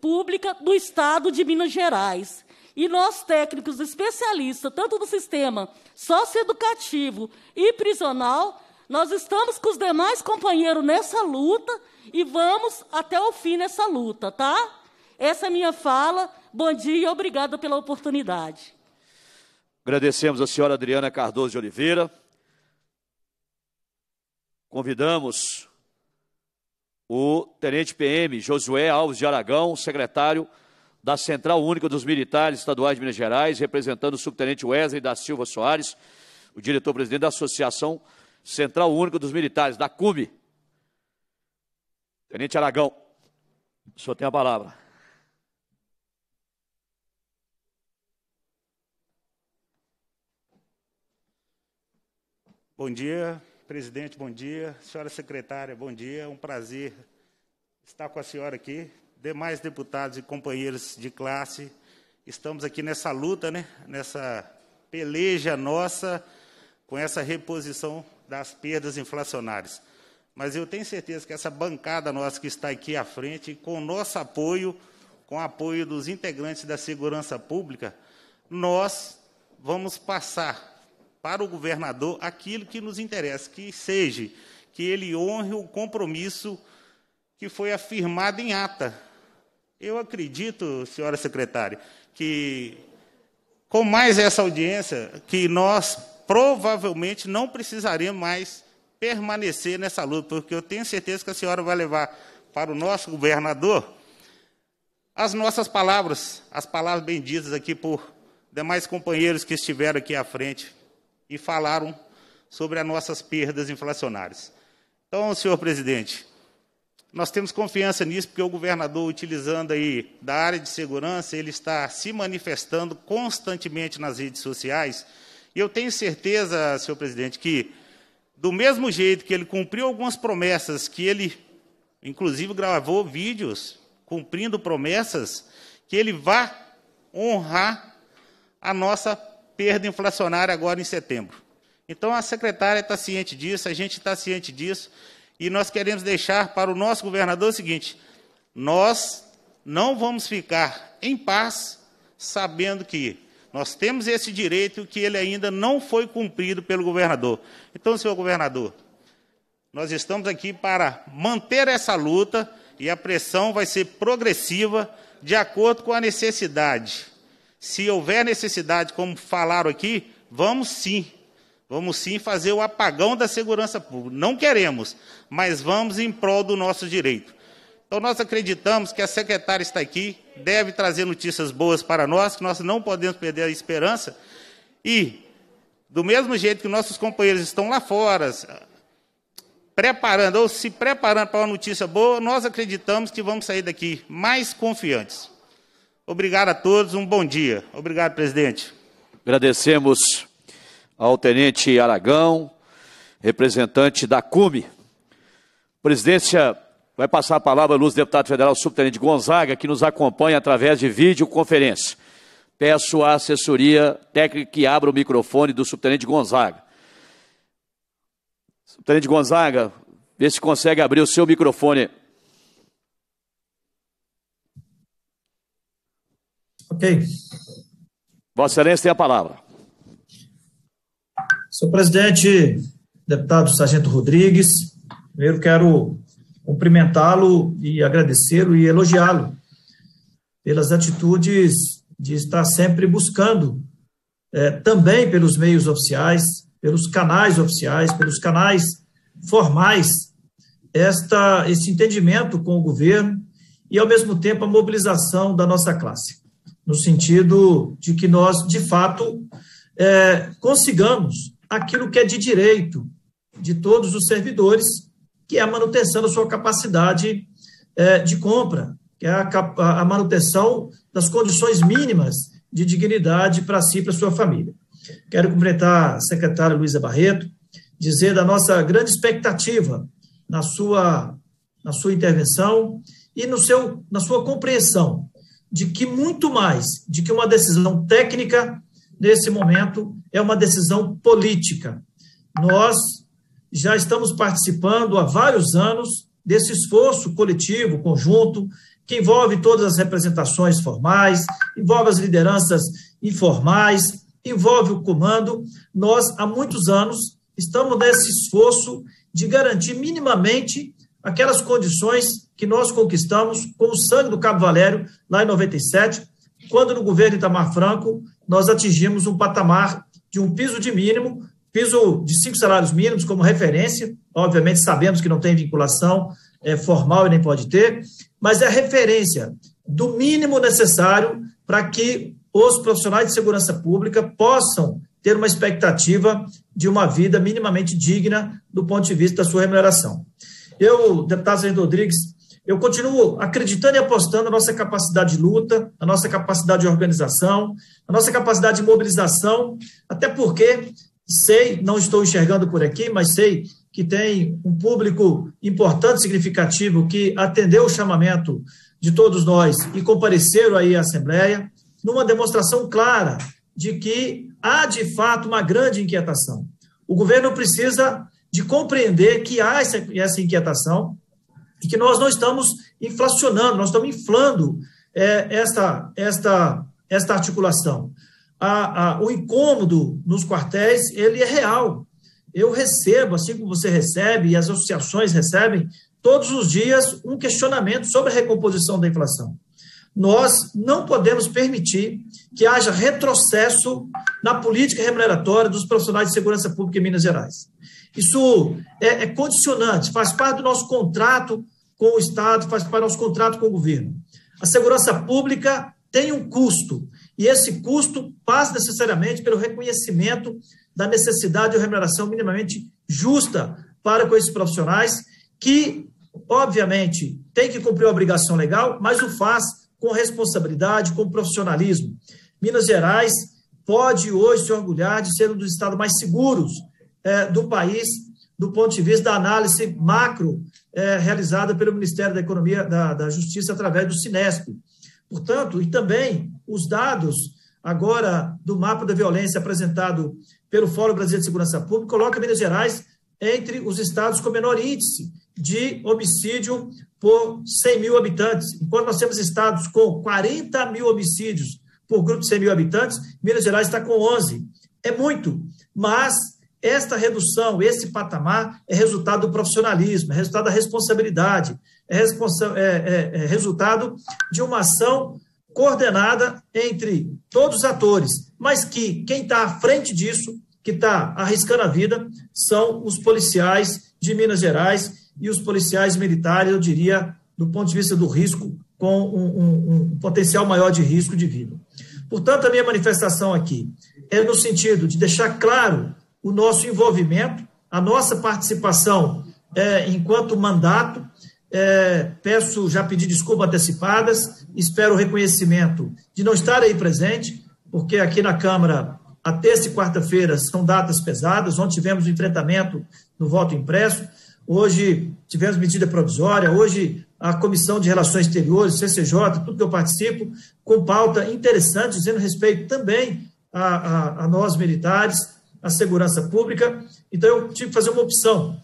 pública do Estado de Minas Gerais. E nós, técnicos especialistas, tanto do sistema socioeducativo e prisional, nós estamos com os demais companheiros nessa luta e vamos até o fim nessa luta, tá? Essa é a minha fala. Bom dia e obrigada pela oportunidade. Agradecemos a senhora Adriana Cardoso de Oliveira. Convidamos o tenente P M Josué Alves de Aragão, secretário da Central Única dos Militares Estaduais de Minas Gerais, representando o subtenente Wesley da Silva Soares, o diretor-presidente da Associação Central Única dos Militares, da C U M. Tenente Aragão, o senhor tem a palavra. Bom dia. Presidente, bom dia. Senhora secretária, bom dia. É um prazer estar com a senhora aqui. Demais deputados e companheiros de classe, estamos aqui nessa luta, né? Nessa peleja nossa com essa reposição das perdas inflacionárias. Mas eu tenho certeza que essa bancada nossa que está aqui à frente, com o nosso apoio, com o apoio dos integrantes da segurança pública, nós vamos passar para o governador aquilo que nos interessa, que seja, que ele honre o compromisso que foi afirmado em ata. Eu acredito, senhora secretária, que com mais essa audiência, que nós provavelmente não precisaremos mais permanecer nessa luta, porque eu tenho certeza que a senhora vai levar para o nosso governador as nossas palavras, as palavras benditas aqui por demais companheiros que estiveram aqui à frente e falaram sobre as nossas perdas inflacionárias. Então, senhor presidente, Nós temos confiança nisso, porque o governador, utilizando aí da área de segurança, ele está se manifestando constantemente nas redes sociais. E eu tenho certeza, senhor presidente, que, do mesmo jeito que ele cumpriu algumas promessas, que ele, inclusive, gravou vídeos cumprindo promessas, que ele vai honrar a nossa perda inflacionária agora em setembro. Então, a secretária está ciente disso, a gente está ciente disso, e nós queremos deixar para o nosso governador o seguinte: nós não vamos ficar em paz sabendo que nós temos esse direito que ele ainda não foi cumprido pelo governador. Então, senhor governador, nós estamos aqui para manter essa luta e a pressão vai ser progressiva de acordo com a necessidade. Se houver necessidade, como falaram aqui, vamos sim. Vamos sim fazer o apagão da segurança pública. Não queremos, mas vamos em prol do nosso direito. Então, nós acreditamos que a secretária está aqui, deve trazer notícias boas para nós, que nós não podemos perder a esperança. E, do mesmo jeito que nossos companheiros estão lá fora, preparando ou se preparando para uma notícia boa, nós acreditamos que vamos sair daqui mais confiantes. Obrigado a todos, um bom dia. Obrigado, presidente. Agradecemos ao tenente Aragão, representante da C U M E. A presidência vai passar a palavra ao ilustre deputado federal subtenente Gonzaga, que nos acompanha através de videoconferência. Peço à assessoria técnica que abra o microfone do subtenente Gonzaga. Subtenente Gonzaga, vê se consegue abrir o seu microfone. Ok. Vossa Excelência tem a palavra. Senhor presidente, deputado Sargento Rodrigues, primeiro quero cumprimentá-lo e agradecê-lo e elogiá-lo pelas atitudes de estar sempre buscando, eh, também pelos meios oficiais, pelos canais oficiais, pelos canais formais, esta, esse entendimento com o governo e, ao mesmo tempo, a mobilização da nossa classe, no sentido de que nós, de fato, eh, consigamos aquilo que é de direito de todos os servidores, que é a manutenção da sua capacidade eh, de compra, que é a, a manutenção das condições mínimas de dignidade para si e para sua família. Quero cumprimentar a secretária Luísa Barreto, dizer da nossa grande expectativa na sua, na sua intervenção e no seu, na sua compreensão de que muito mais de que uma decisão técnica, nesse momento, é uma decisão política. Nós já estamos participando há vários anos desse esforço coletivo, conjunto, que envolve todas as representações formais, envolve as lideranças informais, envolve o comando. Nós, há muitos anos, estamos nesse esforço de garantir minimamente aquelas condições que nós conquistamos com o sangue do Cabo Valério, lá em noventa e sete, quando no governo Itamar Franco nós atingimos um patamar de um piso de mínimo, piso de cinco salários mínimos como referência. Obviamente sabemos que não tem vinculação é, formal e nem pode ter, mas é a referência do mínimo necessário para que os profissionais de segurança pública possam ter uma expectativa de uma vida minimamente digna do ponto de vista da sua remuneração. Eu, deputado Zéder Rodrigues, eu continuo acreditando e apostando na nossa capacidade de luta, na nossa capacidade de organização, na nossa capacidade de mobilização, até porque sei, não estou enxergando por aqui, mas sei que tem um público importante, significativo, que atendeu o chamamento de todos nós e compareceram aí à Assembleia, numa demonstração clara de que há, de fato, uma grande inquietação. O governo precisa de compreender que há essa, essa inquietação, e que nós não estamos inflacionando, nós estamos inflando é, esta, esta, esta articulação. A, a, o incômodo nos quartéis, ele é real. Eu recebo, assim como você recebe, e as associações recebem, todos os dias um questionamento sobre a recomposição da inflação. Nós não podemos permitir que haja retrocesso na política remuneratória dos profissionais de segurança pública em Minas Gerais. Isso é, é condicionante, faz parte do nosso contrato com o Estado, faz parte do nosso contrato com o governo. A segurança pública tem um custo, e esse custo passa necessariamente pelo reconhecimento da necessidade de uma remuneração minimamente justa para com esses profissionais, que obviamente, tem que cumprir a obrigação legal, mas o faz com responsabilidade, com profissionalismo. Minas Gerais pode hoje se orgulhar de ser um dos estados mais seguros eh, do país, do ponto de vista da análise macro eh, realizada pelo Ministério da Economia, da, da Justiça, através do Sinesp. Portanto, e também os dados agora do mapa da violência apresentado pelo Fórum Brasileiro de Segurança Pública, coloca Minas Gerais entre os estados com menor índice de homicídio por cem mil habitantes. Enquanto nós temos estados com quarenta mil homicídios por grupo de cem mil habitantes, Minas Gerais está com onze. É muito, mas esta redução, esse patamar, é resultado do profissionalismo, é resultado da responsabilidade, é, responsa- é, é, é resultado de uma ação coordenada entre todos os atores, mas que quem está à frente disso, que está arriscando a vida, são os policiais de Minas Gerais e os policiais militares, eu diria, do ponto de vista do risco, com um, um, um potencial maior de risco de vida. Portanto, a minha manifestação aqui é no sentido de deixar claro o nosso envolvimento, a nossa participação é, enquanto mandato. É, peço, já pedi desculpas antecipadas, espero o reconhecimento de não estar aí presente, porque aqui na Câmara, a terça e quarta-feira são datas pesadas, onde tivemos o enfrentamento no voto impresso, hoje tivemos medida provisória, hoje a Comissão de Relações Exteriores, C C J, tudo que eu participo, com pauta interessante, dizendo respeito também a, a, a nós militares, à segurança pública, então eu tive que fazer uma opção,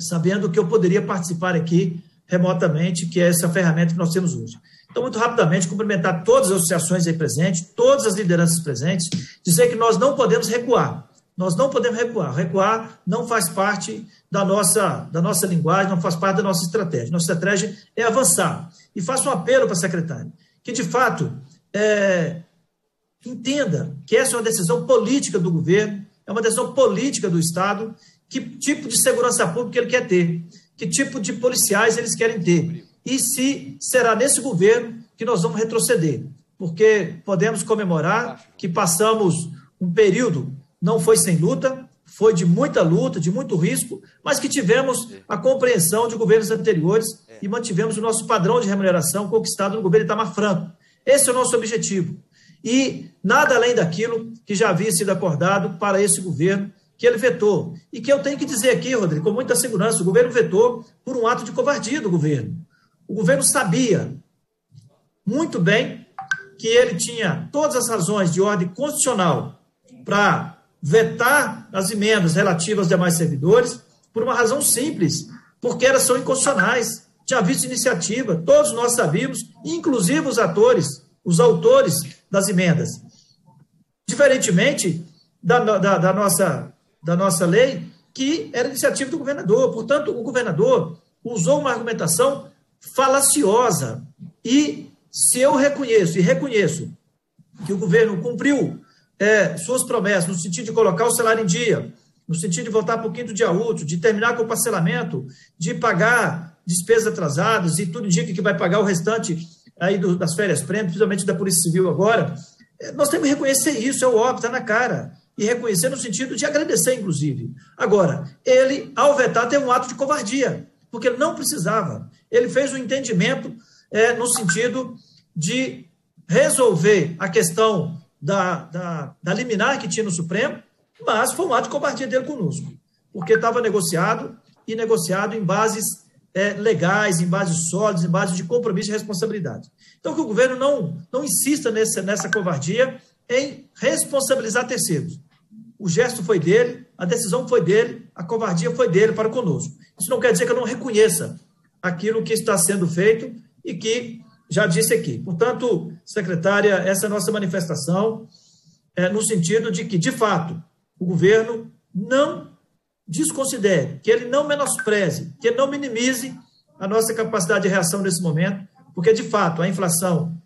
sabendo que eu poderia participar aqui remotamente, que é essa ferramenta que nós temos hoje. Então, muito rapidamente, cumprimentar todas as associações aí presentes, todas as lideranças presentes, dizer que nós não podemos recuar, nós não podemos recuar, recuar não faz parte da nossa, da nossa linguagem, não faz parte da nossa estratégia, nossa estratégia é avançar. E faço um apelo para a secretária, que de fato é, entenda que essa é uma decisão política do governo, é uma decisão política do Estado, que tipo de segurança pública ele quer ter, que tipo de policiais eles querem ter, e se será nesse governo que nós vamos retroceder, porque podemos comemorar que passamos um período, não foi sem luta, foi de muita luta, de muito risco, mas que tivemos a compreensão de governos anteriores e mantivemos o nosso padrão de remuneração conquistado no governo Itamar Franco. Esse é o nosso objetivo, e nada além daquilo que já havia sido acordado para esse governo, que ele vetou, e que eu tenho que dizer aqui, Rodrigo, com muita segurança, o governo vetou por um ato de covardia do governo. O governo sabia muito bem que ele tinha todas as razões de ordem constitucional para vetar as emendas relativas aos demais servidores, por uma razão simples, porque elas são inconstitucionais, tinha visto iniciativa, todos nós sabíamos, inclusive os atores, os autores das emendas. Diferentemente da, da, da nossa... da nossa lei, que era iniciativa do governador. Portanto, o governador usou uma argumentação falaciosa. E se eu reconheço, e reconheço, que o governo cumpriu é, suas promessas no sentido de colocar o salário em dia, no sentido de voltar para o quinto dia útil, de terminar com o parcelamento, de pagar despesas atrasadas, e tudo indica que vai pagar o restante aí do, das férias-prêmio, principalmente da Polícia Civil agora, nós temos que reconhecer isso, é o óbvio, está na cara. E reconhecer no sentido de agradecer, inclusive. Agora, ele, ao vetar, teve um ato de covardia, porque ele não precisava. Ele fez um entendimento é, no sentido de resolver a questão da, da, da liminar que tinha no Supremo, mas foi um ato de covardia dele conosco, porque estava negociado, e negociado em bases é, legais, em bases sólidas, em bases de compromisso e responsabilidade. Então, que o governo não, não insista nesse, nessa covardia, em responsabilizar terceiros. O gesto foi dele, a decisão foi dele, a covardia foi dele para conosco. Isso não quer dizer que eu não reconheça aquilo que está sendo feito e que já disse aqui. Portanto, secretária, essa é a nossa manifestação é, no sentido de que, de fato, o governo não desconsidere, que ele não menospreze, que ele não minimize a nossa capacidade de reação nesse momento, porque, de fato, a inflação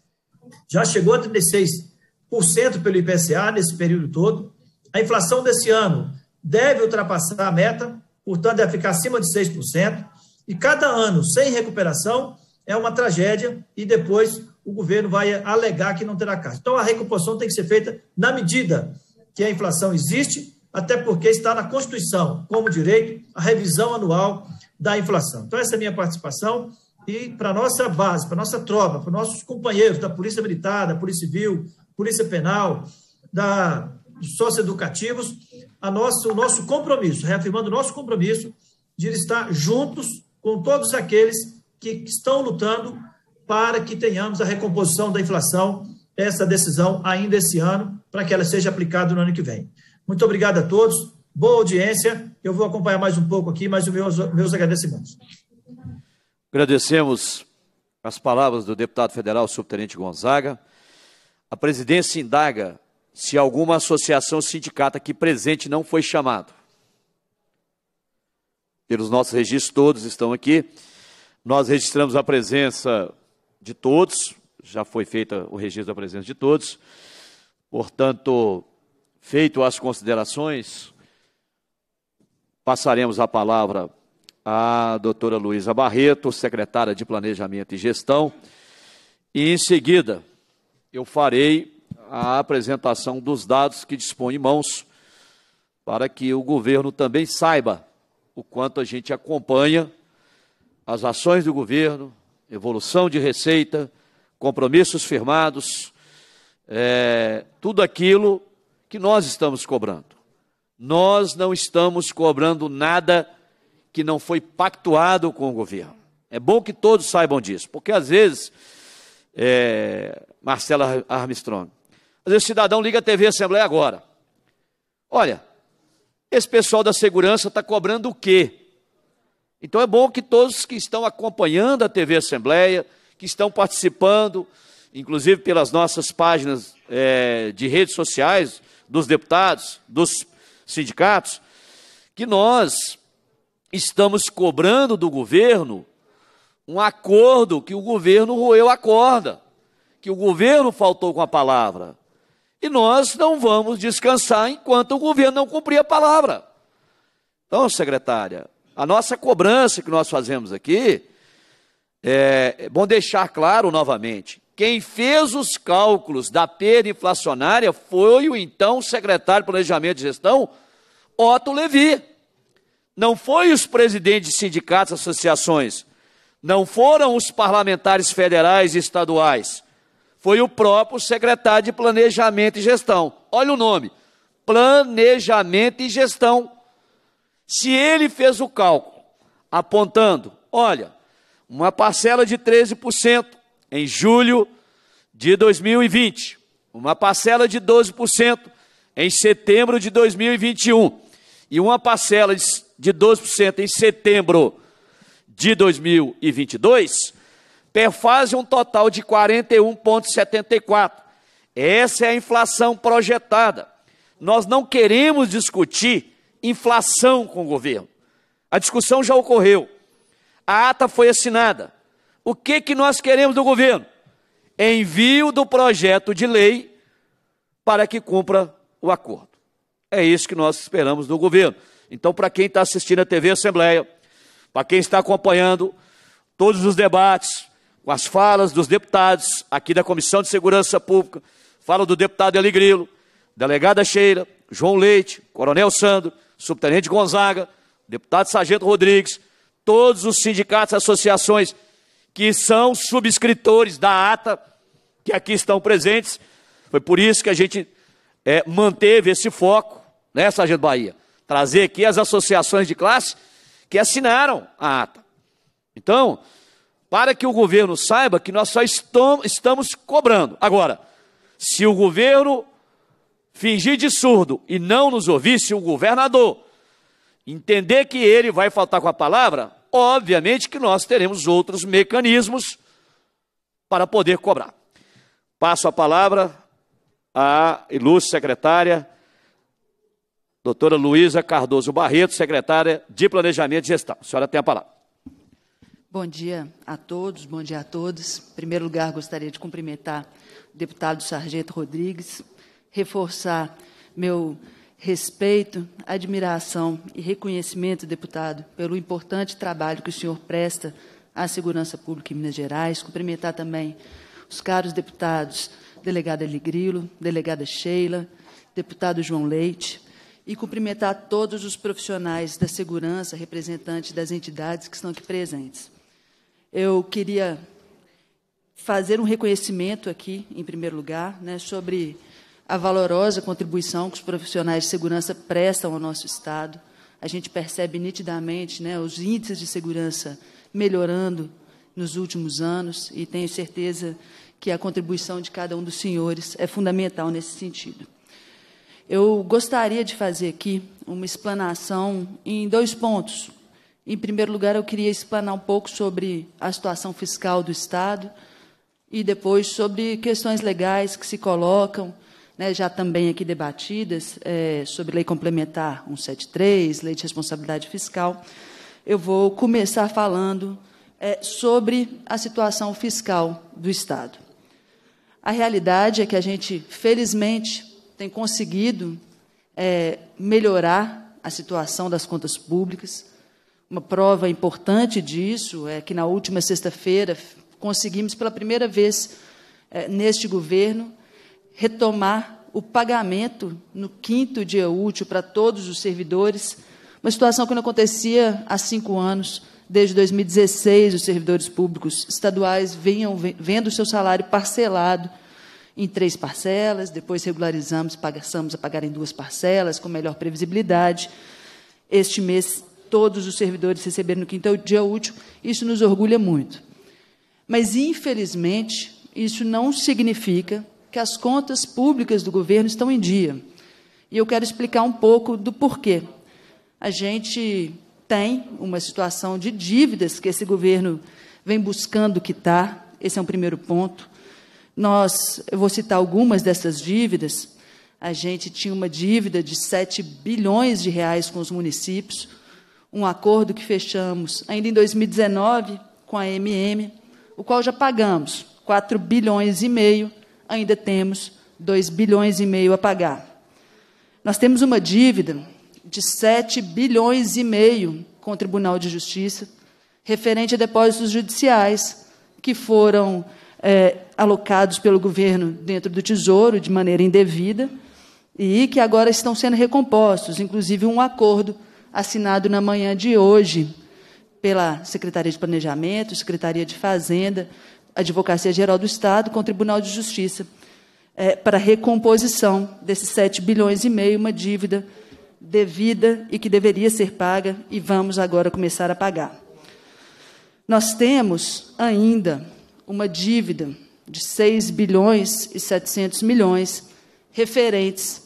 já chegou a trinta e seis por cento pelo I P C A nesse período todo, a inflação desse ano deve ultrapassar a meta, portanto deve ficar acima de seis por cento, e cada ano sem recuperação é uma tragédia, e depois o governo vai alegar que não terá caixa. Então a recuperação tem que ser feita na medida que a inflação existe, até porque está na Constituição como direito a revisão anual da inflação. Então, essa é a minha participação e para a nossa base, para a nossa tropa, para os nossos companheiros da Polícia Militar, da Polícia Civil, Polícia Penal, da, dos socioeducativos, a nossa, o nosso compromisso, reafirmando o nosso compromisso de estar juntos com todos aqueles que, que estão lutando para que tenhamos a recomposição da inflação, essa decisão ainda esse ano, para que ela seja aplicada no ano que vem. Muito obrigado a todos, boa audiência, eu vou acompanhar mais um pouco aqui, mais os meus, meus agradecimentos. Agradecemos as palavras do deputado federal subtenente Gonzaga. A presidência indaga se alguma associação sindicata aqui presente não foi chamada. Pelos nossos registros, todos estão aqui. Nós registramos a presença de todos, já foi feito o registro da presença de todos. Portanto, feito as considerações, passaremos a palavra à doutora Luísa Barreto, secretária de Planejamento e Gestão, e em seguida eu farei a apresentação dos dados que dispõe em mãos, para que o governo também saiba o quanto a gente acompanha as ações do governo, evolução de receita, compromissos firmados, é, tudo aquilo que nós estamos cobrando. Nós não estamos cobrando nada que não foi pactuado com o governo. É bom que todos saibam disso, porque às vezes, é, Marcelo Armstrong, às vezes o cidadão liga a T V Assembleia agora. Olha, esse pessoal da segurança está cobrando o quê? Então é bom que todos que estão acompanhando a T V Assembleia, que estão participando, inclusive pelas nossas páginas é, de redes sociais, dos deputados, dos sindicatos, que nós estamos cobrando do governo um acordo que o governo roeu a corda, que o governo faltou com a palavra. E nós não vamos descansar enquanto o governo não cumprir a palavra. Então, secretária, a nossa cobrança que nós fazemos aqui, é, é bom deixar claro novamente, quem fez os cálculos da perda inflacionária foi o então secretário de Planejamento e Gestão, Otto Levi. Não foi os presidentes de sindicatos e associações, não foram os parlamentares federais e estaduais, foi o próprio secretário de Planejamento e Gestão. Olha o nome, Planejamento e Gestão. Se ele fez o cálculo, apontando, olha, uma parcela de treze por cento em julho de dois mil e vinte, uma parcela de doze por cento em setembro de dois mil e vinte e um e uma parcela de doze por cento em setembro de dois mil e vinte e dois, perfaz um total de quarenta e um vírgula setenta e quatro por cento. Essa é a inflação projetada. Nós não queremos discutir inflação com o governo. A discussão já ocorreu. A ata foi assinada. O que que nós queremos do governo? Envio do projeto de lei para que cumpra o acordo. É isso que nós esperamos do governo. Então, para quem está assistindo a T V Assembleia, para quem está acompanhando todos os debates, com as falas dos deputados aqui da Comissão de Segurança Pública, fala do deputado Heli Grilo, delegada Sheila, João Leite, Coronel Sandro, subtenente Gonzaga, deputado Sargento Rodrigues, todos os sindicatos e associações que são subscritores da ata, que aqui estão presentes. Foi por isso que a gente é, manteve esse foco, né, Sargento Bahia? Trazer aqui as associações de classe que assinaram a ata. Então, para que o governo saiba que nós só estamos cobrando. Agora, se o governo fingir de surdo e não nos ouvir, se o governador entender que ele vai faltar com a palavra, obviamente que nós teremos outros mecanismos para poder cobrar. Passo a palavra à ilustre secretária, doutora Luísa Cardoso Barreto, secretária de Planejamento e Gestão. A senhora tem a palavra. Bom dia a todos, bom dia a todos. Em primeiro lugar, gostaria de cumprimentar o deputado Sargento Rodrigues, reforçar meu respeito, admiração e reconhecimento, deputado, pelo importante trabalho que o senhor presta à segurança pública em Minas Gerais. Cumprimentar também os caros deputados, delegada Heli Grilo, delegada Sheila, deputado João Leite, e cumprimentar todos os profissionais da segurança, representantes das entidades que estão aqui presentes. Eu queria fazer um reconhecimento aqui, em primeiro lugar, né, sobre a valorosa contribuição que os profissionais de segurança prestam ao nosso Estado. A gente percebe nitidamente, né, os índices de segurança melhorando nos últimos anos, e tenho certeza que a contribuição de cada um dos senhores é fundamental nesse sentido. Eu gostaria de fazer aqui uma explanação em dois pontos. Em primeiro lugar, eu queria explanar um pouco sobre a situação fiscal do Estado e depois sobre questões legais que se colocam, né, já também aqui debatidas, é, sobre Lei Complementar cento e setenta e três, Lei de Responsabilidade Fiscal. Eu vou começar falando é, sobre a situação fiscal do Estado. A realidade é que a gente, felizmente, tem conseguido é, melhorar a situação das contas públicas. Uma prova importante disso é que, na última sexta-feira, conseguimos, pela primeira vez é, neste governo, retomar o pagamento no quinto dia útil para todos os servidores, uma situação que não acontecia há cinco anos. Desde dois mil e dezesseis, os servidores públicos estaduais vinham vendo o seu salário parcelado em três parcelas, depois regularizamos, passamos a pagar em duas parcelas, com melhor previsibilidade. Este mês, todos os servidores receberam no quinto dia útil, isso nos orgulha muito. Mas, infelizmente, isso não significa que as contas públicas do governo estão em dia. E eu quero explicar um pouco do porquê. A gente tem uma situação de dívidas que esse governo vem buscando quitar, esse é um primeiro ponto. Nós, eu vou citar algumas dessas dívidas. A gente tinha uma dívida de sete bilhões de reais com os municípios, um acordo que fechamos ainda em dois mil e dezenove com a A M M, o qual já pagamos quatro bilhões e meio, ainda temos dois bilhões e meio a pagar. Nós temos uma dívida de sete bilhões e meio com o Tribunal de Justiça, referente a depósitos judiciais que foram É, alocados pelo governo dentro do Tesouro de maneira indevida e que agora estão sendo recompostos, inclusive um acordo assinado na manhã de hoje pela Secretaria de Planejamento, Secretaria de Fazenda, Advocacia Geral do Estado, com o Tribunal de Justiça, é, para recomposição desses sete bilhões e meio, uma dívida devida e que deveria ser paga, e vamos agora começar a pagar. Nós temos ainda uma dívida de seis bilhões e setecentos milhões referentes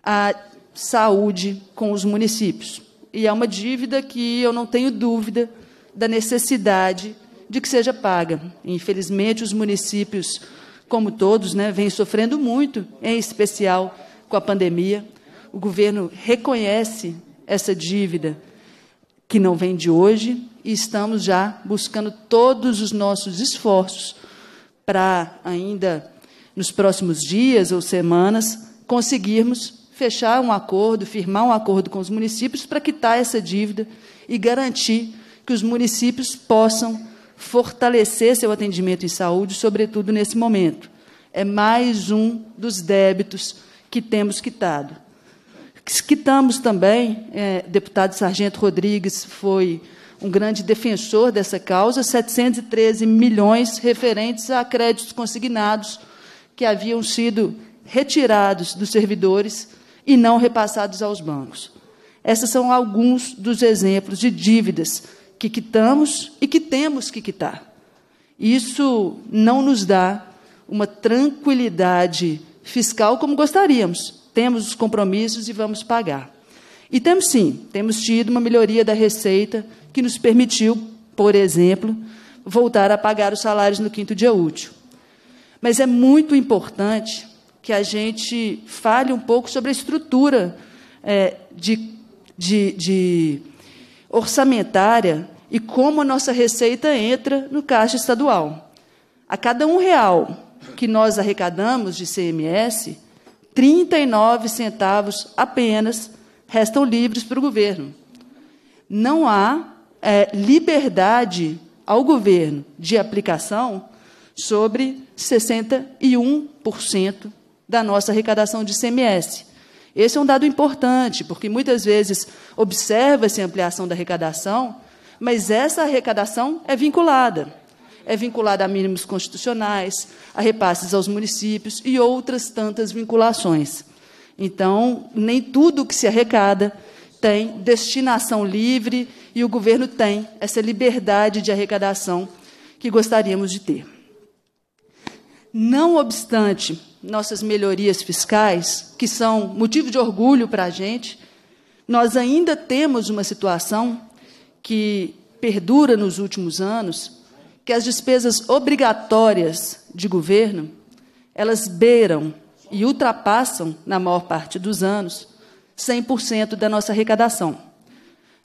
à saúde com os municípios. E é uma dívida que eu não tenho dúvida da necessidade de que seja paga. Infelizmente, os municípios, como todos, né, vêm sofrendo muito, em especial com a pandemia. O governo reconhece essa dívida que não vem de hoje, e estamos já buscando todos os nossos esforços para, ainda nos próximos dias ou semanas, conseguirmos fechar um acordo, firmar um acordo com os municípios para quitar essa dívida e garantir que os municípios possam fortalecer seu atendimento em saúde, sobretudo nesse momento. É mais um dos débitos que temos quitado. Quitamos também, é, deputado Sargento Rodrigues foi um grande defensor dessa causa, setecentos e treze milhões referentes a créditos consignados que haviam sido retirados dos servidores e não repassados aos bancos. Esses são alguns dos exemplos de dívidas que quitamos e que temos que quitar. Isso não nos dá uma tranquilidade fiscal como gostaríamos. Temos os compromissos e vamos pagar. E temos, sim, temos tido uma melhoria da receita que nos permitiu, por exemplo, voltar a pagar os salários no quinto dia útil. Mas é muito importante que a gente fale um pouco sobre a estrutura é, de, de, de orçamentária e como a nossa receita entra no caixa estadual. A cada um real que nós arrecadamos de I C M S, trinta e nove centavos apenas restam livres para o governo. Não há é, liberdade ao governo de aplicação sobre sessenta e um por cento da nossa arrecadação de I C M S. Esse é um dado importante, porque muitas vezes observa-se a ampliação da arrecadação, mas essa arrecadação é vinculada. É vinculada a mínimos constitucionais, a repasses aos municípios e outras tantas vinculações. Então, nem tudo que se arrecada tem destinação livre e o governo tem essa liberdade de arrecadação que gostaríamos de ter. Não obstante nossas melhorias fiscais, que são motivo de orgulho para a gente, nós ainda temos uma situação que perdura nos últimos anos, que as despesas obrigatórias de governo, elas beiram e ultrapassam, na maior parte dos anos, cem por cento da nossa arrecadação.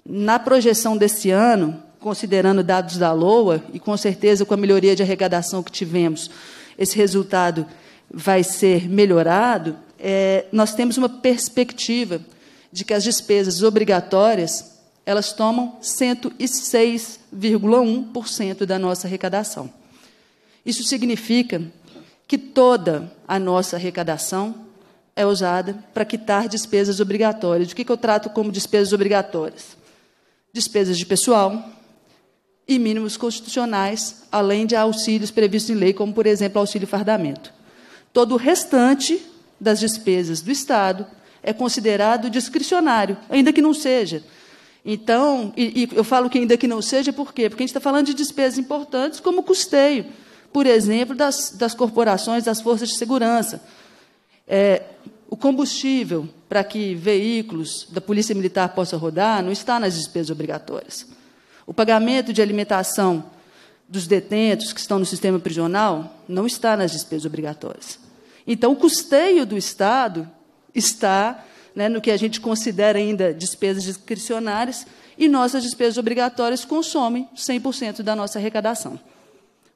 Na projeção desse ano, considerando dados da L O A, e com certeza com a melhoria de arrecadação que tivemos, esse resultado vai ser melhorado, é, nós temos uma perspectiva de que as despesas obrigatórias, elas tomam cento e seis vírgula um por cento da nossa arrecadação. Isso significa que toda a nossa arrecadação é usada para quitar despesas obrigatórias. O que, que eu trato como despesas obrigatórias? Despesas de pessoal e mínimos constitucionais, além de auxílios previstos em lei, como, por exemplo, auxílio fardamento. Todo o restante das despesas do Estado é considerado discricionário, ainda que não seja. Então, e, e eu falo que ainda que não seja, por quê? Porque a gente está falando de despesas importantes, como o custeio, por exemplo, das, das corporações, das forças de segurança. É, o combustível para que veículos da Polícia Militar possam rodar não está nas despesas obrigatórias. O pagamento de alimentação dos detentos que estão no sistema prisional não está nas despesas obrigatórias. Então, o custeio do Estado está, né, no que a gente considera ainda despesas discricionárias, e nossas despesas obrigatórias consomem cem por cento da nossa arrecadação.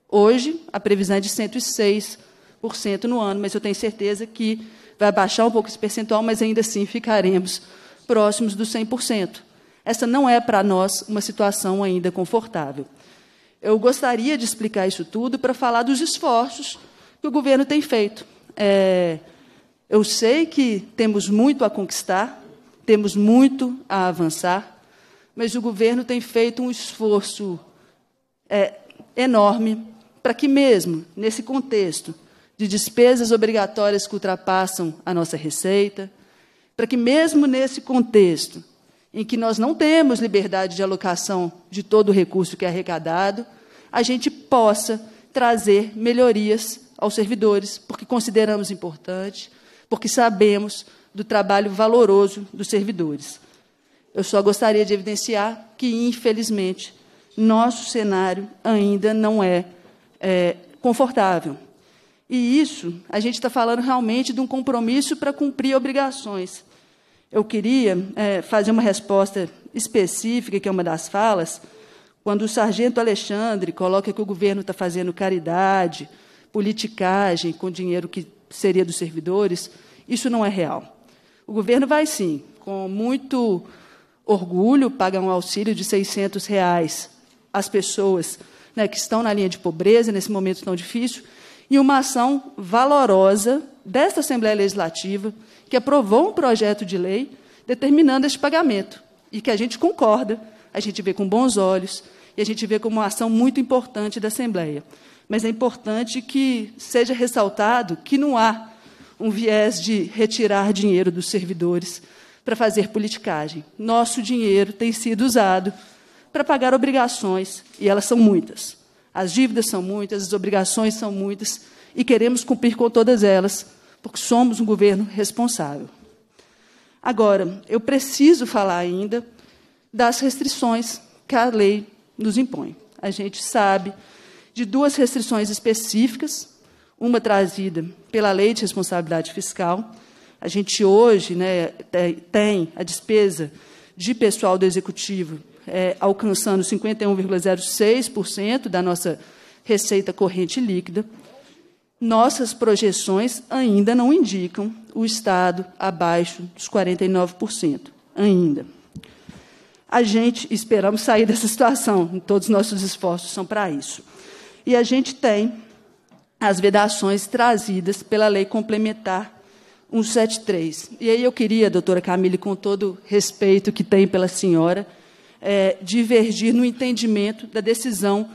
Hoje, a previsão é de cento e seis por cento no ano, mas eu tenho certeza que vai baixar um pouco esse percentual, mas ainda assim ficaremos próximos dos cem por cento. Essa não é, para nós, uma situação ainda confortável. Eu gostaria de explicar isso tudo para falar dos esforços que o governo tem feito. É, eu sei que temos muito a conquistar, temos muito a avançar, mas o governo tem feito um esforço é, enorme para que mesmo, nesse contexto de despesas obrigatórias que ultrapassam a nossa receita, para que mesmo nesse contexto em que nós não temos liberdade de alocação de todo o recurso que é arrecadado, a gente possa trazer melhorias aos servidores, porque consideramos importante, porque sabemos do trabalho valoroso dos servidores. Eu só gostaria de evidenciar que, infelizmente, nosso cenário ainda não é, é confortável. E isso, a gente está falando realmente de um compromisso para cumprir obrigações. Eu queria é, fazer uma resposta específica, que é uma das falas, quando o sargento Alexandre coloca que o governo está fazendo caridade, politicagem com dinheiro que seria dos servidores. Isso não é real. O governo vai, sim, com muito orgulho, paga um auxílio de seiscentos reais às pessoas, né, que estão na linha de pobreza, nesse momento tão difícil, e uma ação valorosa desta Assembleia Legislativa, que aprovou um projeto de lei determinando este pagamento, e que a gente concorda, a gente vê com bons olhos, e a gente vê como uma ação muito importante da Assembleia. Mas é importante que seja ressaltado que não há um viés de retirar dinheiro dos servidores para fazer politicagem. Nosso dinheiro tem sido usado para pagar obrigações, e elas são muitas. As dívidas são muitas, as obrigações são muitas, e queremos cumprir com todas elas, porque somos um governo responsável. Agora, eu preciso falar ainda das restrições que a lei nos impõe. A gente sabe de duas restrições específicas, uma trazida pela Lei de Responsabilidade Fiscal. A gente hoje, né, tem a despesa de pessoal do Executivo é, alcançando cinquenta e um vírgula zero seis por cento da nossa receita corrente líquida. Nossas projeções ainda não indicam o Estado abaixo dos quarenta e nove por cento, ainda. A gente esperamos sair dessa situação, todos os nossos esforços são para isso. E a gente tem as vedações trazidas pela Lei Complementar cento e setenta e três. E aí eu queria, doutora Camille, com todo respeito que tem pela senhora, é, divergir no entendimento da decisão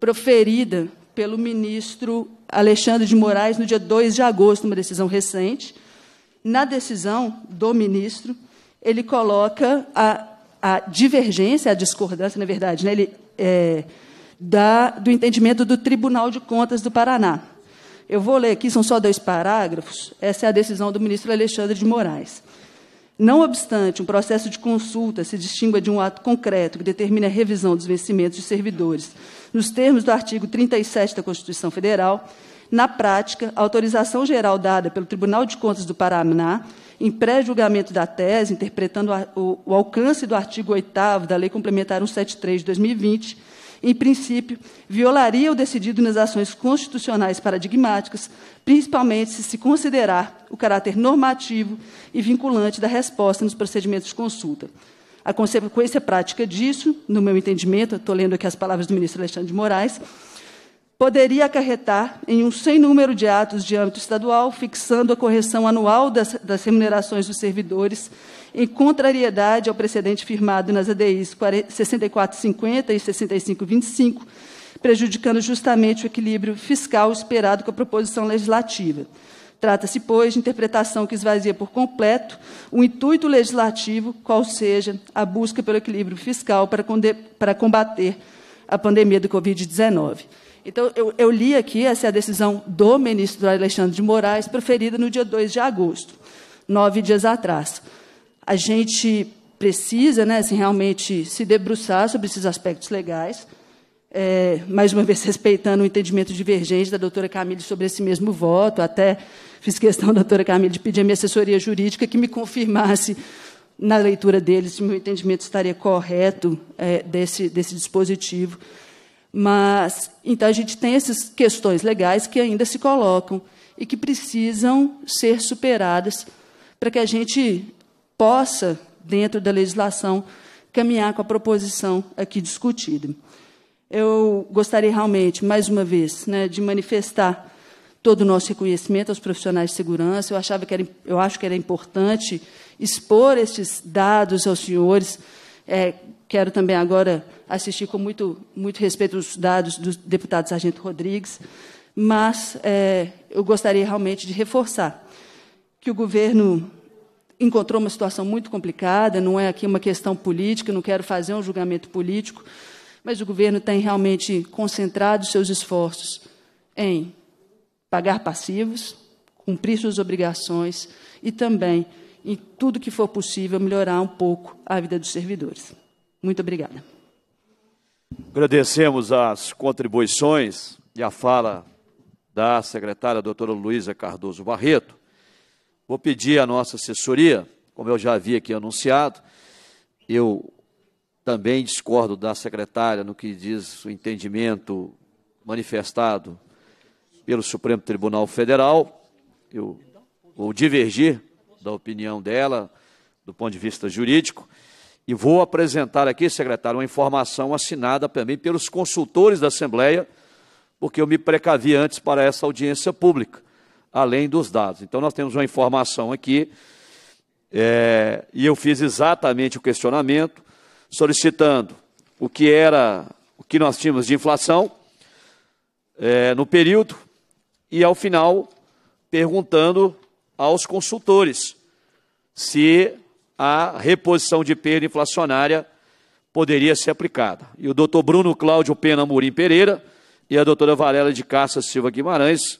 proferida pelo ministro Alexandre de Moraes no dia dois de agosto, uma decisão recente. Na decisão do ministro, ele coloca a, a divergência, a discordância, na verdade, né, ele, é, da, do entendimento do Tribunal de Contas do Paraná. Eu vou ler aqui, são só dois parágrafos, essa é a decisão do ministro Alexandre de Moraes. Não obstante, um processo de consulta se distingue de um ato concreto que determine a revisão dos vencimentos de servidores, nos termos do artigo trinta e sete da Constituição Federal, na prática, a autorização geral dada pelo Tribunal de Contas do Paraná, em pré-julgamento da tese, interpretando o, o alcance do artigo oitavo da Lei Complementar cento e setenta e três de dois mil e vinte, em princípio, violaria o decidido nas ações constitucionais paradigmáticas, principalmente se se considerar o caráter normativo e vinculante da resposta nos procedimentos de consulta. A consequência prática disso, no meu entendimento, estou lendo aqui as palavras do ministro Alexandre de Moraes, poderia acarretar em um sem número de atos de âmbito estadual, fixando a correção anual das, das remunerações dos servidores, em contrariedade ao precedente firmado nas A D Is sessenta e quatro cinquenta e sessenta e cinco vinte e cinco, prejudicando justamente o equilíbrio fiscal esperado com a proposição legislativa. Trata-se, pois, de interpretação que esvazia por completo o intuito legislativo, qual seja a busca pelo equilíbrio fiscal para, conde- para combater a pandemia do covid dezenove. Então, eu, eu li aqui, essa é a decisão do ministro Alexandre de Moraes, proferida no dia dois de agosto, nove dias atrás. A gente precisa, né, assim, realmente se debruçar sobre esses aspectos legais, é, mais uma vez respeitando o entendimento divergente da doutora Camille sobre esse mesmo voto, até fiz questão, doutora Camille, de pedir a minha assessoria jurídica que me confirmasse na leitura dele se meu entendimento estaria correto é, desse, desse dispositivo. Mas, então, a gente tem essas questões legais que ainda se colocam e que precisam ser superadas para que a gente possa, dentro da legislação, caminhar com a proposição aqui discutida. Eu gostaria realmente, mais uma vez, né, de manifestar todo o nosso reconhecimento aos profissionais de segurança. Eu, achava que era, eu acho que era importante expor esses dados aos senhores. É, quero também agora assistir com muito, muito respeito os dados do deputado Sargento Rodrigues, mas é, eu gostaria realmente de reforçar que o governo encontrou uma situação muito complicada, não é aqui uma questão política, não quero fazer um julgamento político, mas o governo tem realmente concentrado seus esforços em pagar passivos, cumprir suas obrigações e também em tudo que for possível, melhorar um pouco a vida dos servidores. Muito obrigada. Agradecemos as contribuições e a fala da secretária doutora Luísa Cardoso Barreto. Vou pedir à nossa assessoria, como eu já havia aqui anunciado, eu também discordo da secretária no que diz o entendimento manifestado pelo Supremo Tribunal Federal. Eu vou divergir da opinião dela, do ponto de vista jurídico, e vou apresentar aqui, secretário, uma informação assinada também pelos consultores da Assembleia, porque eu me precavi antes para essa audiência pública, além dos dados. Então, nós temos uma informação aqui, é, e eu fiz exatamente o questionamento, solicitando o que era, o que nós tínhamos de inflação é, no período, e, ao final, perguntando aos consultores se a reposição de perda inflacionária poderia ser aplicada. E o doutor Bruno Cláudio Pena Murim Pereira e a doutora Varela de Cássia Silva Guimarães,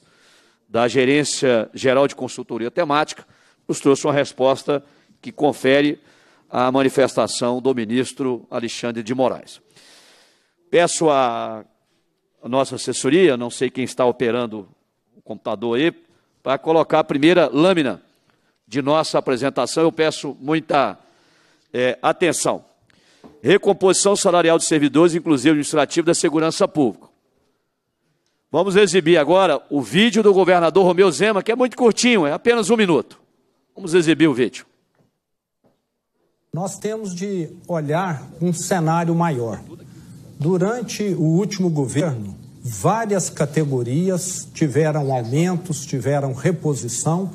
da Gerência Geral de Consultoria Temática, nos trouxe uma resposta que confere à manifestação do ministro Alexandre de Moraes. Peço à nossa assessoria, não sei quem está operando o computador aí, para colocar a primeira lâmina de nossa apresentação, eu peço muita é, atenção. Recomposição salarial dos servidores, inclusive administrativo da segurança pública. Vamos exibir agora o vídeo do governador Romeu Zema, que é muito curtinho, é apenas um minuto. Vamos exibir o vídeo. Nós temos de olhar um cenário maior. Durante o último governo, várias categorias tiveram aumentos, tiveram reposição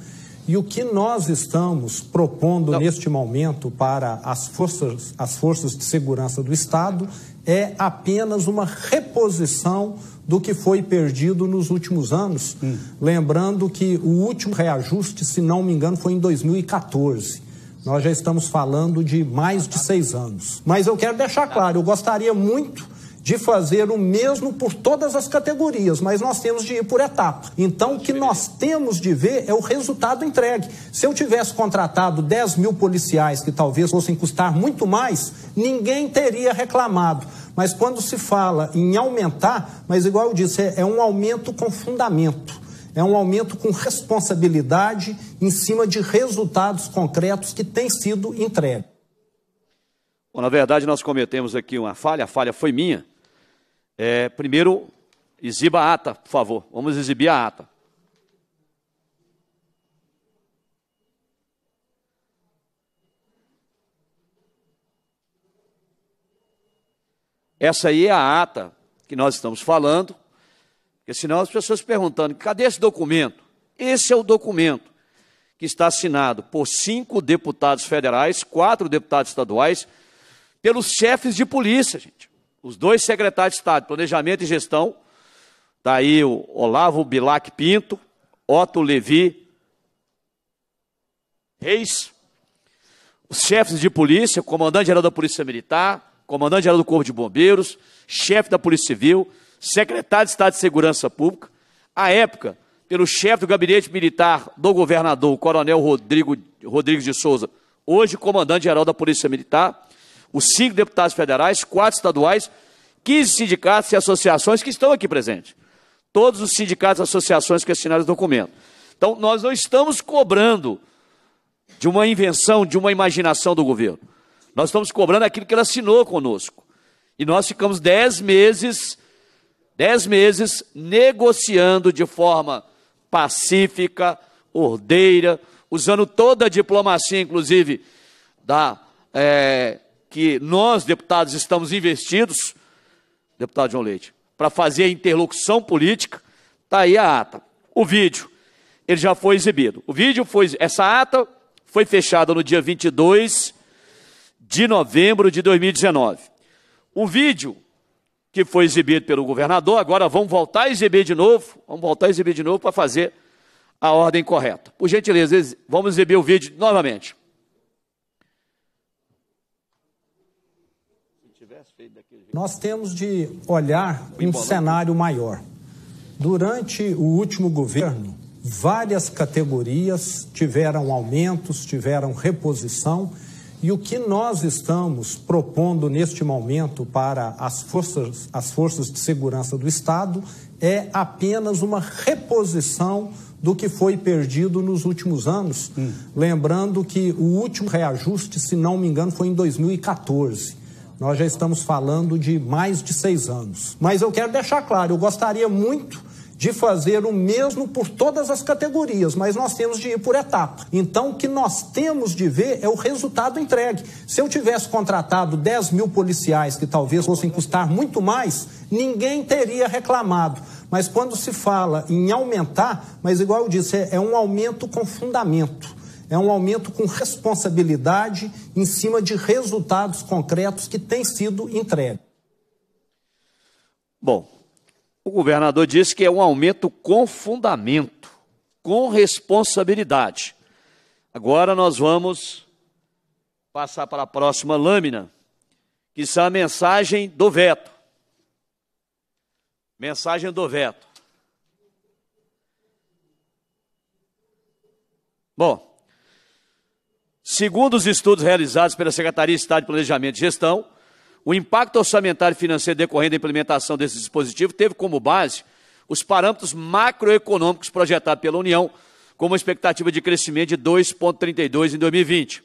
E o que nós estamos propondo Não. neste momento para as forças, as forças de segurança do Estado é apenas uma reposição do que foi perdido nos últimos anos. Hum. Lembrando que o último reajuste, se não me engano, foi em dois mil e quatorze. Nós já estamos falando de mais de seis anos. Mas eu quero deixar claro, eu gostaria muito de fazer o mesmo por todas as categorias, mas nós temos de ir por etapa. Então, o que nós temos de ver é o resultado entregue. Se eu tivesse contratado dez mil policiais que talvez fossem custar muito mais, ninguém teria reclamado. Mas quando se fala em aumentar, mas igual eu disse, é um aumento com fundamento. É um aumento com responsabilidade em cima de resultados concretos que têm sido entregues. Bom, na verdade, nós cometemos aqui uma falha, a falha foi minha. É, primeiro, exiba a ata, por favor. Vamos exibir a ata. Essa aí é a ata que nós estamos falando. Porque senão as pessoas perguntando, cadê esse documento? Esse é o documento que está assinado por cinco deputados federais, quatro deputados estaduais, pelos chefes de polícia, gente. Os dois secretários de Estado, Planejamento e Gestão, está aí o Olavo Bilac Pinto, Otto Levi Reis, os chefes de polícia, comandante-geral da Polícia Militar, comandante-geral do Corpo de Bombeiros, chefe da Polícia Civil, secretário de Estado de Segurança Pública, à época, pelo chefe do gabinete militar do governador, o coronel Rodrigo, Rodrigues de Souza, hoje comandante-geral da Polícia Militar, os cinco deputados federais, quatro estaduais, quinze sindicatos e associações que estão aqui presentes. Todos os sindicatos e associações que assinaram o documento. Então, nós não estamos cobrando de uma invenção, de uma imaginação do governo. Nós estamos cobrando aquilo que ele assinou conosco. E nós ficamos dez meses... Dez meses negociando de forma pacífica, ordeira, usando toda a diplomacia, inclusive, da, é, que nós, deputados, estamos investidos, deputado João Leite, para fazer a interlocução política. Está aí a ata. O vídeo, ele já foi exibido. O vídeo foi... Essa ata foi fechada no dia vinte e dois de novembro de dois mil e dezenove. O vídeo... que foi exibido pelo governador, agora vamos voltar a exibir de novo, vamos voltar a exibir de novo para fazer a ordem correta. Por gentileza, vamos exibir o vídeo novamente. Nós temos de olhar um cenário maior. Durante o último governo, várias categorias tiveram aumentos, tiveram reposição. E o que nós estamos propondo neste momento para as forças, as forças de segurança do Estado é apenas uma reposição do que foi perdido nos últimos anos. Hum. Lembrando que o último reajuste, se não me engano, foi em dois mil e quatorze. Nós já estamos falando de mais de seis anos. Mas eu quero deixar claro, eu gostaria muito de fazer o mesmo por todas as categorias, mas nós temos de ir por etapa. Então, o que nós temos de ver é o resultado entregue. Se eu tivesse contratado dez mil policiais que talvez fossem custar muito mais, ninguém teria reclamado. Mas quando se fala em aumentar, mas igual eu disse, é um aumento com fundamento. É um aumento com responsabilidade em cima de resultados concretos que têm sido entregues. Bom... O governador disse que é um aumento com fundamento, com responsabilidade. Agora nós vamos passar para a próxima lâmina, que é a mensagem do veto. Mensagem do veto. Bom, segundo os estudos realizados pela Secretaria de Estado de Planejamento e Gestão, o impacto orçamentário e financeiro decorrente da implementação desse dispositivo teve como base os parâmetros macroeconômicos projetados pela União, com uma expectativa de crescimento de dois vírgula trinta e dois por cento em dois mil e vinte.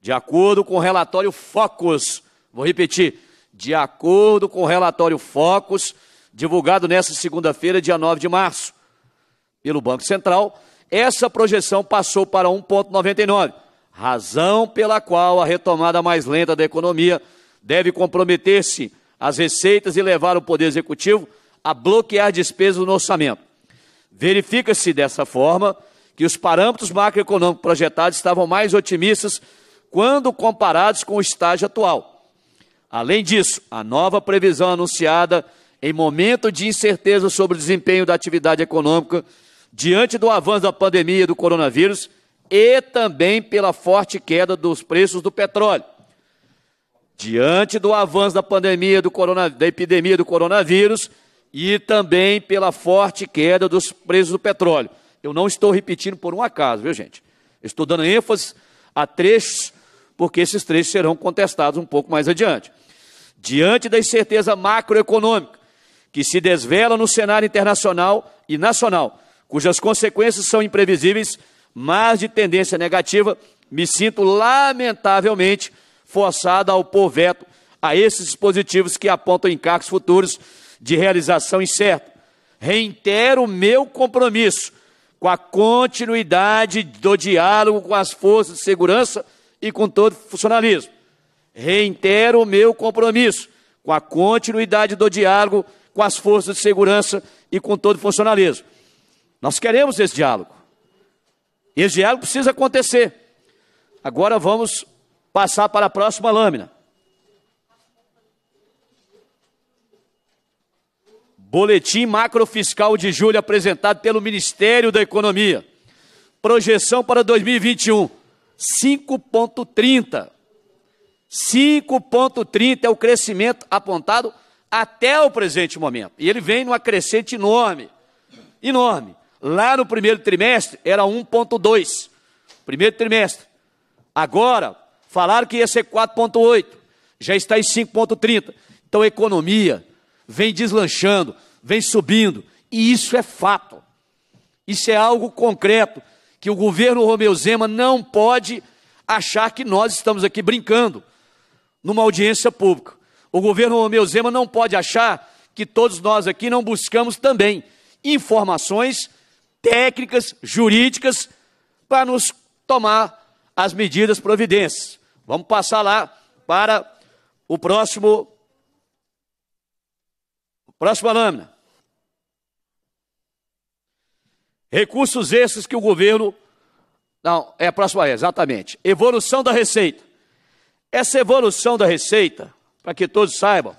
De acordo com o relatório Focus, vou repetir, de acordo com o relatório Focus, divulgado nesta segunda-feira, dia nove de março, pelo Banco Central, essa projeção passou para um vírgula noventa e nove por cento, razão pela qual a retomada mais lenta da economia deve comprometer-se às receitas e levar o Poder Executivo a bloquear despesas no orçamento. Verifica-se, dessa forma, que os parâmetros macroeconômicos projetados estavam mais otimistas quando comparados com o estágio atual. Além disso, a nova previsão anunciada em momento de incerteza sobre o desempenho da atividade econômica diante do avanço da pandemia do coronavírus e também pela forte queda dos preços do petróleo. Diante do avanço da pandemia do corona, da epidemia do coronavírus e também pela forte queda dos preços do petróleo. Eu não estou repetindo por um acaso, viu, gente? Eu estou dando ênfase a trechos, porque esses trechos serão contestados um pouco mais adiante. Diante da incerteza macroeconômica, que se desvela no cenário internacional e nacional, cujas consequências são imprevisíveis, mas de tendência negativa, me sinto lamentavelmente forçado ao pôr veto a esses dispositivos que apontam encargos futuros de realização incerta. Reitero o meu compromisso com a continuidade do diálogo com as forças de segurança e com todo o funcionalismo. Reitero o meu compromisso com a continuidade do diálogo com as forças de segurança e com todo o funcionalismo. Nós queremos esse diálogo. Esse diálogo precisa acontecer. Agora vamos passar para a próxima lâmina. Boletim macrofiscal de julho apresentado pelo Ministério da Economia. Projeção para dois mil e vinte e um, cinco vírgula trinta. cinco vírgula trinta é o crescimento apontado até o presente momento. E ele vem numa crescente enorme. Enorme. Lá no primeiro trimestre era um vírgula dois. Primeiro trimestre. Agora, falaram que ia ser quatro vírgula oito. Já está em cinco vírgula trinta. Então a economia vem deslanchando, vem subindo. E isso é fato. Isso é algo concreto que o governo Romeu Zema não pode achar que nós estamos aqui brincando numa audiência pública. O governo Romeu Zema não pode achar que todos nós aqui não buscamos também informações técnicas, jurídicas, para nos tomar as medidas providências. Vamos passar lá para o próximo, próxima lâmina. Recursos esses que o governo... Não, é a próxima, exatamente. Evolução da receita. Essa evolução da receita, para que todos saibam,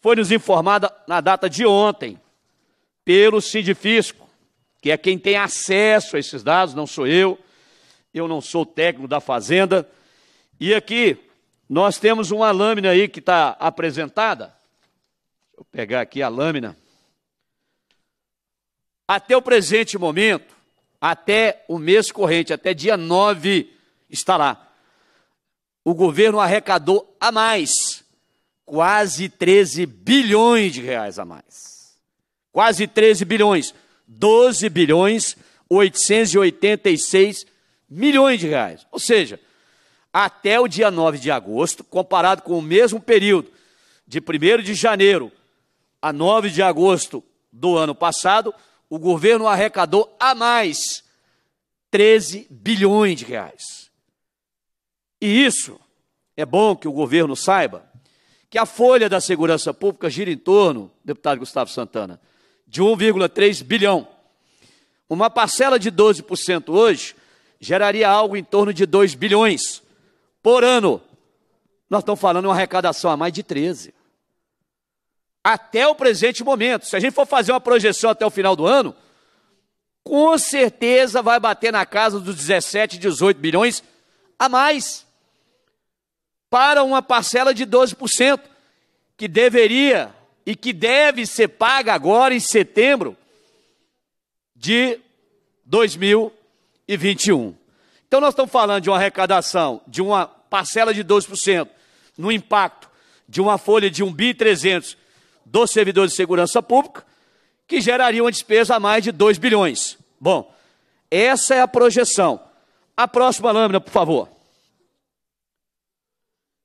foi nos informada na data de ontem, pelo Sindifisco, que é quem tem acesso a esses dados, não sou eu, eu não sou técnico da Fazenda. E aqui nós temos uma lâmina aí que está apresentada. Deixa eu pegar aqui a lâmina. Até o presente momento, até o mês corrente, até dia nove, está lá. O governo arrecadou a mais, quase treze bilhões de reais a mais. Quase treze bilhões, doze bilhões oitocentos e oitenta e seis milhões de reais. Ou seja, até o dia nove de agosto, comparado com o mesmo período de primeiro de janeiro a nove de agosto do ano passado, o governo arrecadou a mais treze bilhões de reais. E isso é bom que o governo saiba que a folha da segurança pública gira em torno, deputado Gustavo Santana, de um vírgula três bilhão. Uma parcela de doze por cento hoje geraria algo em torno de dois bilhões por ano. Nós estamos falando de uma arrecadação a mais de treze. Até o presente momento. Se a gente for fazer uma projeção até o final do ano, com certeza vai bater na casa dos dezessete, dezoito bilhões a mais para uma parcela de doze por cento que deveria e que deve ser paga agora em setembro de dois mil e vinte e um. Então nós estamos falando de uma arrecadação, de uma parcela de doze por cento, no impacto de uma folha de um bilhão e trezentos dos servidores de segurança pública, que geraria uma despesa a mais de dois bilhões. Bom, essa é a projeção. A próxima lâmina, por favor.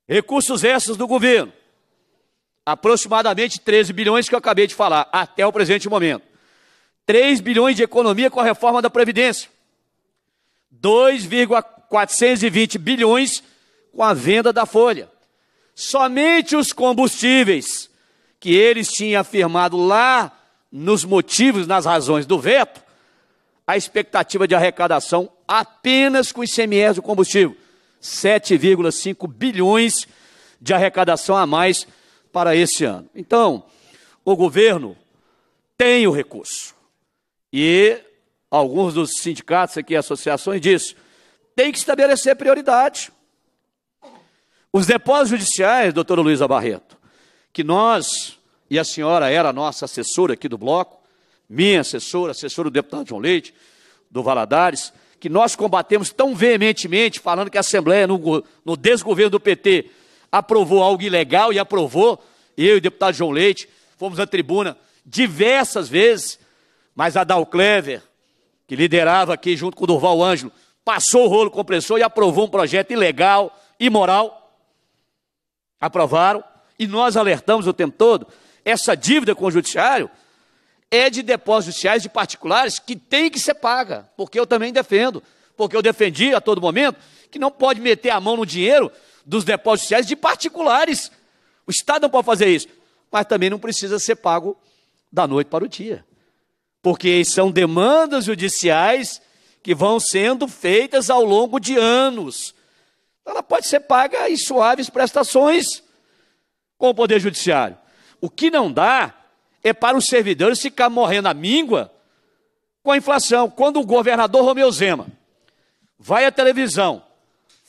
Recursos extras do governo. Aproximadamente treze bilhões que eu acabei de falar, até o presente momento. três bilhões de economia com a reforma da Previdência. dois vírgula quatrocentos e vinte bilhões com a venda da Folha. Somente os combustíveis, que eles tinham afirmado lá nos motivos, nas razões do veto, a expectativa de arrecadação apenas com o I C M S do combustível. sete vírgula cinco bilhões de arrecadação a mais para esse ano. Então, o governo tem o recurso. E alguns dos sindicatos aqui, associações, dizem, tem que estabelecer prioridade. Os depósitos judiciais, doutora Luísa Barreto, que nós, e a senhora era a nossa assessora aqui do bloco, minha assessora, assessora do deputado João Leite, do Valadares, que nós combatemos tão veementemente, falando que a Assembleia, no, no desgoverno do P T, aprovou algo ilegal e aprovou, eu e o deputado João Leite, fomos à tribuna diversas vezes, mas a Dal Clever, que liderava aqui junto com o Durval Ângelo, passou o rolo compressor e aprovou um projeto ilegal, imoral, aprovaram, e nós alertamos o tempo todo, essa dívida com o judiciário é de depósitos judiciais de particulares que tem que ser paga, porque eu também defendo, porque eu defendi a todo momento que não pode meter a mão no dinheiro dos depósitos judiciais de particulares. O Estado não pode fazer isso, mas também não precisa ser pago da noite para o dia, porque são demandas judiciais que vão sendo feitas ao longo de anos. Ela pode ser paga em suaves prestações com o Poder Judiciário. O que não dá é para os servidores ficar morrendo a míngua com a inflação. Quando o governador Romeu Zema vai à televisão,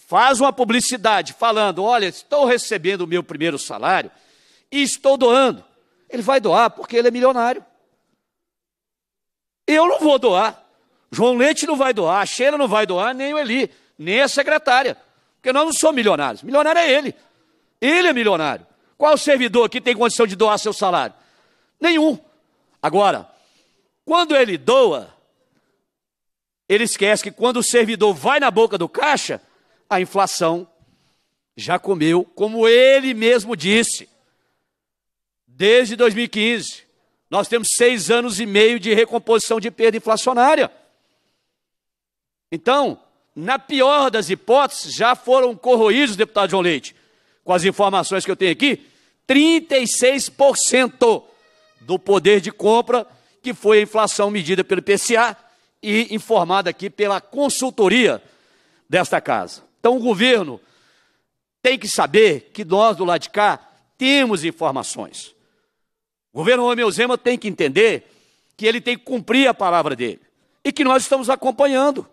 faz uma publicidade falando, olha, estou recebendo o meu primeiro salário e estou doando. Ele vai doar porque ele é milionário. Eu não vou doar. João Leite não vai doar, a Sheila não vai doar, nem o Heli, nem a secretária. Porque nós não somos milionários. Milionário é ele. Ele é milionário. Qual servidor aqui tem condição de doar seu salário? Nenhum. Agora, quando ele doa, ele esquece que quando o servidor vai na boca do caixa, a inflação já comeu, como ele mesmo disse. Desde dois mil e quinze, nós temos seis anos e meio de recomposição de perda inflacionária. Então, na pior das hipóteses, já foram corroídos, deputado João Leite, com as informações que eu tenho aqui, trinta e seis por cento do poder de compra, que foi a inflação medida pelo I P C A e informada aqui pela consultoria desta casa. Então, o governo tem que saber que nós, do lado de cá, temos informações. O governo Romeu Zema tem que entender que ele tem que cumprir a palavra dele e que nós estamos acompanhando.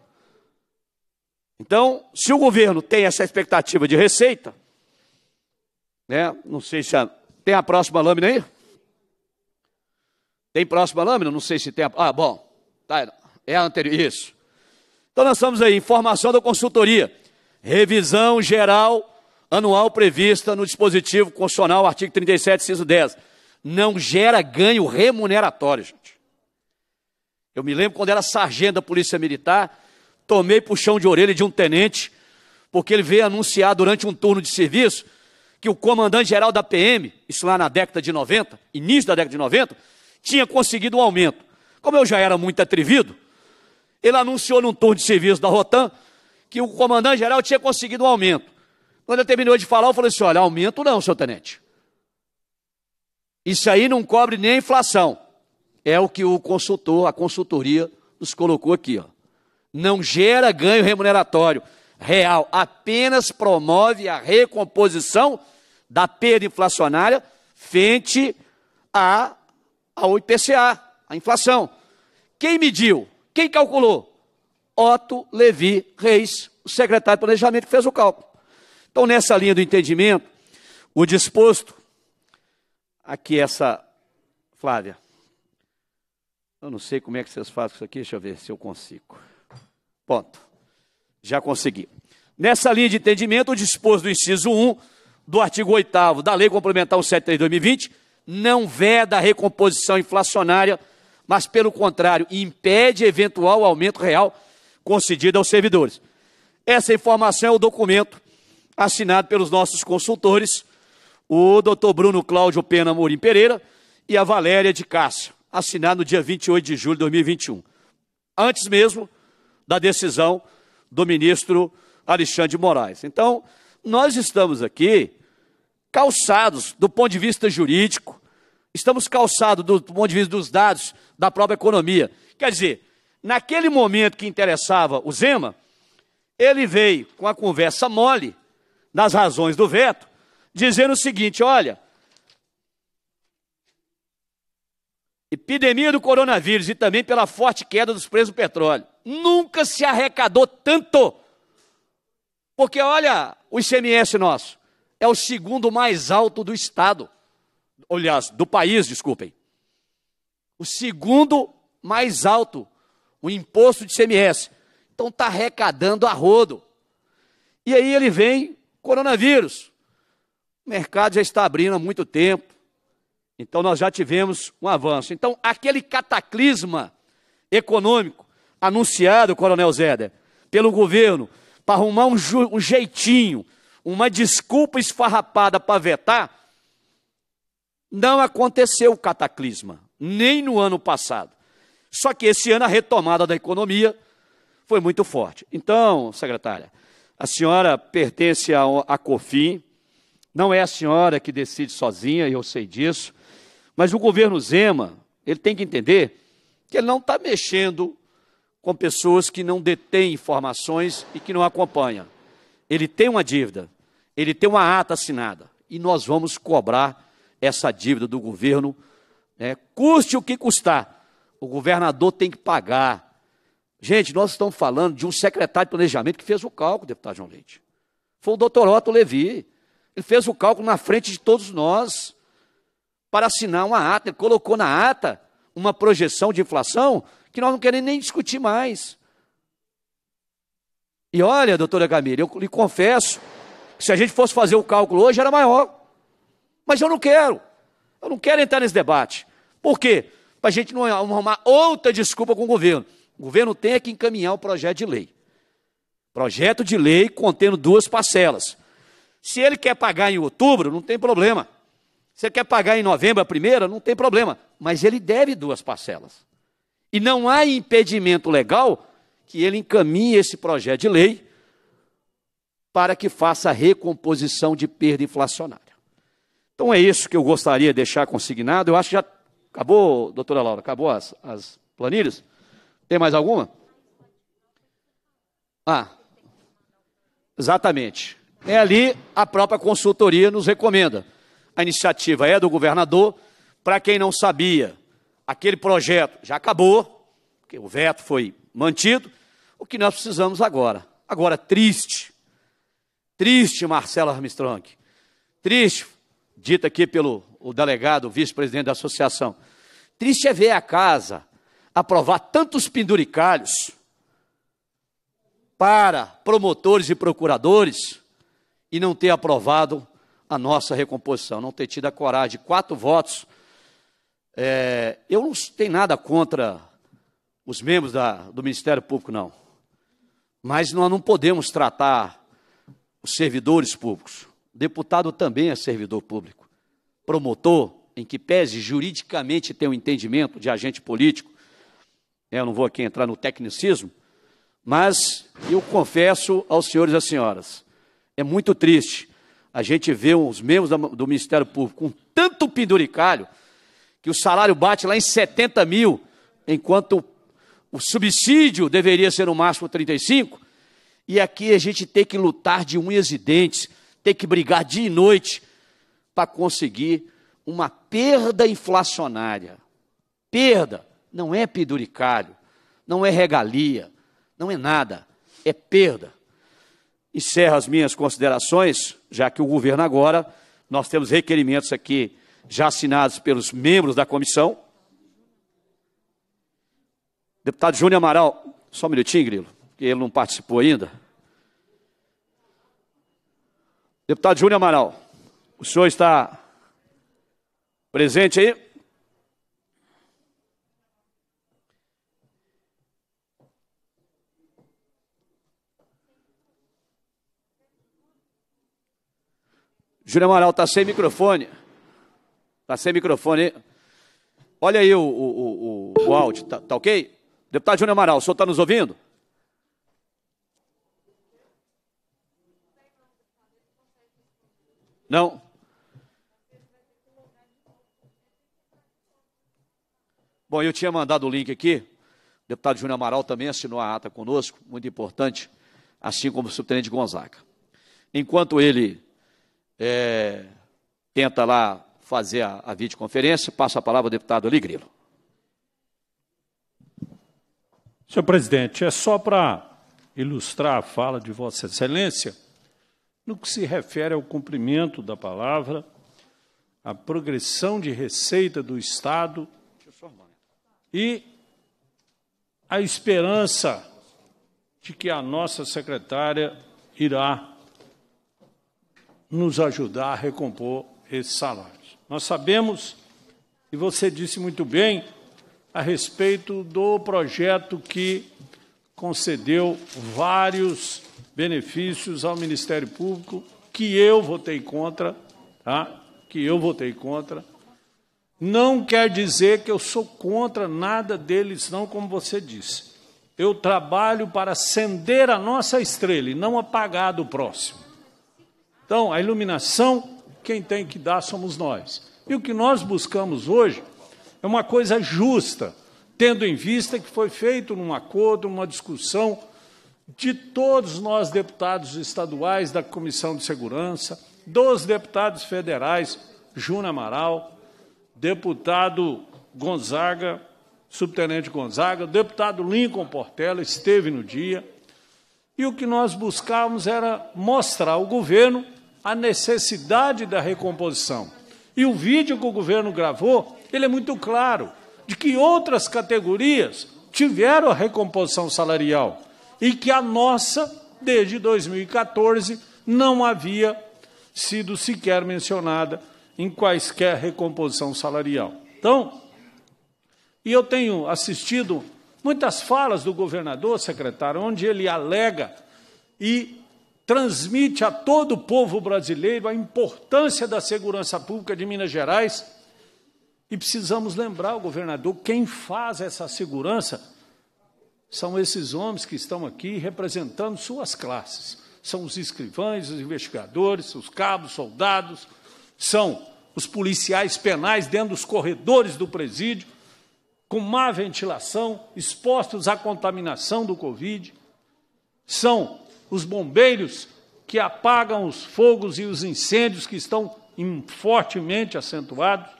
Então, se o governo tem essa expectativa de receita, né, não sei se a, tem a próxima lâmina aí? Tem próxima lâmina? Não sei se tem a... Ah, bom, tá, é a anterior, isso. Então, nós estamos aí, informação da consultoria, revisão geral anual prevista no dispositivo constitucional, artigo trinta e sete, inciso dez. Não gera ganho remuneratório, gente. Eu me lembro quando era sargento da Polícia Militar... Tomei puxão de orelha de um tenente, porque ele veio anunciar durante um turno de serviço que o comandante-geral da P M, isso lá na década de noventa, início da década de noventa, tinha conseguido um aumento. Como eu já era muito atrevido, ele anunciou num turno de serviço da Rotan que o comandante-geral tinha conseguido um aumento. Quando ele terminou de falar, eu falei assim, olha, aumento não, seu tenente. Isso aí não cobre nem a inflação. É o que o consultor, a consultoria, nos colocou aqui, ó. Não gera ganho remuneratório real, apenas promove a recomposição da perda inflacionária frente a, ao I P C A, a inflação. Quem mediu? Quem calculou? Otto Levi Reis, o secretário de Planejamento, que fez o cálculo. Então, nessa linha do entendimento, o disposto... Aqui essa... Flávia, eu não sei como é que vocês fazem isso aqui, deixa eu ver se eu consigo... Ponto. Já consegui. Nessa linha de entendimento, o disposto do inciso um do artigo oitavo da Lei Complementar cento e setenta e três de dois mil e vinte não veda a recomposição inflacionária, mas, pelo contrário, impede eventual aumento real concedido aos servidores. Essa informação é o documento assinado pelos nossos consultores, o doutor Bruno Cláudio Pena Morim Pereira e a Valéria de Cássio, assinado no dia vinte e oito de julho de dois mil e vinte e um. Antes mesmo da decisão do ministro Alexandre de Moraes. Então, nós estamos aqui calçados do ponto de vista jurídico, estamos calçados do ponto de vista dos dados da própria economia. Quer dizer, Naquele momento que interessava o Zema, ele veio com a conversa mole das razões do veto, dizendo o seguinte: olha, epidemia do coronavírus e também pela forte queda dos preços do petróleo, nunca se arrecadou tanto, porque olha o I C M S nosso, é o segundo mais alto do Estado, aliás, do país, desculpem, o segundo mais alto, o imposto de I C M S, então está arrecadando a rodo. E aí ele vem, coronavírus, o mercado já está abrindo há muito tempo, então nós já tivemos um avanço. Então, aquele cataclisma econômico anunciado, coronel Zéder, pelo governo, para arrumar um, um jeitinho, uma desculpa esfarrapada para vetar, não aconteceu o cataclisma, nem no ano passado. Só que esse ano a retomada da economia foi muito forte. Então, secretária, a senhora pertence à COFIN, não é a senhora que decide sozinha, eu sei disso, mas o governo Zema, ele tem que entender que ele não está mexendo com pessoas que não detêm informações e que não acompanham. Ele tem uma dívida, ele tem uma ata assinada, e nós vamos cobrar essa dívida do governo, né? Custe o que custar, o governador tem que pagar. Gente, nós estamos falando de um secretário de planejamento que fez o cálculo, deputado João Leite. Foi o doutor Otto Levi, ele fez o cálculo na frente de todos nós, para assinar uma ata, ele colocou na ata uma projeção de inflação que nós não queremos nem discutir mais. E olha, doutora Camille, eu lhe confesso que se a gente fosse fazer o cálculo hoje era maior, mas eu não quero, eu não quero entrar nesse debate. Por quê? Para a gente não arrumar outra desculpa com o governo. O governo tem que encaminhar o projeto de lei. Projeto de lei contendo duas parcelas. Se ele quer pagar em outubro, não tem problema. Se ele quer pagar em novembro a primeira, não tem problema. Mas ele deve duas parcelas. E não há impedimento legal que ele encaminhe esse projeto de lei para que faça a recomposição de perda inflacionária. Então é isso que eu gostaria de deixar consignado. Eu acho que já acabou, doutora Laura, acabou as, as planilhas? Tem mais alguma? Ah, exatamente. É ali a própria consultoria nos recomenda. A iniciativa é do governador. Para quem não sabia, aquele projeto já acabou, porque o veto foi mantido. O que nós precisamos agora? Agora, triste. Triste, Marcelo Armstrong. Triste, dito aqui pelo o delegado, o vice-presidente da associação. Triste é ver a casa aprovar tantos penduricalhos para promotores e procuradores e não ter aprovado a nossa recomposição, não ter tido a coragem de quatro votos. É, eu não tenho nada contra os membros da, do Ministério Público, não. Mas nós não podemos tratar os servidores públicos. O deputado também é servidor público. Promotor, em que pese juridicamente ter um entendimento de agente político, eu não vou aqui entrar no tecnicismo, mas eu confesso aos senhores e às senhoras, é muito triste a gente ver os membros do Ministério Público com tanto penduricalho que o salário bate lá em setenta mil, enquanto o subsídio deveria ser no máximo trinta e cinco, e aqui a gente tem que lutar de unhas e dentes, tem que brigar dia e noite para conseguir uma perda inflacionária. Perda. Não é penduricalho, não é regalia, não é nada, é perda. Encerro as minhas considerações, já que o governo agora, nós temos requerimentos aqui já assinados pelos membros da comissão. Deputado Júnior Amaral, só um minutinho, Grilo, que ele não participou ainda. Deputado Júnior Amaral, o senhor está presente aí? Júnior Amaral, está sem microfone. Está sem microfone. Olha aí o, o, o, o áudio, tá, tá ok? Deputado Júnior Amaral, o senhor está nos ouvindo? Não? Bom, eu tinha mandado o link aqui deputado Júnior Amaral também assinou a ata conosco, muito importante, assim como o subtenente Gonzaga. Enquanto ele é, tenta lá fazer a, a videoconferência, passo a palavra ao deputado Heli Grilo. Senhor presidente, é só para ilustrar a fala de Vossa Excelência no que se refere ao cumprimento da palavra, a progressão de receita do Estado e a esperança de que a nossa secretária irá nos ajudar a recompor esses salários. Nós sabemos, e você disse muito bem, a respeito do projeto que concedeu vários benefícios ao Ministério Público, que eu votei contra, tá? que eu votei contra. Não quer dizer que eu sou contra nada deles, não, como você disse. Eu trabalho para acender a nossa estrela e não apagar do próximo. Então, a iluminação, quem tem que dar somos nós. E o que nós buscamos hoje é uma coisa justa, tendo em vista que foi feito num acordo, uma discussão de todos nós deputados estaduais da Comissão de Segurança, dos deputados federais, Júnior Amaral, deputado Gonzaga, subtenente Gonzaga, deputado Lincoln Portela, esteve no dia, e o que nós buscávamos era mostrar ao governo a necessidade da recomposição. E o vídeo que o governo gravou, ele é muito claro, de que outras categorias tiveram a recomposição salarial e que a nossa, desde dois mil e quatorze, não havia sido sequer mencionada em quaisquer recomposição salarial. Então, e eu tenho assistido muitas falas do governador, secretário, onde ele alega e transmite a todo o povo brasileiro a importância da segurança pública de Minas Gerais. E precisamos lembrar o governador, quem faz essa segurança são esses homens que estão aqui representando suas classes. São os escrivães, os investigadores, os cabos, soldados, são os policiais penais dentro dos corredores do presídio, com má ventilação, expostos à contaminação do Covid. São os bombeiros que apagam os fogos e os incêndios que estão fortemente acentuados,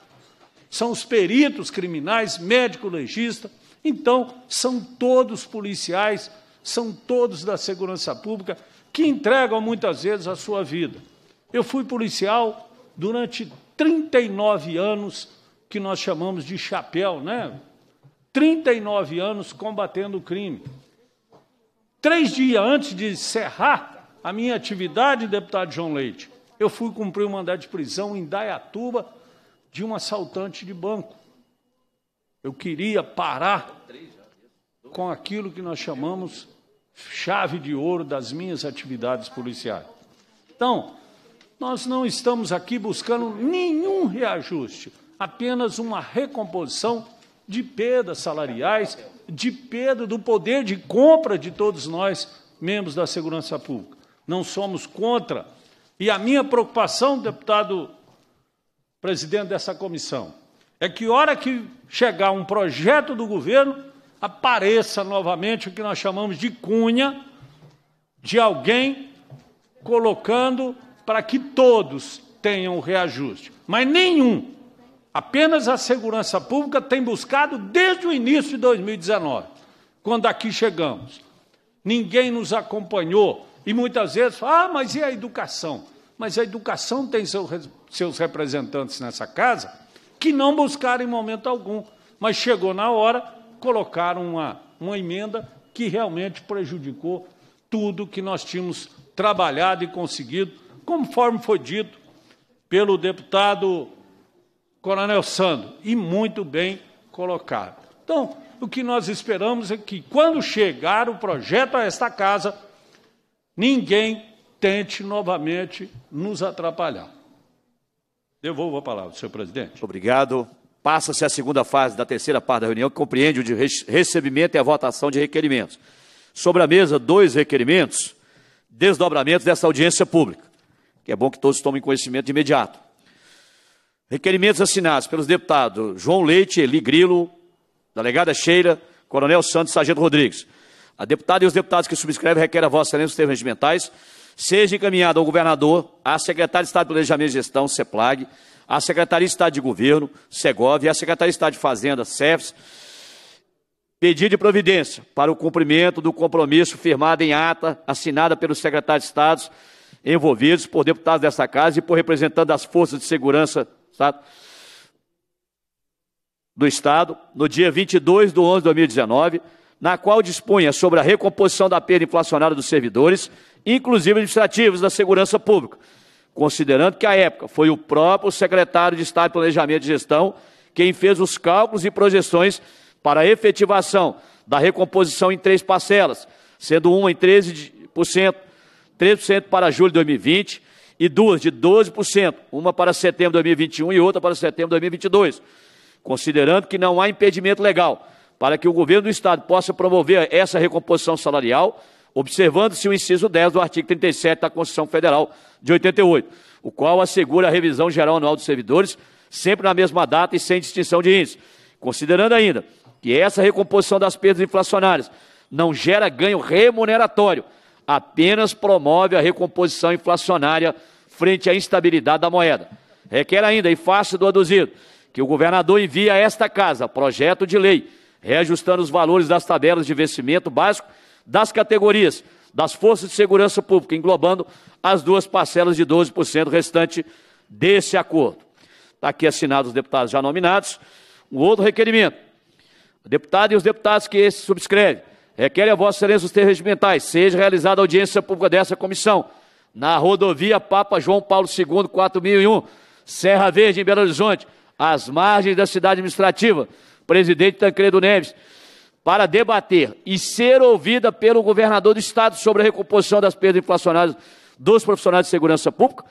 são os peritos criminais, médico-legista. Então, são todos policiais, são todos da segurança pública que entregam muitas vezes a sua vida. Eu fui policial durante trinta e nove anos, que nós chamamos de chapéu, né? trinta e nove anos combatendo o crime. Três dias antes de encerrar a minha atividade, deputado João Leite, eu fui cumprir um mandado de prisão em Indaiatuba de um assaltante de banco. Eu queria parar com aquilo que nós chamamos chave de ouro das minhas atividades policiais. Então, nós não estamos aqui buscando nenhum reajuste, apenas uma recomposição de perdas salariais, de perda do poder de compra de todos nós, membros da segurança pública. Não somos contra. E a minha preocupação, deputado presidente dessa comissão, é que, hora que chegar um projeto do governo, apareça novamente o que nós chamamos de cunha, de alguém colocando para que todos tenham reajuste. Mas nenhum. Apenas a segurança pública tem buscado desde o início de dois mil e dezenove, quando aqui chegamos. Ninguém nos acompanhou e muitas vezes fala, ah, mas e a educação? Mas a educação tem seu, seus representantes nessa casa que não buscaram em momento algum, mas chegou na hora, colocaram uma, uma emenda que realmente prejudicou tudo que nós tínhamos trabalhado e conseguido, conforme foi dito pelo deputado Coronel Sandro, e muito bem colocado. Então, o que nós esperamos é que, quando chegar o projeto a esta casa, ninguém tente novamente nos atrapalhar. Devolvo a palavra, senhor presidente. Obrigado. Passa-se a segunda fase da terceira parte da reunião, que compreende o de recebimento e a votação de requerimentos. Sobre a mesa, dois requerimentos, desdobramentos dessa audiência pública, que é bom que todos tomem conhecimento de imediato. Requerimentos assinados pelos deputados João Leite, Heli Grilo, delegada Sheila, Coronel Santos, Sargento Rodrigues. A deputada e os deputados que subscrevem requerem a vossa excelência dos termos regimentais, seja encaminhado ao governador, à Secretaria de Estado de Planejamento e Gestão, SEPLAG, à Secretaria de Estado de Governo, SEGOV, e à Secretaria de Estado de Fazenda, SEFES, pedido de providência para o cumprimento do compromisso firmado em ata, assinada pelos secretários de Estado envolvidos, por deputados desta Casa e por representantes das forças de segurança do Estado, no dia vinte e dois de onze de dois mil e dezenove, na qual dispunha sobre a recomposição da perda inflacionária dos servidores, inclusive administrativos da segurança pública, considerando que, à época, foi o próprio secretário de Estado de Planejamento e Gestão quem fez os cálculos e projeções para a efetivação da recomposição em três parcelas, sendo uma em treze por cento, três por cento para julho de dois mil e vinte e duas de doze por cento, uma para setembro de dois mil e vinte e um e outra para setembro de dois mil e vinte e dois, considerando que não há impedimento legal para que o governo do Estado possa promover essa recomposição salarial, observando-se o inciso dez do artigo trinta e sete da Constituição Federal de oitenta e oito, o qual assegura a revisão geral anual dos servidores, sempre na mesma data e sem distinção de índice. Considerando ainda que essa recomposição das perdas inflacionárias não gera ganho remuneratório, apenas promove a recomposição inflacionária frente à instabilidade da moeda. Requer ainda, e faço do aduzido, que o governador envie a esta Casa projeto de lei reajustando os valores das tabelas de vencimento básico das categorias das forças de segurança pública, englobando as duas parcelas de doze por cento restante desse acordo. Está aqui assinados os deputados já nominados. Um outro requerimento. A deputada e os deputados que esse subscreve requerem a vossa excelência os termos regimentais. Seja realizada a audiência pública dessa comissão na rodovia Papa João Paulo segundo, quatro mil e um, Serra Verde, em Belo Horizonte, às margens da cidade administrativa, presidente Tancredo Neves, para debater e ser ouvida pelo governador do Estado sobre a recomposição das perdas inflacionárias dos profissionais de segurança pública,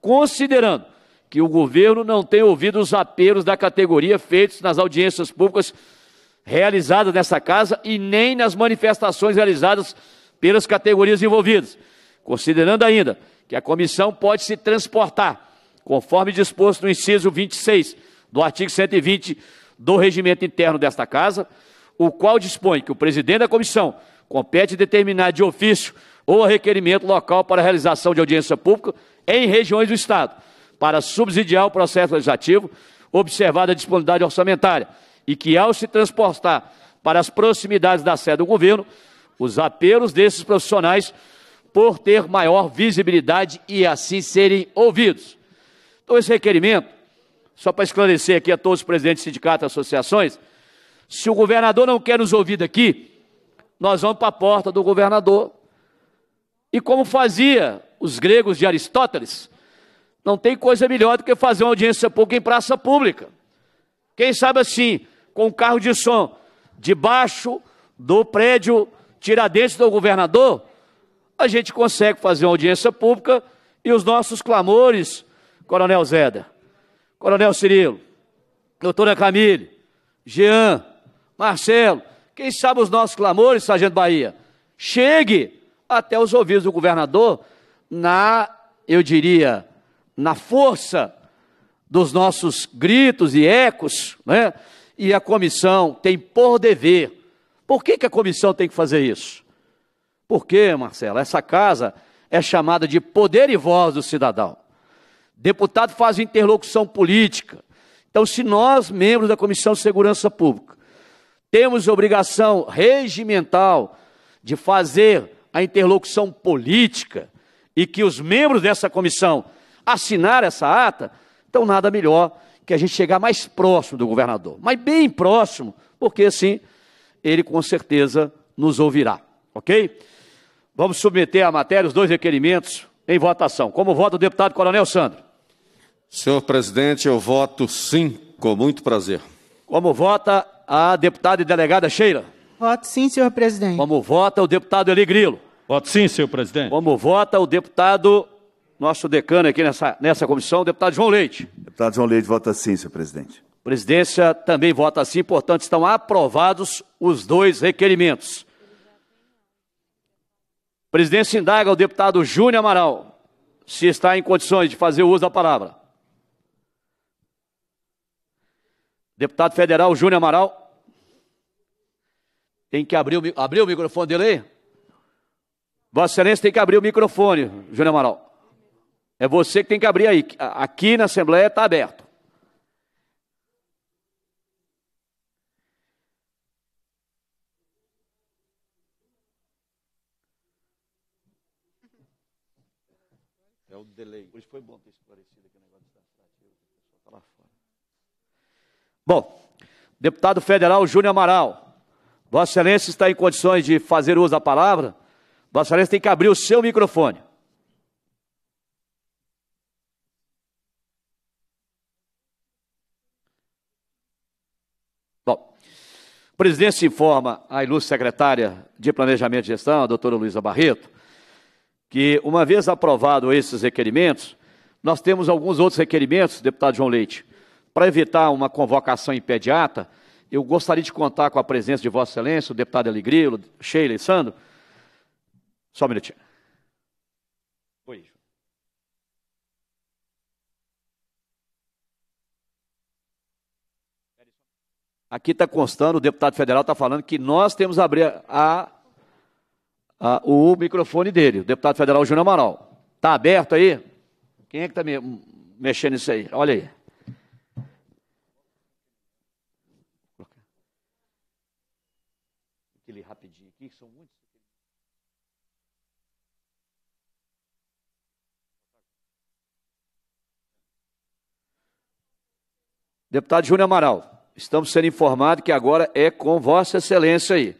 considerando que o governo não tem ouvido os apelos da categoria feitos nas audiências públicas realizadas nessa Casa e nem nas manifestações realizadas pelas categorias envolvidas, considerando ainda que a comissão pode se transportar, conforme disposto no inciso vinte e seis do artigo cento e vinte do regimento interno desta Casa, o qual dispõe que o presidente da comissão compete determinar de ofício ou a requerimento local para a realização de audiência pública em regiões do Estado, para subsidiar o processo legislativo, observada a disponibilidade orçamentária, e que, ao se transportar para as proximidades da sede do governo, os apelos desses profissionais por ter maior visibilidade e assim serem ouvidos. Então, esse requerimento, só para esclarecer aqui a todos os presidentes de sindicatos e associações, se o governador não quer nos ouvir daqui, nós vamos para a porta do governador. E como fazia os gregos de Aristóteles, não tem coisa melhor do que fazer uma audiência pública em praça pública. Quem sabe assim, com um carro de som, debaixo do prédio Tiradentes do governador, a gente consegue fazer uma audiência pública e os nossos clamores, Coronel Zéder, Coronel Cirilo, doutora Camille, Jean, Marcelo, quem sabe os nossos clamores, Sargento Bahia, chegue até os ouvidos do governador na, eu diria, na força dos nossos gritos e ecos, né? E a comissão tem por dever. Por que que a comissão tem que fazer isso? Porque, Marcelo, essa Casa é chamada de poder e voz do cidadão. Deputado faz interlocução política. Então, se nós, membros da Comissão de Segurança Pública, temos obrigação regimental de fazer a interlocução política e que os membros dessa comissão assinaram essa ata, então nada melhor que a gente chegar mais próximo do governador, mas bem próximo, porque assim ele com certeza nos ouvirá, ok? Vamos submeter à matéria os dois requerimentos em votação. Como vota o deputado Coronel Sandro? Senhor presidente, eu voto sim, com muito prazer. Como vota a deputada e delegada Sheila? Voto sim, senhor presidente. Como vota o deputado Heli Grilo? Voto sim, senhor presidente. Como vota o deputado, nosso decano aqui nessa, nessa comissão, o deputado João Leite? Deputado João Leite vota sim, senhor presidente. Presidência também vota sim, portanto estão aprovados os dois requerimentos. Presidência indaga ao deputado Júnior Amaral se está em condições de fazer uso da palavra. Deputado federal Júnior Amaral. Tem que abrir o, abrir o microfone dele aí? Vossa Excelência tem que abrir o microfone, Júnior Amaral. É você que tem que abrir aí. Aqui na Assembleia está aberto. É o delay. Por isso foi bom ter esclarecido aqui o negócio da estratégia. Está lá fora. Bom, deputado federal Júnior Amaral, Vossa Excelência está em condições de fazer uso da palavra? Vossa Excelência tem que abrir o seu microfone. Bom, o presidente se informa à ilustre secretária de Planejamento e Gestão, a doutora Luísa Barreto, que uma vez aprovado esses requerimentos, nós temos alguns outros requerimentos, deputado João Leite. Para evitar uma convocação imediata, eu gostaria de contar com a presença de Vossa Excelência, o deputado Heli Grilo, Sheila e Sandro. Só um minutinho. Oi. Aqui está constando, o deputado federal está falando que nós temos a abrir a, a, o microfone dele, o deputado federal Júnior Amaral. Está aberto aí? Quem é que está me, mexendo nisso aí? Olha aí. Aquele rapidinho aqui, que são muitos. Deputado Júnior Amaral, estamos sendo informados que agora é com Vossa Excelência aí.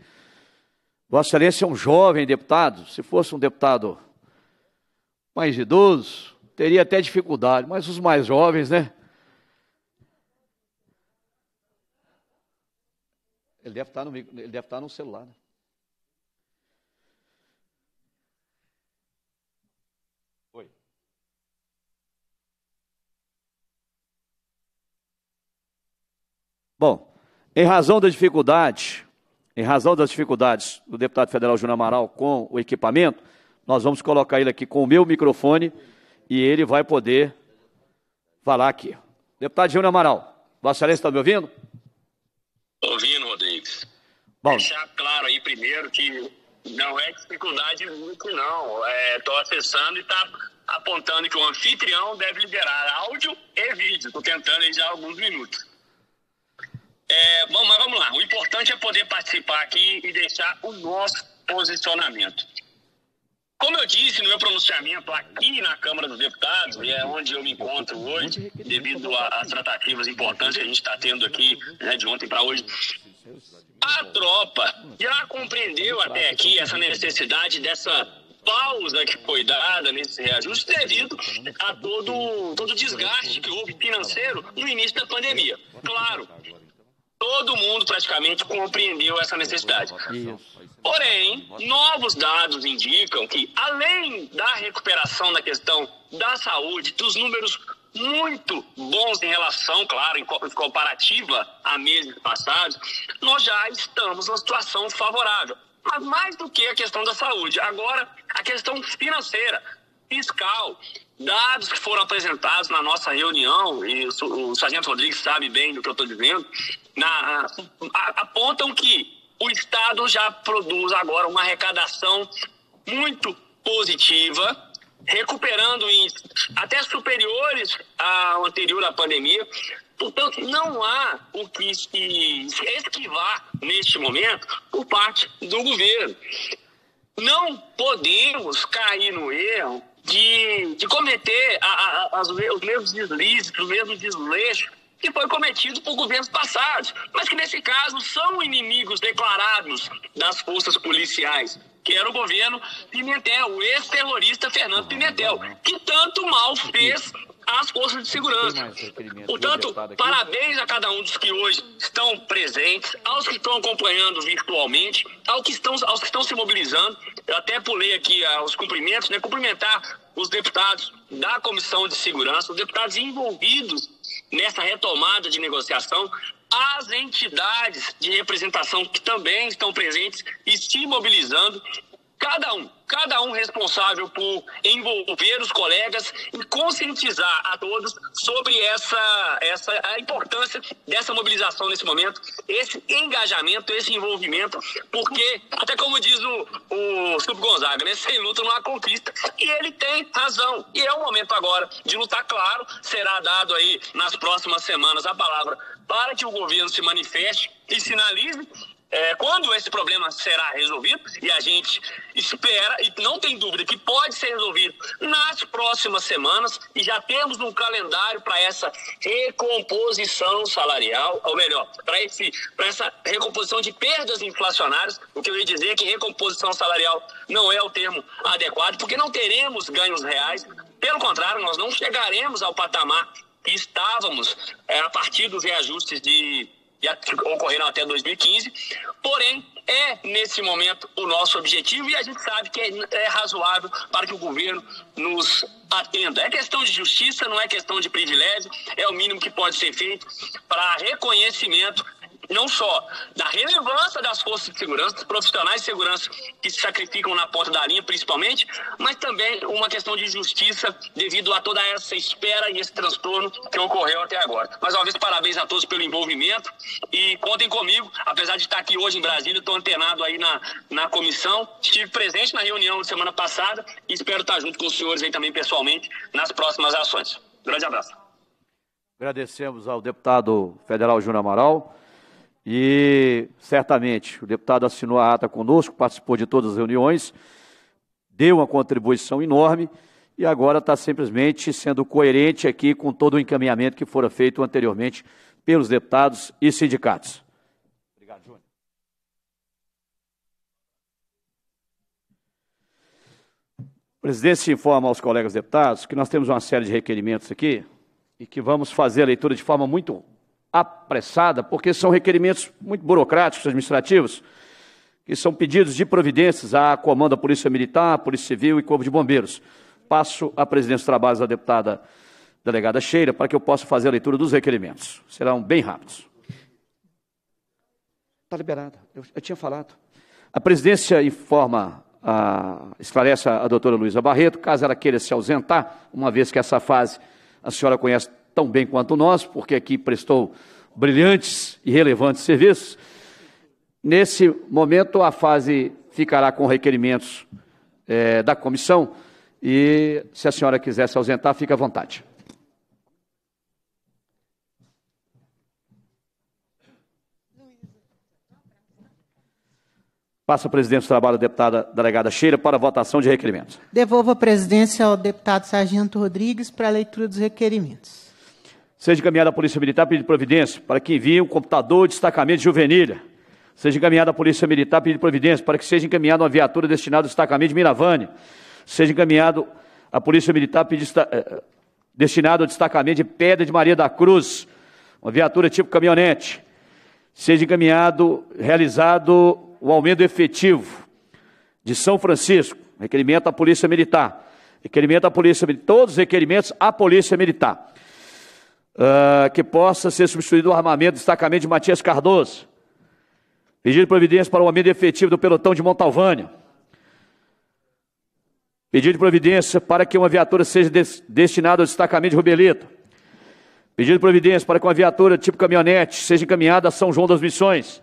Vossa Excelência é um jovem deputado, se fosse um deputado mais idoso, teria até dificuldade, mas os mais jovens, né? Ele deve estar no, ele deve estar no celular, né? Bom, em razão da dificuldade, em razão das dificuldades do deputado federal Júnior Amaral com o equipamento, nós vamos colocar ele aqui com o meu microfone e ele vai poder falar aqui. Deputado Júnior Amaral, Vossa Excelência está me ouvindo? Estou ouvindo, Rodrigues. Bom. Deixar claro aí primeiro que não é dificuldade muito, não. Estou é, acessando e está apontando que o anfitrião deve liberar áudio e vídeo. Estou tentando aí já há alguns minutos. É, bom, mas vamos lá, o importante é poder participar aqui e deixar o nosso posicionamento. Como eu disse no meu pronunciamento aqui na Câmara dos Deputados, e é onde eu me encontro hoje, devido às tratativas importantes que a gente está tendo aqui, né, de ontem para hoje, a tropa já compreendeu até aqui essa necessidade dessa pausa que foi dada nesse reajuste devido a todo, todo o desgaste que houve financeiro no início da pandemia. Claro, todo mundo praticamente compreendeu essa necessidade. Porém, novos dados indicam que, além da recuperação da questão da saúde, dos números muito bons em relação, claro, em comparativa a meses passados, nós já estamos numa situação favorável. Mas mais do que a questão da saúde, agora a questão financeira, fiscal, dados que foram apresentados na nossa reunião, e o sargento Rodrigues sabe bem do que eu estou dizendo, na, a, apontam que o Estado já produz agora uma arrecadação muito positiva, recuperando em até superiores ao anterior à pandemia. Portanto, não há o que se esquivar neste momento por parte do governo. Não podemos cair no erro De, de cometer a, a, as, os mesmos deslizes, os mesmos desleixos que foi cometido por governos passados, mas que nesse caso são inimigos declarados das forças policiais, que era o governo Pimentel, o ex-terrorista Fernando Pimentel, que tanto mal fez às forças de segurança. Portanto, parabéns a cada um dos que hoje estão presentes, aos que estão acompanhando virtualmente, aos que estão, aos que estão se mobilizando. Eu até pulei aqui ah, os cumprimentos, né? Cumprimentar os deputados da Comissão de Segurança, os deputados envolvidos nessa retomada de negociação, as entidades de representação que também estão presentes e se mobilizando, cada um. cada um responsável por envolver os colegas e conscientizar a todos sobre essa, essa, a importância dessa mobilização nesse momento, esse engajamento, esse envolvimento, porque, até como diz o, o Sub Gonzaga, né, sem luta não há conquista, e ele tem razão. E é o momento agora de lutar, claro, será dado aí nas próximas semanas a palavra para que o governo se manifeste e sinalize É, quando esse problema será resolvido, e a gente espera, e não tem dúvida que pode ser resolvido nas próximas semanas, e já temos um calendário para essa recomposição salarial, ou melhor, para esse, para essa recomposição de perdas inflacionárias. O que eu ia dizer é que recomposição salarial não é o termo adequado, porque não teremos ganhos reais, pelo contrário, nós não chegaremos ao patamar que estávamos é, a partir dos reajustes de... ocorreram até dois mil e quinze, porém é nesse momento o nosso objetivo e a gente sabe que é, é razoável para que o governo nos atenda. É questão de justiça, não é questão de privilégio, é o mínimo que pode ser feito para reconhecimento não só da relevância das forças de segurança, dos profissionais de segurança que se sacrificam na ponta da linha principalmente, mas também uma questão de justiça devido a toda essa espera e esse transtorno que ocorreu até agora. Mais uma vez, parabéns a todos pelo envolvimento e contem comigo, apesar de estar aqui hoje em Brasília, estou antenado aí na, na comissão, estive presente na reunião de semana passada e espero estar junto com os senhores aí também pessoalmente nas próximas ações. Grande abraço. Agradecemos ao deputado federal Júnior Amaral. E, certamente, o deputado assinou a ata conosco, participou de todas as reuniões, deu uma contribuição enorme e agora está simplesmente sendo coerente aqui com todo o encaminhamento que fora feito anteriormente pelos deputados e sindicatos. Obrigado, Júnior. O presidente informa aos colegas deputados que nós temos uma série de requerimentos aqui e que vamos fazer a leitura de forma muito apressada, porque são requerimentos muito burocráticos, administrativos, que são pedidos de providências à comando da Polícia Militar, Polícia Civil e Corpo de Bombeiros. Passo à presidência dos trabalhos da deputada delegada Sheila para que eu possa fazer a leitura dos requerimentos. Serão bem rápidos. Está liberada. Eu, eu tinha falado. A presidência informa, a, esclarece a doutora Luísa Barreto, caso ela queira se ausentar, uma vez que essa fase a senhora conhece tão bem quanto nós, porque aqui prestou brilhantes e relevantes serviços. Nesse momento, a fase ficará com requerimentos é, da comissão e, se a senhora quiser se ausentar, fica à vontade. Passa a presidência do trabalho da deputada delegada Sheila para a votação de requerimentos. Devolvo a presidência ao deputado Sargento Rodrigues para a leitura dos requerimentos. Seja encaminhada à Polícia Militar pedido de providência para que envie um computador de destacamento de Juvenilha. Seja encaminhada à Polícia Militar pedido de providência para que seja encaminhada uma viatura destinada ao destacamento de Miravânia. Seja encaminhado à Polícia Militar pedido destinado ao destacamento de Pedra de Maria da Cruz, uma viatura tipo caminhonete. Seja encaminhado, realizado o aumento efetivo de São Francisco, requerimento à Polícia Militar. Requerimento à Polícia Militar, todos os requerimentos à Polícia Militar. Uh, que possa ser substituído o armamento do destacamento de Matias Cardoso. Pedido de providência para o aumento efetivo do pelotão de Montalvânia. Pedido de providência para que uma viatura seja des destinada ao destacamento de Rubelito. Pedido de providência para que uma viatura tipo caminhonete seja encaminhada a São João das Missões.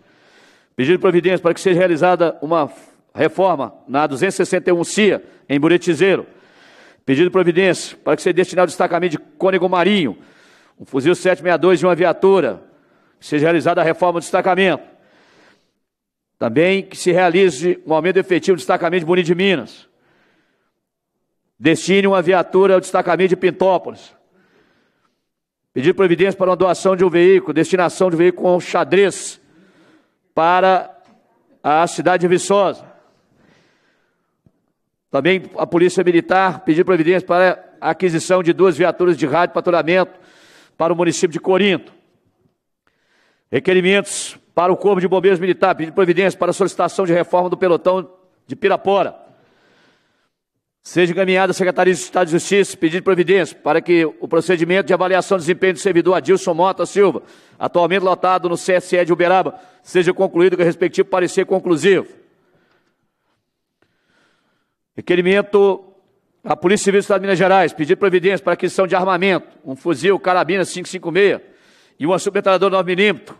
Pedido de providência para que seja realizada uma reforma na duzentos e sessenta e um C I A, em Buretizeiro. Pedido de providência para que seja destinado ao destacamento de Cônego Marinho, um fuzil sete sessenta e dois e uma viatura, que seja realizada a reforma do destacamento. Também que se realize um aumento efetivo do destacamento de Bonito de Minas. Destine uma viatura ao destacamento de Pintópolis. Pedir providência para uma doação de um veículo, destinação de um veículo com xadrez para a cidade de Viçosa. Também a Polícia Militar pedir providência para a aquisição de duas viaturas de rádio patrulhamento para o município de Corinto. Requerimentos para o Corpo de Bombeiros Militar, pedido de providência para a solicitação de reforma do pelotão de Pirapora. Seja encaminhada à Secretaria de Estado de Justiça, pedido de providência para que o procedimento de avaliação de desempenho do servidor Adilson Mota Silva, atualmente lotado no C S E de Uberaba, seja concluído com o respectivo parecer conclusivo. Requerimento à Polícia Civil do Estado de Minas Gerais, pedir providência para aquisição de armamento, um fuzil, carabina cinco cinco seis e uma submetralhadora nove milímetros,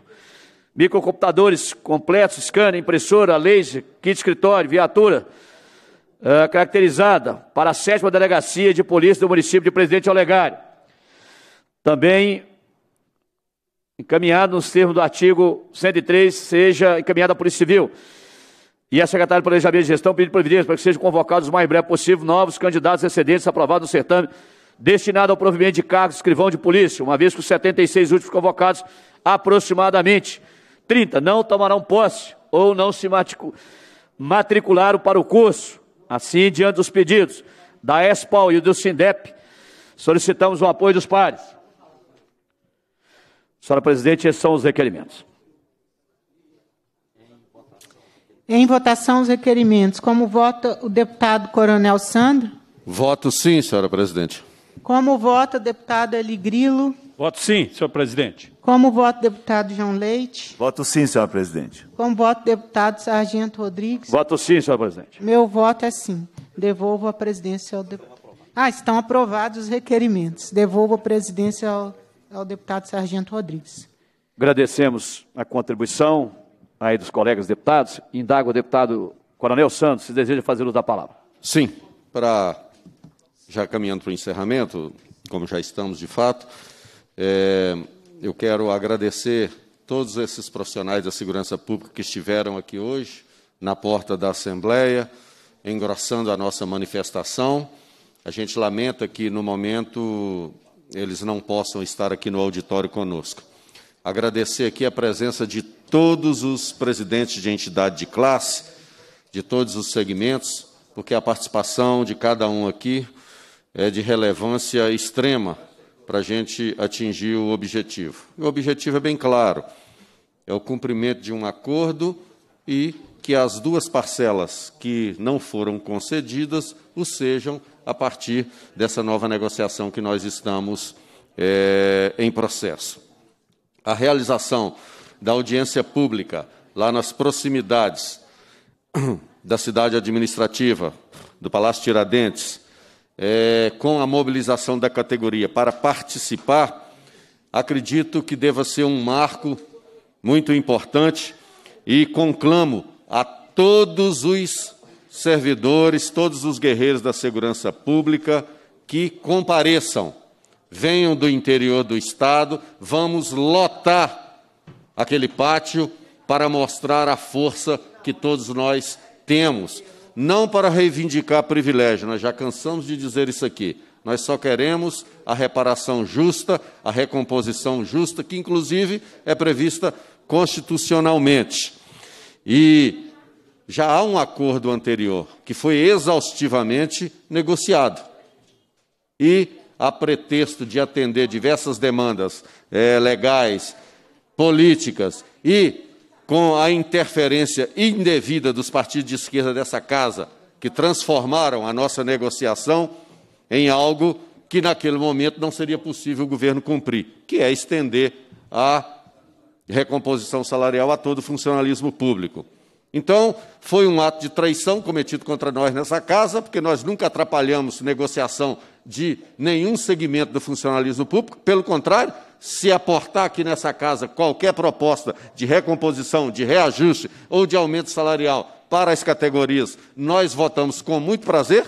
microcomputadores completos, scanner, impressora, laser, kit escritório, viatura uh, caracterizada para a sétima Delegacia de Polícia do município de Presidente Olegário. Também encaminhado nos termos do artigo cento e três, seja encaminhado à Polícia Civil. E a Secretaria de Planejamento e Gestão pede providência para que sejam convocados o mais breve possível novos candidatos excedentes aprovados no certame destinado ao provimento de cargos de escrivão de polícia, uma vez que os setenta e seis últimos convocados, aproximadamente trinta, não tomarão posse ou não se matricularam para o curso. Assim, diante dos pedidos da ESPAL e do SINDEP, solicitamos o apoio dos pares. Senhora Presidente, esses são os requerimentos. Em votação, os requerimentos. Como vota o deputado Coronel Sandro? Voto sim, senhora presidente. Como vota o deputado Heli Grilo? Voto sim, senhor presidente. Como vota o deputado João Leite? Voto sim, senhora presidente. Como vota o deputado Sargento Rodrigues? Voto sim, senhora presidente. Meu voto é sim. Devolvo a presidência ao deputado. Ah, estão aprovados os requerimentos. Devolvo a presidência ao, ao deputado Sargento Rodrigues. Agradecemos a contribuição aí dos colegas deputados. Indago o deputado Coronel Santos, se deseja fazer uso da palavra. Sim, para já caminhando para o encerramento, como já estamos de fato, é, eu quero agradecer todos esses profissionais da segurança pública que estiveram aqui hoje, na porta da Assembleia, engrossando a nossa manifestação. A gente lamenta que, no momento, eles não possam estar aqui no auditório conosco. Agradecer aqui a presença de todos os presidentes de entidade de classe, de todos os segmentos, porque a participação de cada um aqui é de relevância extrema para a gente atingir o objetivo. O objetivo é bem claro, é o cumprimento de um acordo e que as duas parcelas que não foram concedidas o sejam a partir dessa nova negociação que nós estamos é, em processo. A realização da audiência pública, lá nas proximidades da cidade administrativa, do Palácio Tiradentes, é, com a mobilização da categoria para participar, acredito que deva ser um marco muito importante e conclamo a todos os servidores, todos os guerreiros da segurança pública que compareçam. Venham do interior do Estado, vamos lotar aquele pátio para mostrar a força que todos nós temos. Não para reivindicar privilégio, nós já cansamos de dizer isso aqui. Nós só queremos a reparação justa, a recomposição justa, que inclusive é prevista constitucionalmente. E já há um acordo anterior que foi exaustivamente negociado. E a pretexto de atender diversas demandas é, legais, políticas e com a interferência indevida dos partidos de esquerda dessa casa, que transformaram a nossa negociação em algo que naquele momento não seria possível o governo cumprir, que é estender a recomposição salarial a todo o funcionalismo público. Então, foi um ato de traição cometido contra nós nessa casa, porque nós nunca atrapalhamos negociação de nenhum segmento do funcionalismo público. Pelo contrário, se aportar aqui nessa casa qualquer proposta de recomposição, de reajuste ou de aumento salarial para as categorias, nós votamos com muito prazer,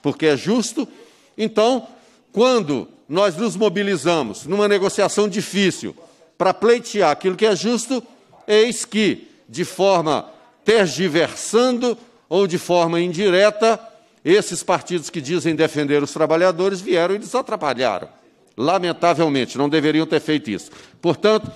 porque é justo. Então, quando nós nos mobilizamos numa negociação difícil para pleitear aquilo que é justo, eis que, de forma tergiversando ou de forma indireta, esses partidos que dizem defender os trabalhadores vieram e nos atrapalharam. Lamentavelmente, não deveriam ter feito isso. Portanto,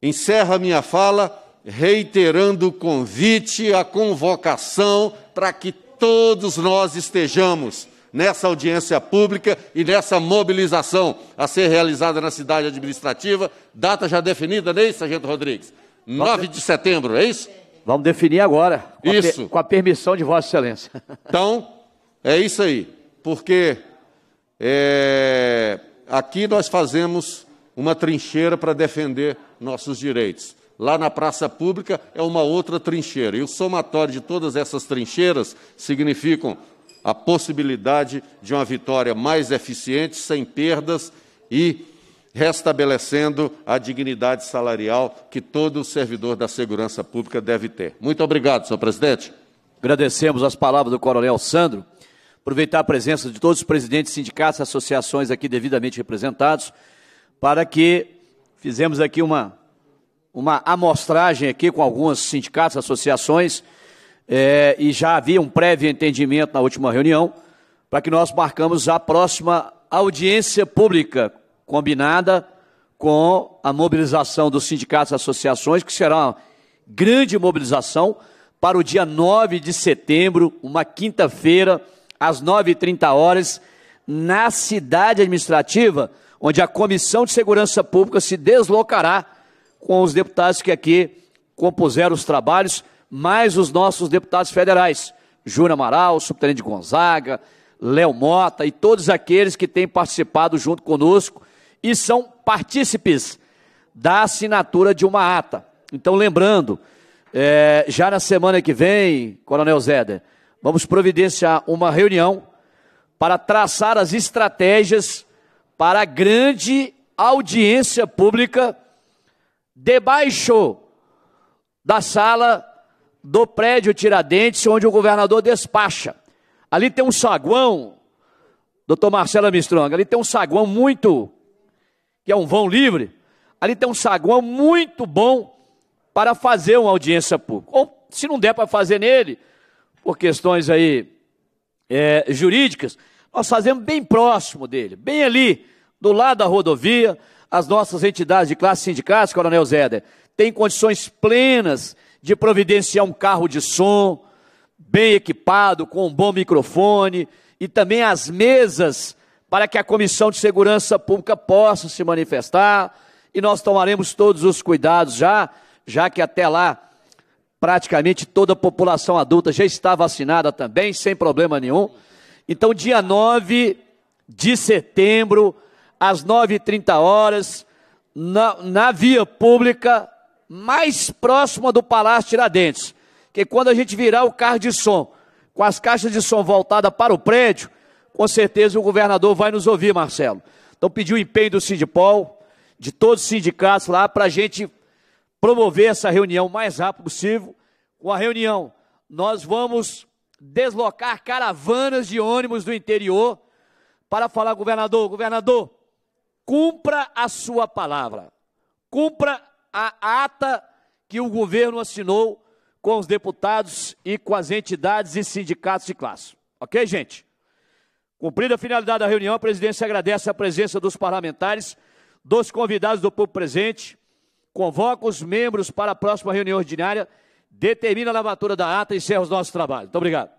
encerro a minha fala reiterando o convite, a convocação para que todos nós estejamos nessa audiência pública e nessa mobilização a ser realizada na cidade administrativa. Data já definida, né, Sargento Rodrigues? nove de setembro, é isso? Vamos definir agora, com, isso. A, com a permissão de Vossa Excelência. Então, é isso aí, porque é, aqui nós fazemos uma trincheira para defender nossos direitos. lá na praça pública é uma outra trincheira. E o somatório de todas essas trincheiras significam a possibilidade de uma vitória mais eficiente, sem perdas e restabelecendo a dignidade salarial que todo servidor da segurança pública deve ter. Muito obrigado, senhor presidente. Agradecemos as palavras do coronel Sandro. Aproveitar a presença de todos os presidentes de sindicatos e associações aqui devidamente representados, para que fizemos aqui uma, uma amostragem aqui com alguns sindicatos, associações, é, e já havia um prévio entendimento na última reunião, para que nós marcamos a próxima audiência pública, combinada com a mobilização dos sindicatos e associações, que será uma grande mobilização para o dia nove de setembro, uma quinta-feira, às nove e trinta horas, na cidade administrativa, onde a Comissão de Segurança Pública se deslocará com os deputados que aqui compuseram os trabalhos, mais os nossos deputados federais, Júnior Amaral, subtenente Gonzaga, Léo Mota e todos aqueles que têm participado junto conosco e são partícipes da assinatura de uma ata. Então, lembrando, é, já na semana que vem, coronel Zéder, vamos providenciar uma reunião para traçar as estratégias para a grande audiência pública debaixo da sala do prédio Tiradentes, onde o governador despacha. Ali tem um saguão, doutor Marcelo Armstrong, ali tem um saguão muito, que é um vão livre, ali tem um saguão muito bom para fazer uma audiência pública. Ou, se não der para fazer nele, por questões aí é, jurídicas, nós fazemos bem próximo dele, bem ali, do lado da rodovia. As nossas entidades de classe sindicais, coronel Zéder, têm condições plenas de providenciar um carro de som, bem equipado, com um bom microfone, e também as mesas para que a Comissão de Segurança Pública possa se manifestar, e nós tomaremos todos os cuidados já, já que até lá, praticamente toda a população adulta já está vacinada também, sem problema nenhum. Então, dia nove de setembro, às nove e trinta horas, na, na via pública mais próxima do Palácio Tiradentes. Porque quando a gente virar o carro de som, com as caixas de som voltadas para o prédio, com certeza o governador vai nos ouvir, Marcelo. Então, pediu o empenho do Sindipol, de todos os sindicatos lá, para a gente promover essa reunião o mais rápido possível. Com a reunião, nós vamos deslocar caravanas de ônibus do interior para falar ao governador: governador, cumpra a sua palavra, cumpra a ata que o governo assinou com os deputados e com as entidades e sindicatos de classe. Ok, gente? Cumprida a finalidade da reunião, a presidência agradece a presença dos parlamentares, dos convidados do público presente, convoca os membros para a próxima reunião ordinária, determina a lavatura da ata e encerra os nossos trabalhos. Muito obrigado.